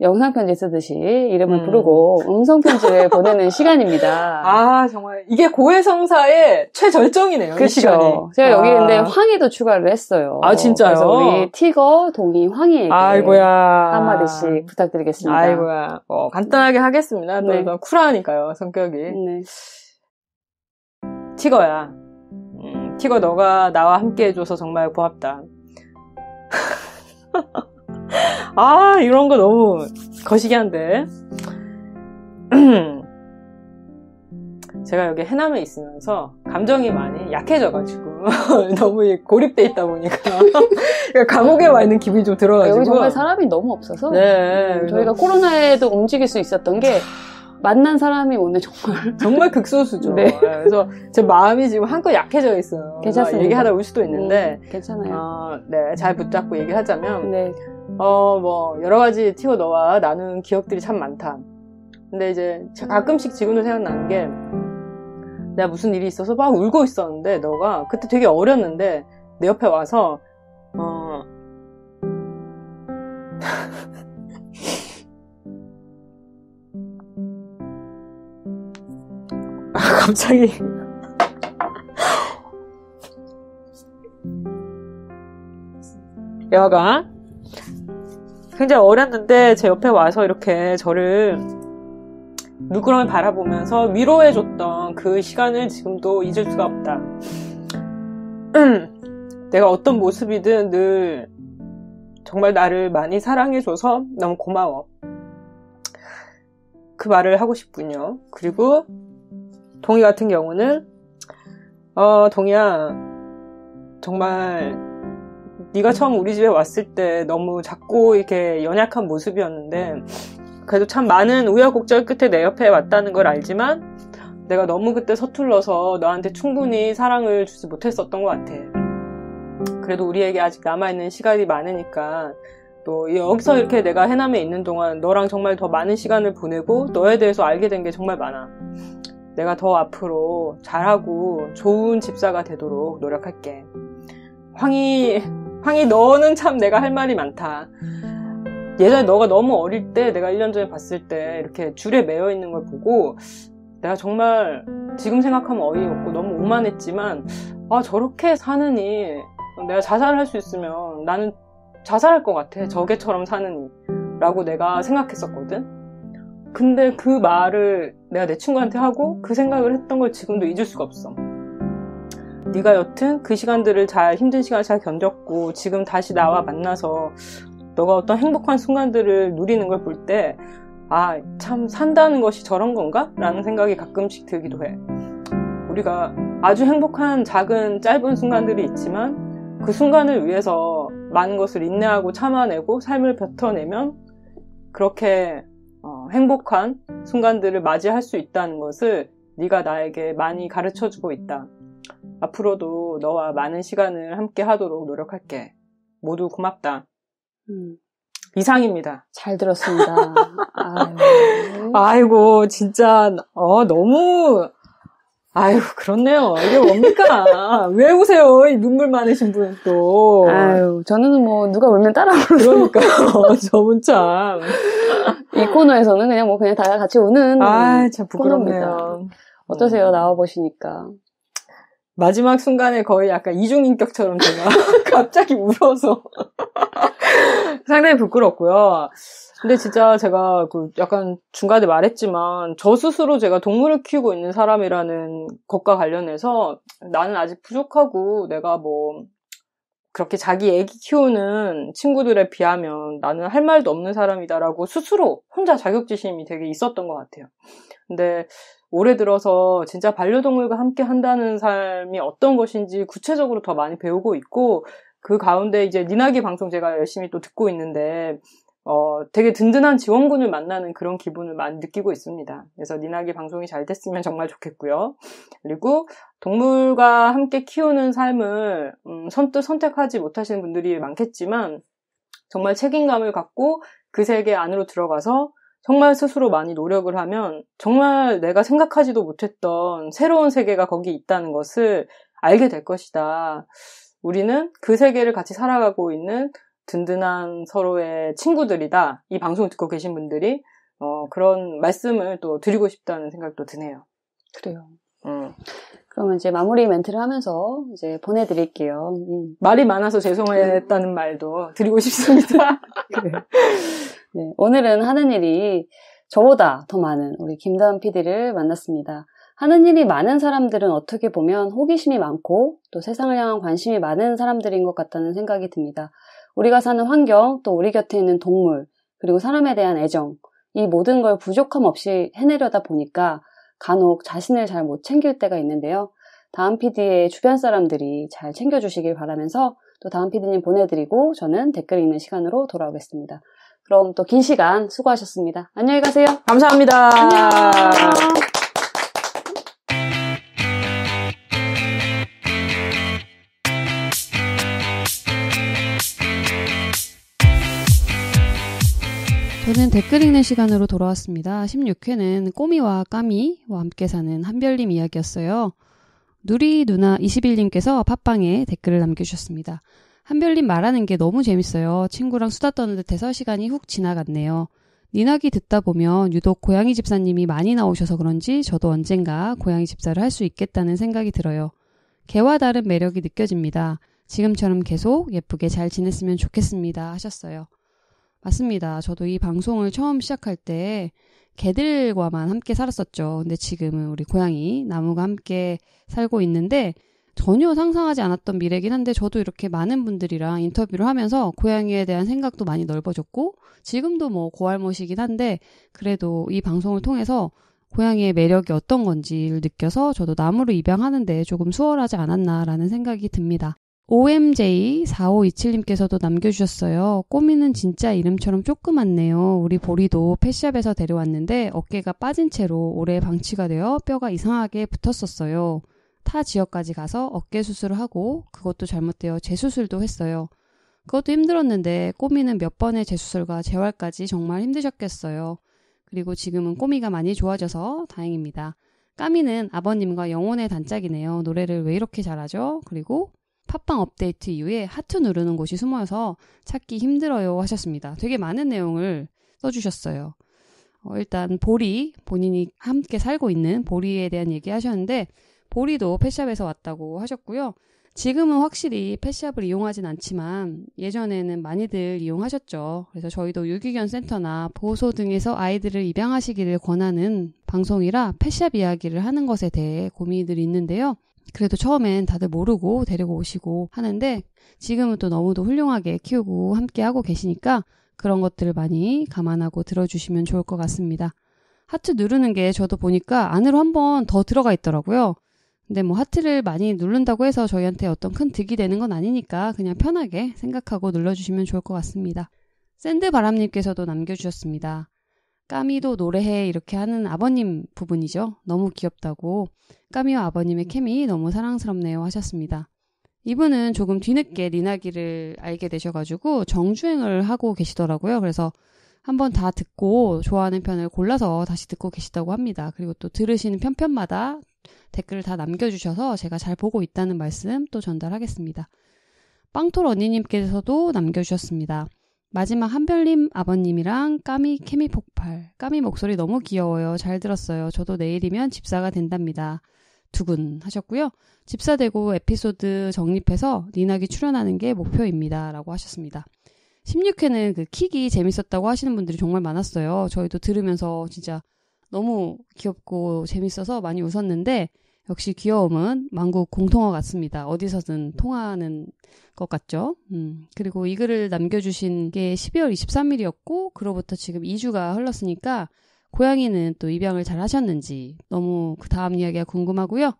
영상 편지 쓰듯이 이름을 부르고 음성 편지를 보내는 시간입니다. 아 정말 이게 고해성사의 최절정이네요. 그 시간이. 제가 여기 근데 황이도 추가를 했어요. 아 진짜요? 그래서 우리 티거, 동이, 황이에게 아이고야. 한마디씩 부탁드리겠습니다. 아이고야. 간단하게 하겠습니다. 네. 또 쿨하니까요 성격이. 네. 티거야. 티거 너가 나와 함께 해줘서 정말 고맙다. 아 이런 거 너무 거시기한데 제가 여기 해남에 있으면서 감정이 많이 약해져가지고 너무 고립돼 있다 보니까 감옥에 와 있는 기분이 좀 들어가지고 여기 정말 사람이 너무 없어서 네, 저희가 코로나에도 움직일 수 있었던 게 만난 사람이 오늘 정말 극소수죠. 네. 그래서 제 마음이 지금 한껏 약해져 있어요. 괜찮습니다. 얘기하다 울 수도 있는데 괜찮아요. 네, 잘 붙잡고 얘기하자면 네. 뭐 여러 가지 티거 너와 나눈 기억들이 참 많다. 근데 이제 가끔씩 지금도 생각나는 게 내가 무슨 일이 있어서 막 울고 있었는데 너가 그때 되게 어렸는데 내 옆에 와서 갑자기 여가 굉장히 어렸는데 제 옆에 와서 이렇게 저를 물구름을 바라보면서 위로해줬던 그 시간을 지금도 잊을 수가 없다. 내가 어떤 모습이든 늘 정말 나를 많이 사랑해줘서 너무 고마워. 그 말을 하고 싶군요. 그리고 동이 같은 경우는 동이야, 정말 네가 처음 우리 집에 왔을 때 너무 작고 이렇게 연약한 모습이었는데 그래도 참 많은 우여곡절 끝에 내 옆에 왔다는 걸 알지만 내가 너무 그때 서툴러서 너한테 충분히 사랑을 주지 못했었던 것 같아. 그래도 우리에게 아직 남아있는 시간이 많으니까 또 여기서 이렇게 내가 해남에 있는 동안 너랑 정말 더 많은 시간을 보내고 너에 대해서 알게 된 게 정말 많아. 내가 더 앞으로 잘하고 좋은 집사가 되도록 노력할게. 황이 너는 참 내가 할 말이 많다. 예전에 너가 너무 어릴 때 내가 1년 전에 봤을 때 이렇게 줄에 매여 있는 걸 보고 내가 정말 지금 생각하면 어이없고 너무 오만했지만 아 저렇게 사느니 내가 자살할 수 있으면 나는 자살할 것 같아. 저게처럼 사느니 라고 내가 생각했었거든. 근데 그 말을 내가 내 친구한테 하고 그 생각을 했던 걸 지금도 잊을 수가 없어. 네가 여튼 그 시간들을 힘든 시간을 잘 견뎠고 지금 다시 나와 만나서 너가 어떤 행복한 순간들을 누리는 걸 볼 때 아, 참 산다는 것이 저런 건가? 라는 생각이 가끔씩 들기도 해. 우리가 아주 행복한 작은 짧은 순간들이 있지만 그 순간을 위해서 많은 것을 인내하고 참아내고 삶을 뱉어내면 그렇게 행복한 순간들을 맞이할 수 있다는 것을 네가 나에게 많이 가르쳐주고 있다. 앞으로도 너와 많은 시간을 함께 하도록 노력할게. 모두 고맙다. 이상입니다. 잘 들었습니다. 아이고 진짜 너무 아이고 그렇네요. 이게 뭡니까? 왜 우세요? 이 눈물 많으신 분 또. 아유 저는 뭐 누가 울면 따라 울어요. 그러니까 저분 참. 이 코너에서는 그냥 다 같이 우는. 아, 참 부끄럽네요. 어떠세요? 나와 보시니까. 마지막 순간에 거의 약간 이중인격처럼 제가 갑자기 울어서 상당히 부끄럽고요. 근데 진짜 제가 그 약간 중간에 말했지만 저 스스로 제가 동물을 키우고 있는 사람이라는 것과 관련해서 나는 아직 부족하고 내가 뭐 그렇게 자기 애기 키우는 친구들에 비하면 나는 할 말도 없는 사람이다라고 스스로 혼자 자격지심이 되게 있었던 것 같아요. 근데 올해 들어서 진짜 반려동물과 함께 한다는 삶이 어떤 것인지 구체적으로 더 많이 배우고 있고 그 가운데 이제 니나기 방송 제가 열심히 또 듣고 있는데 되게 든든한 지원군을 만나는 그런 기분을 많이 느끼고 있습니다. 그래서 니나기 방송이 잘 됐으면 정말 좋겠고요. 그리고 동물과 함께 키우는 삶을 선뜻 선택하지 못하시는 분들이 많겠지만 정말 책임감을 갖고 그 세계 안으로 들어가서 정말 스스로 많이 노력을 하면 정말 내가 생각하지도 못했던 새로운 세계가 거기 있다는 것을 알게 될 것이다. 우리는 그 세계를 같이 살아가고 있는 든든한 서로의 친구들이다. 이 방송을 듣고 계신 분들이 그런 말씀을 또 드리고 싶다는 생각도 드네요. 그래요. 그러면 이제 마무리 멘트를 하면서 이제 보내드릴게요. 말이 많아서 죄송했다는 말도 드리고 싶습니다. 그래. 네, 오늘은 하는 일이 저보다 더 많은 우리 김다은 PD를 만났습니다. 하는 일이 많은 사람들은 어떻게 보면 호기심이 많고 또 세상을 향한 관심이 많은 사람들인 것 같다는 생각이 듭니다. 우리가 사는 환경, 또 우리 곁에 있는 동물, 그리고 사람에 대한 애정, 이 모든 걸 부족함 없이 해내려다 보니까 간혹 자신을 잘 못 챙길 때가 있는데요. 다은 PD의 주변 사람들이 잘 챙겨주시길 바라면서 또 다은 PD님 보내드리고 저는 댓글 읽는 시간으로 돌아오겠습니다. 그럼 또 긴 시간 수고하셨습니다. 안녕히 가세요. 감사합니다. 안녕. 저는 댓글 읽는 시간으로 돌아왔습니다. 16회는 꼬미와 까미와 함께 사는 한별님 이야기였어요. 누리 누나 21님께서 팟빵에 댓글을 남겨주셨습니다. 한별님 말하는 게 너무 재밌어요. 친구랑 수다 떠는 듯해서 시간이 훅 지나갔네요. 니나기 듣다 보면 유독 고양이 집사님이 많이 나오셔서 그런지 저도 언젠가 고양이 집사를 할 수 있겠다는 생각이 들어요. 개와 다른 매력이 느껴집니다. 지금처럼 계속 예쁘게 잘 지냈으면 좋겠습니다 하셨어요. 맞습니다. 저도 이 방송을 처음 시작할 때 개들과만 함께 살았었죠. 근데 지금은 우리 고양이, 나무가 함께 살고 있는데 전혀 상상하지 않았던 미래긴 한데 저도 이렇게 많은 분들이랑 인터뷰를 하면서 고양이에 대한 생각도 많이 넓어졌고 지금도 뭐 고알못이긴 한데 그래도 이 방송을 통해서 고양이의 매력이 어떤 건지를 느껴서 저도 나무를 입양하는데 조금 수월하지 않았나라는 생각이 듭니다. OMJ4527님께서도 남겨주셨어요. 꼬미는 진짜 이름처럼 조그맣네요. 우리 보리도 펫샵에서 데려왔는데 어깨가 빠진 채로 오래 방치가 되어 뼈가 이상하게 붙었었어요. 타 지역까지 가서 어깨 수술을 하고 그것도 잘못되어 재수술도 했어요. 그것도 힘들었는데 꼬미는 몇 번의 재수술과 재활까지 정말 힘드셨겠어요. 그리고 지금은 꼬미가 많이 좋아져서 다행입니다. 까미는 아버님과 영혼의 단짝이네요. 노래를 왜 이렇게 잘하죠? 그리고 팟빵 업데이트 이후에 하트 누르는 곳이 숨어서 찾기 힘들어요 하셨습니다. 되게 많은 내용을 써주셨어요. 일단 보리, 본인이 함께 살고 있는 보리에 대한 얘기 하셨는데 보리도 펫샵에서 왔다고 하셨고요. 지금은 확실히 펫샵을 이용하진 않지만 예전에는 많이들 이용하셨죠. 그래서 저희도 유기견 센터나 보호소 등에서 아이들을 입양하시기를 권하는 방송이라 펫샵 이야기를 하는 것에 대해 고민들이 있는데요. 그래도 처음엔 다들 모르고 데리고 오시고 하는데 지금은 또 너무도 훌륭하게 키우고 함께 하고 계시니까 그런 것들을 많이 감안하고 들어주시면 좋을 것 같습니다. 하트 누르는 게 저도 보니까 안으로 한 번 더 들어가 있더라고요. 근데 뭐 하트를 많이 누른다고 해서 저희한테 어떤 큰 득이 되는 건 아니니까 그냥 편하게 생각하고 눌러주시면 좋을 것 같습니다. 샌드바람님께서도 남겨주셨습니다. 까미도 노래해 이렇게 하는 아버님 부분이죠. 너무 귀엽다고. 까미와 아버님의 케미 너무 사랑스럽네요 하셨습니다. 이분은 조금 뒤늦게 니나기를 알게 되셔가지고 정주행을 하고 계시더라고요. 그래서 한번 다 듣고 좋아하는 편을 골라서 다시 듣고 계시다고 합니다. 그리고 또 들으시는 편편마다 댓글을 다 남겨주셔서 제가 잘 보고 있다는 말씀 또 전달하겠습니다. 빵톨 언니님께서도 남겨주셨습니다. 마지막 한별님 아버님이랑 까미 케미 폭발. 까미 목소리 너무 귀여워요. 잘 들었어요. 저도 내일이면 집사가 된답니다. 두근 하셨고요. 집사되고 에피소드 정립해서 니나기 출연하는 게 목표입니다. 라고 하셨습니다. 16회는 그 킥이 재밌었다고 하시는 분들이 정말 많았어요. 저희도 들으면서 진짜 너무 귀엽고 재밌어서 많이 웃었는데 역시 귀여움은 만국 공통어 같습니다. 어디서든 통하는 것 같죠. 그리고 이 글을 남겨주신 게 12월 23일이었고 그로부터 지금 2주가 흘렀으니까 고양이는 또 입양을 잘 하셨는지 너무 그 다음 이야기가 궁금하고요.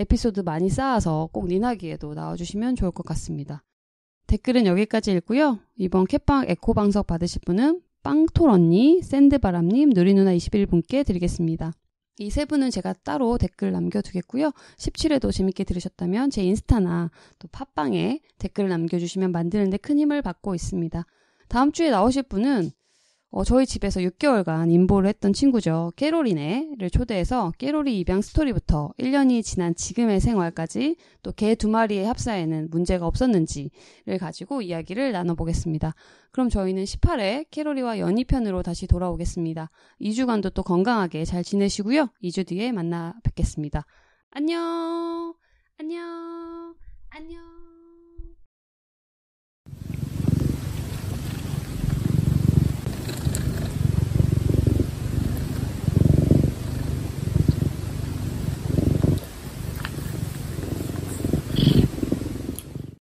에피소드 많이 쌓아서 꼭 니나기에도 나와주시면 좋을 것 같습니다. 댓글은 여기까지 읽고요. 이번 캣빵 에코방석 받으실 분은 빵톨언니, 샌드바람님, 누리누나 21분께 드리겠습니다. 이 세 분은 제가 따로 댓글 남겨두겠고요. 17회도 재밌게 들으셨다면 제 인스타나 또 팟빵에 댓글 남겨주시면 만드는데 큰 힘을 받고 있습니다. 다음 주에 나오실 분은 저희 집에서 6개월간 임보를 했던 친구죠. 깨로리네를 초대해서 깨로리 입양 스토리부터 1년이 지난 지금의 생활까지 또 개 2마리의 합사에는 문제가 없었는지를 가지고 이야기를 나눠보겠습니다. 그럼 저희는 18회 깨로리와 연희편으로 다시 돌아오겠습니다. 2주간도 또 건강하게 잘 지내시고요. 2주 뒤에 만나 뵙겠습니다. 안녕 안녕 안녕.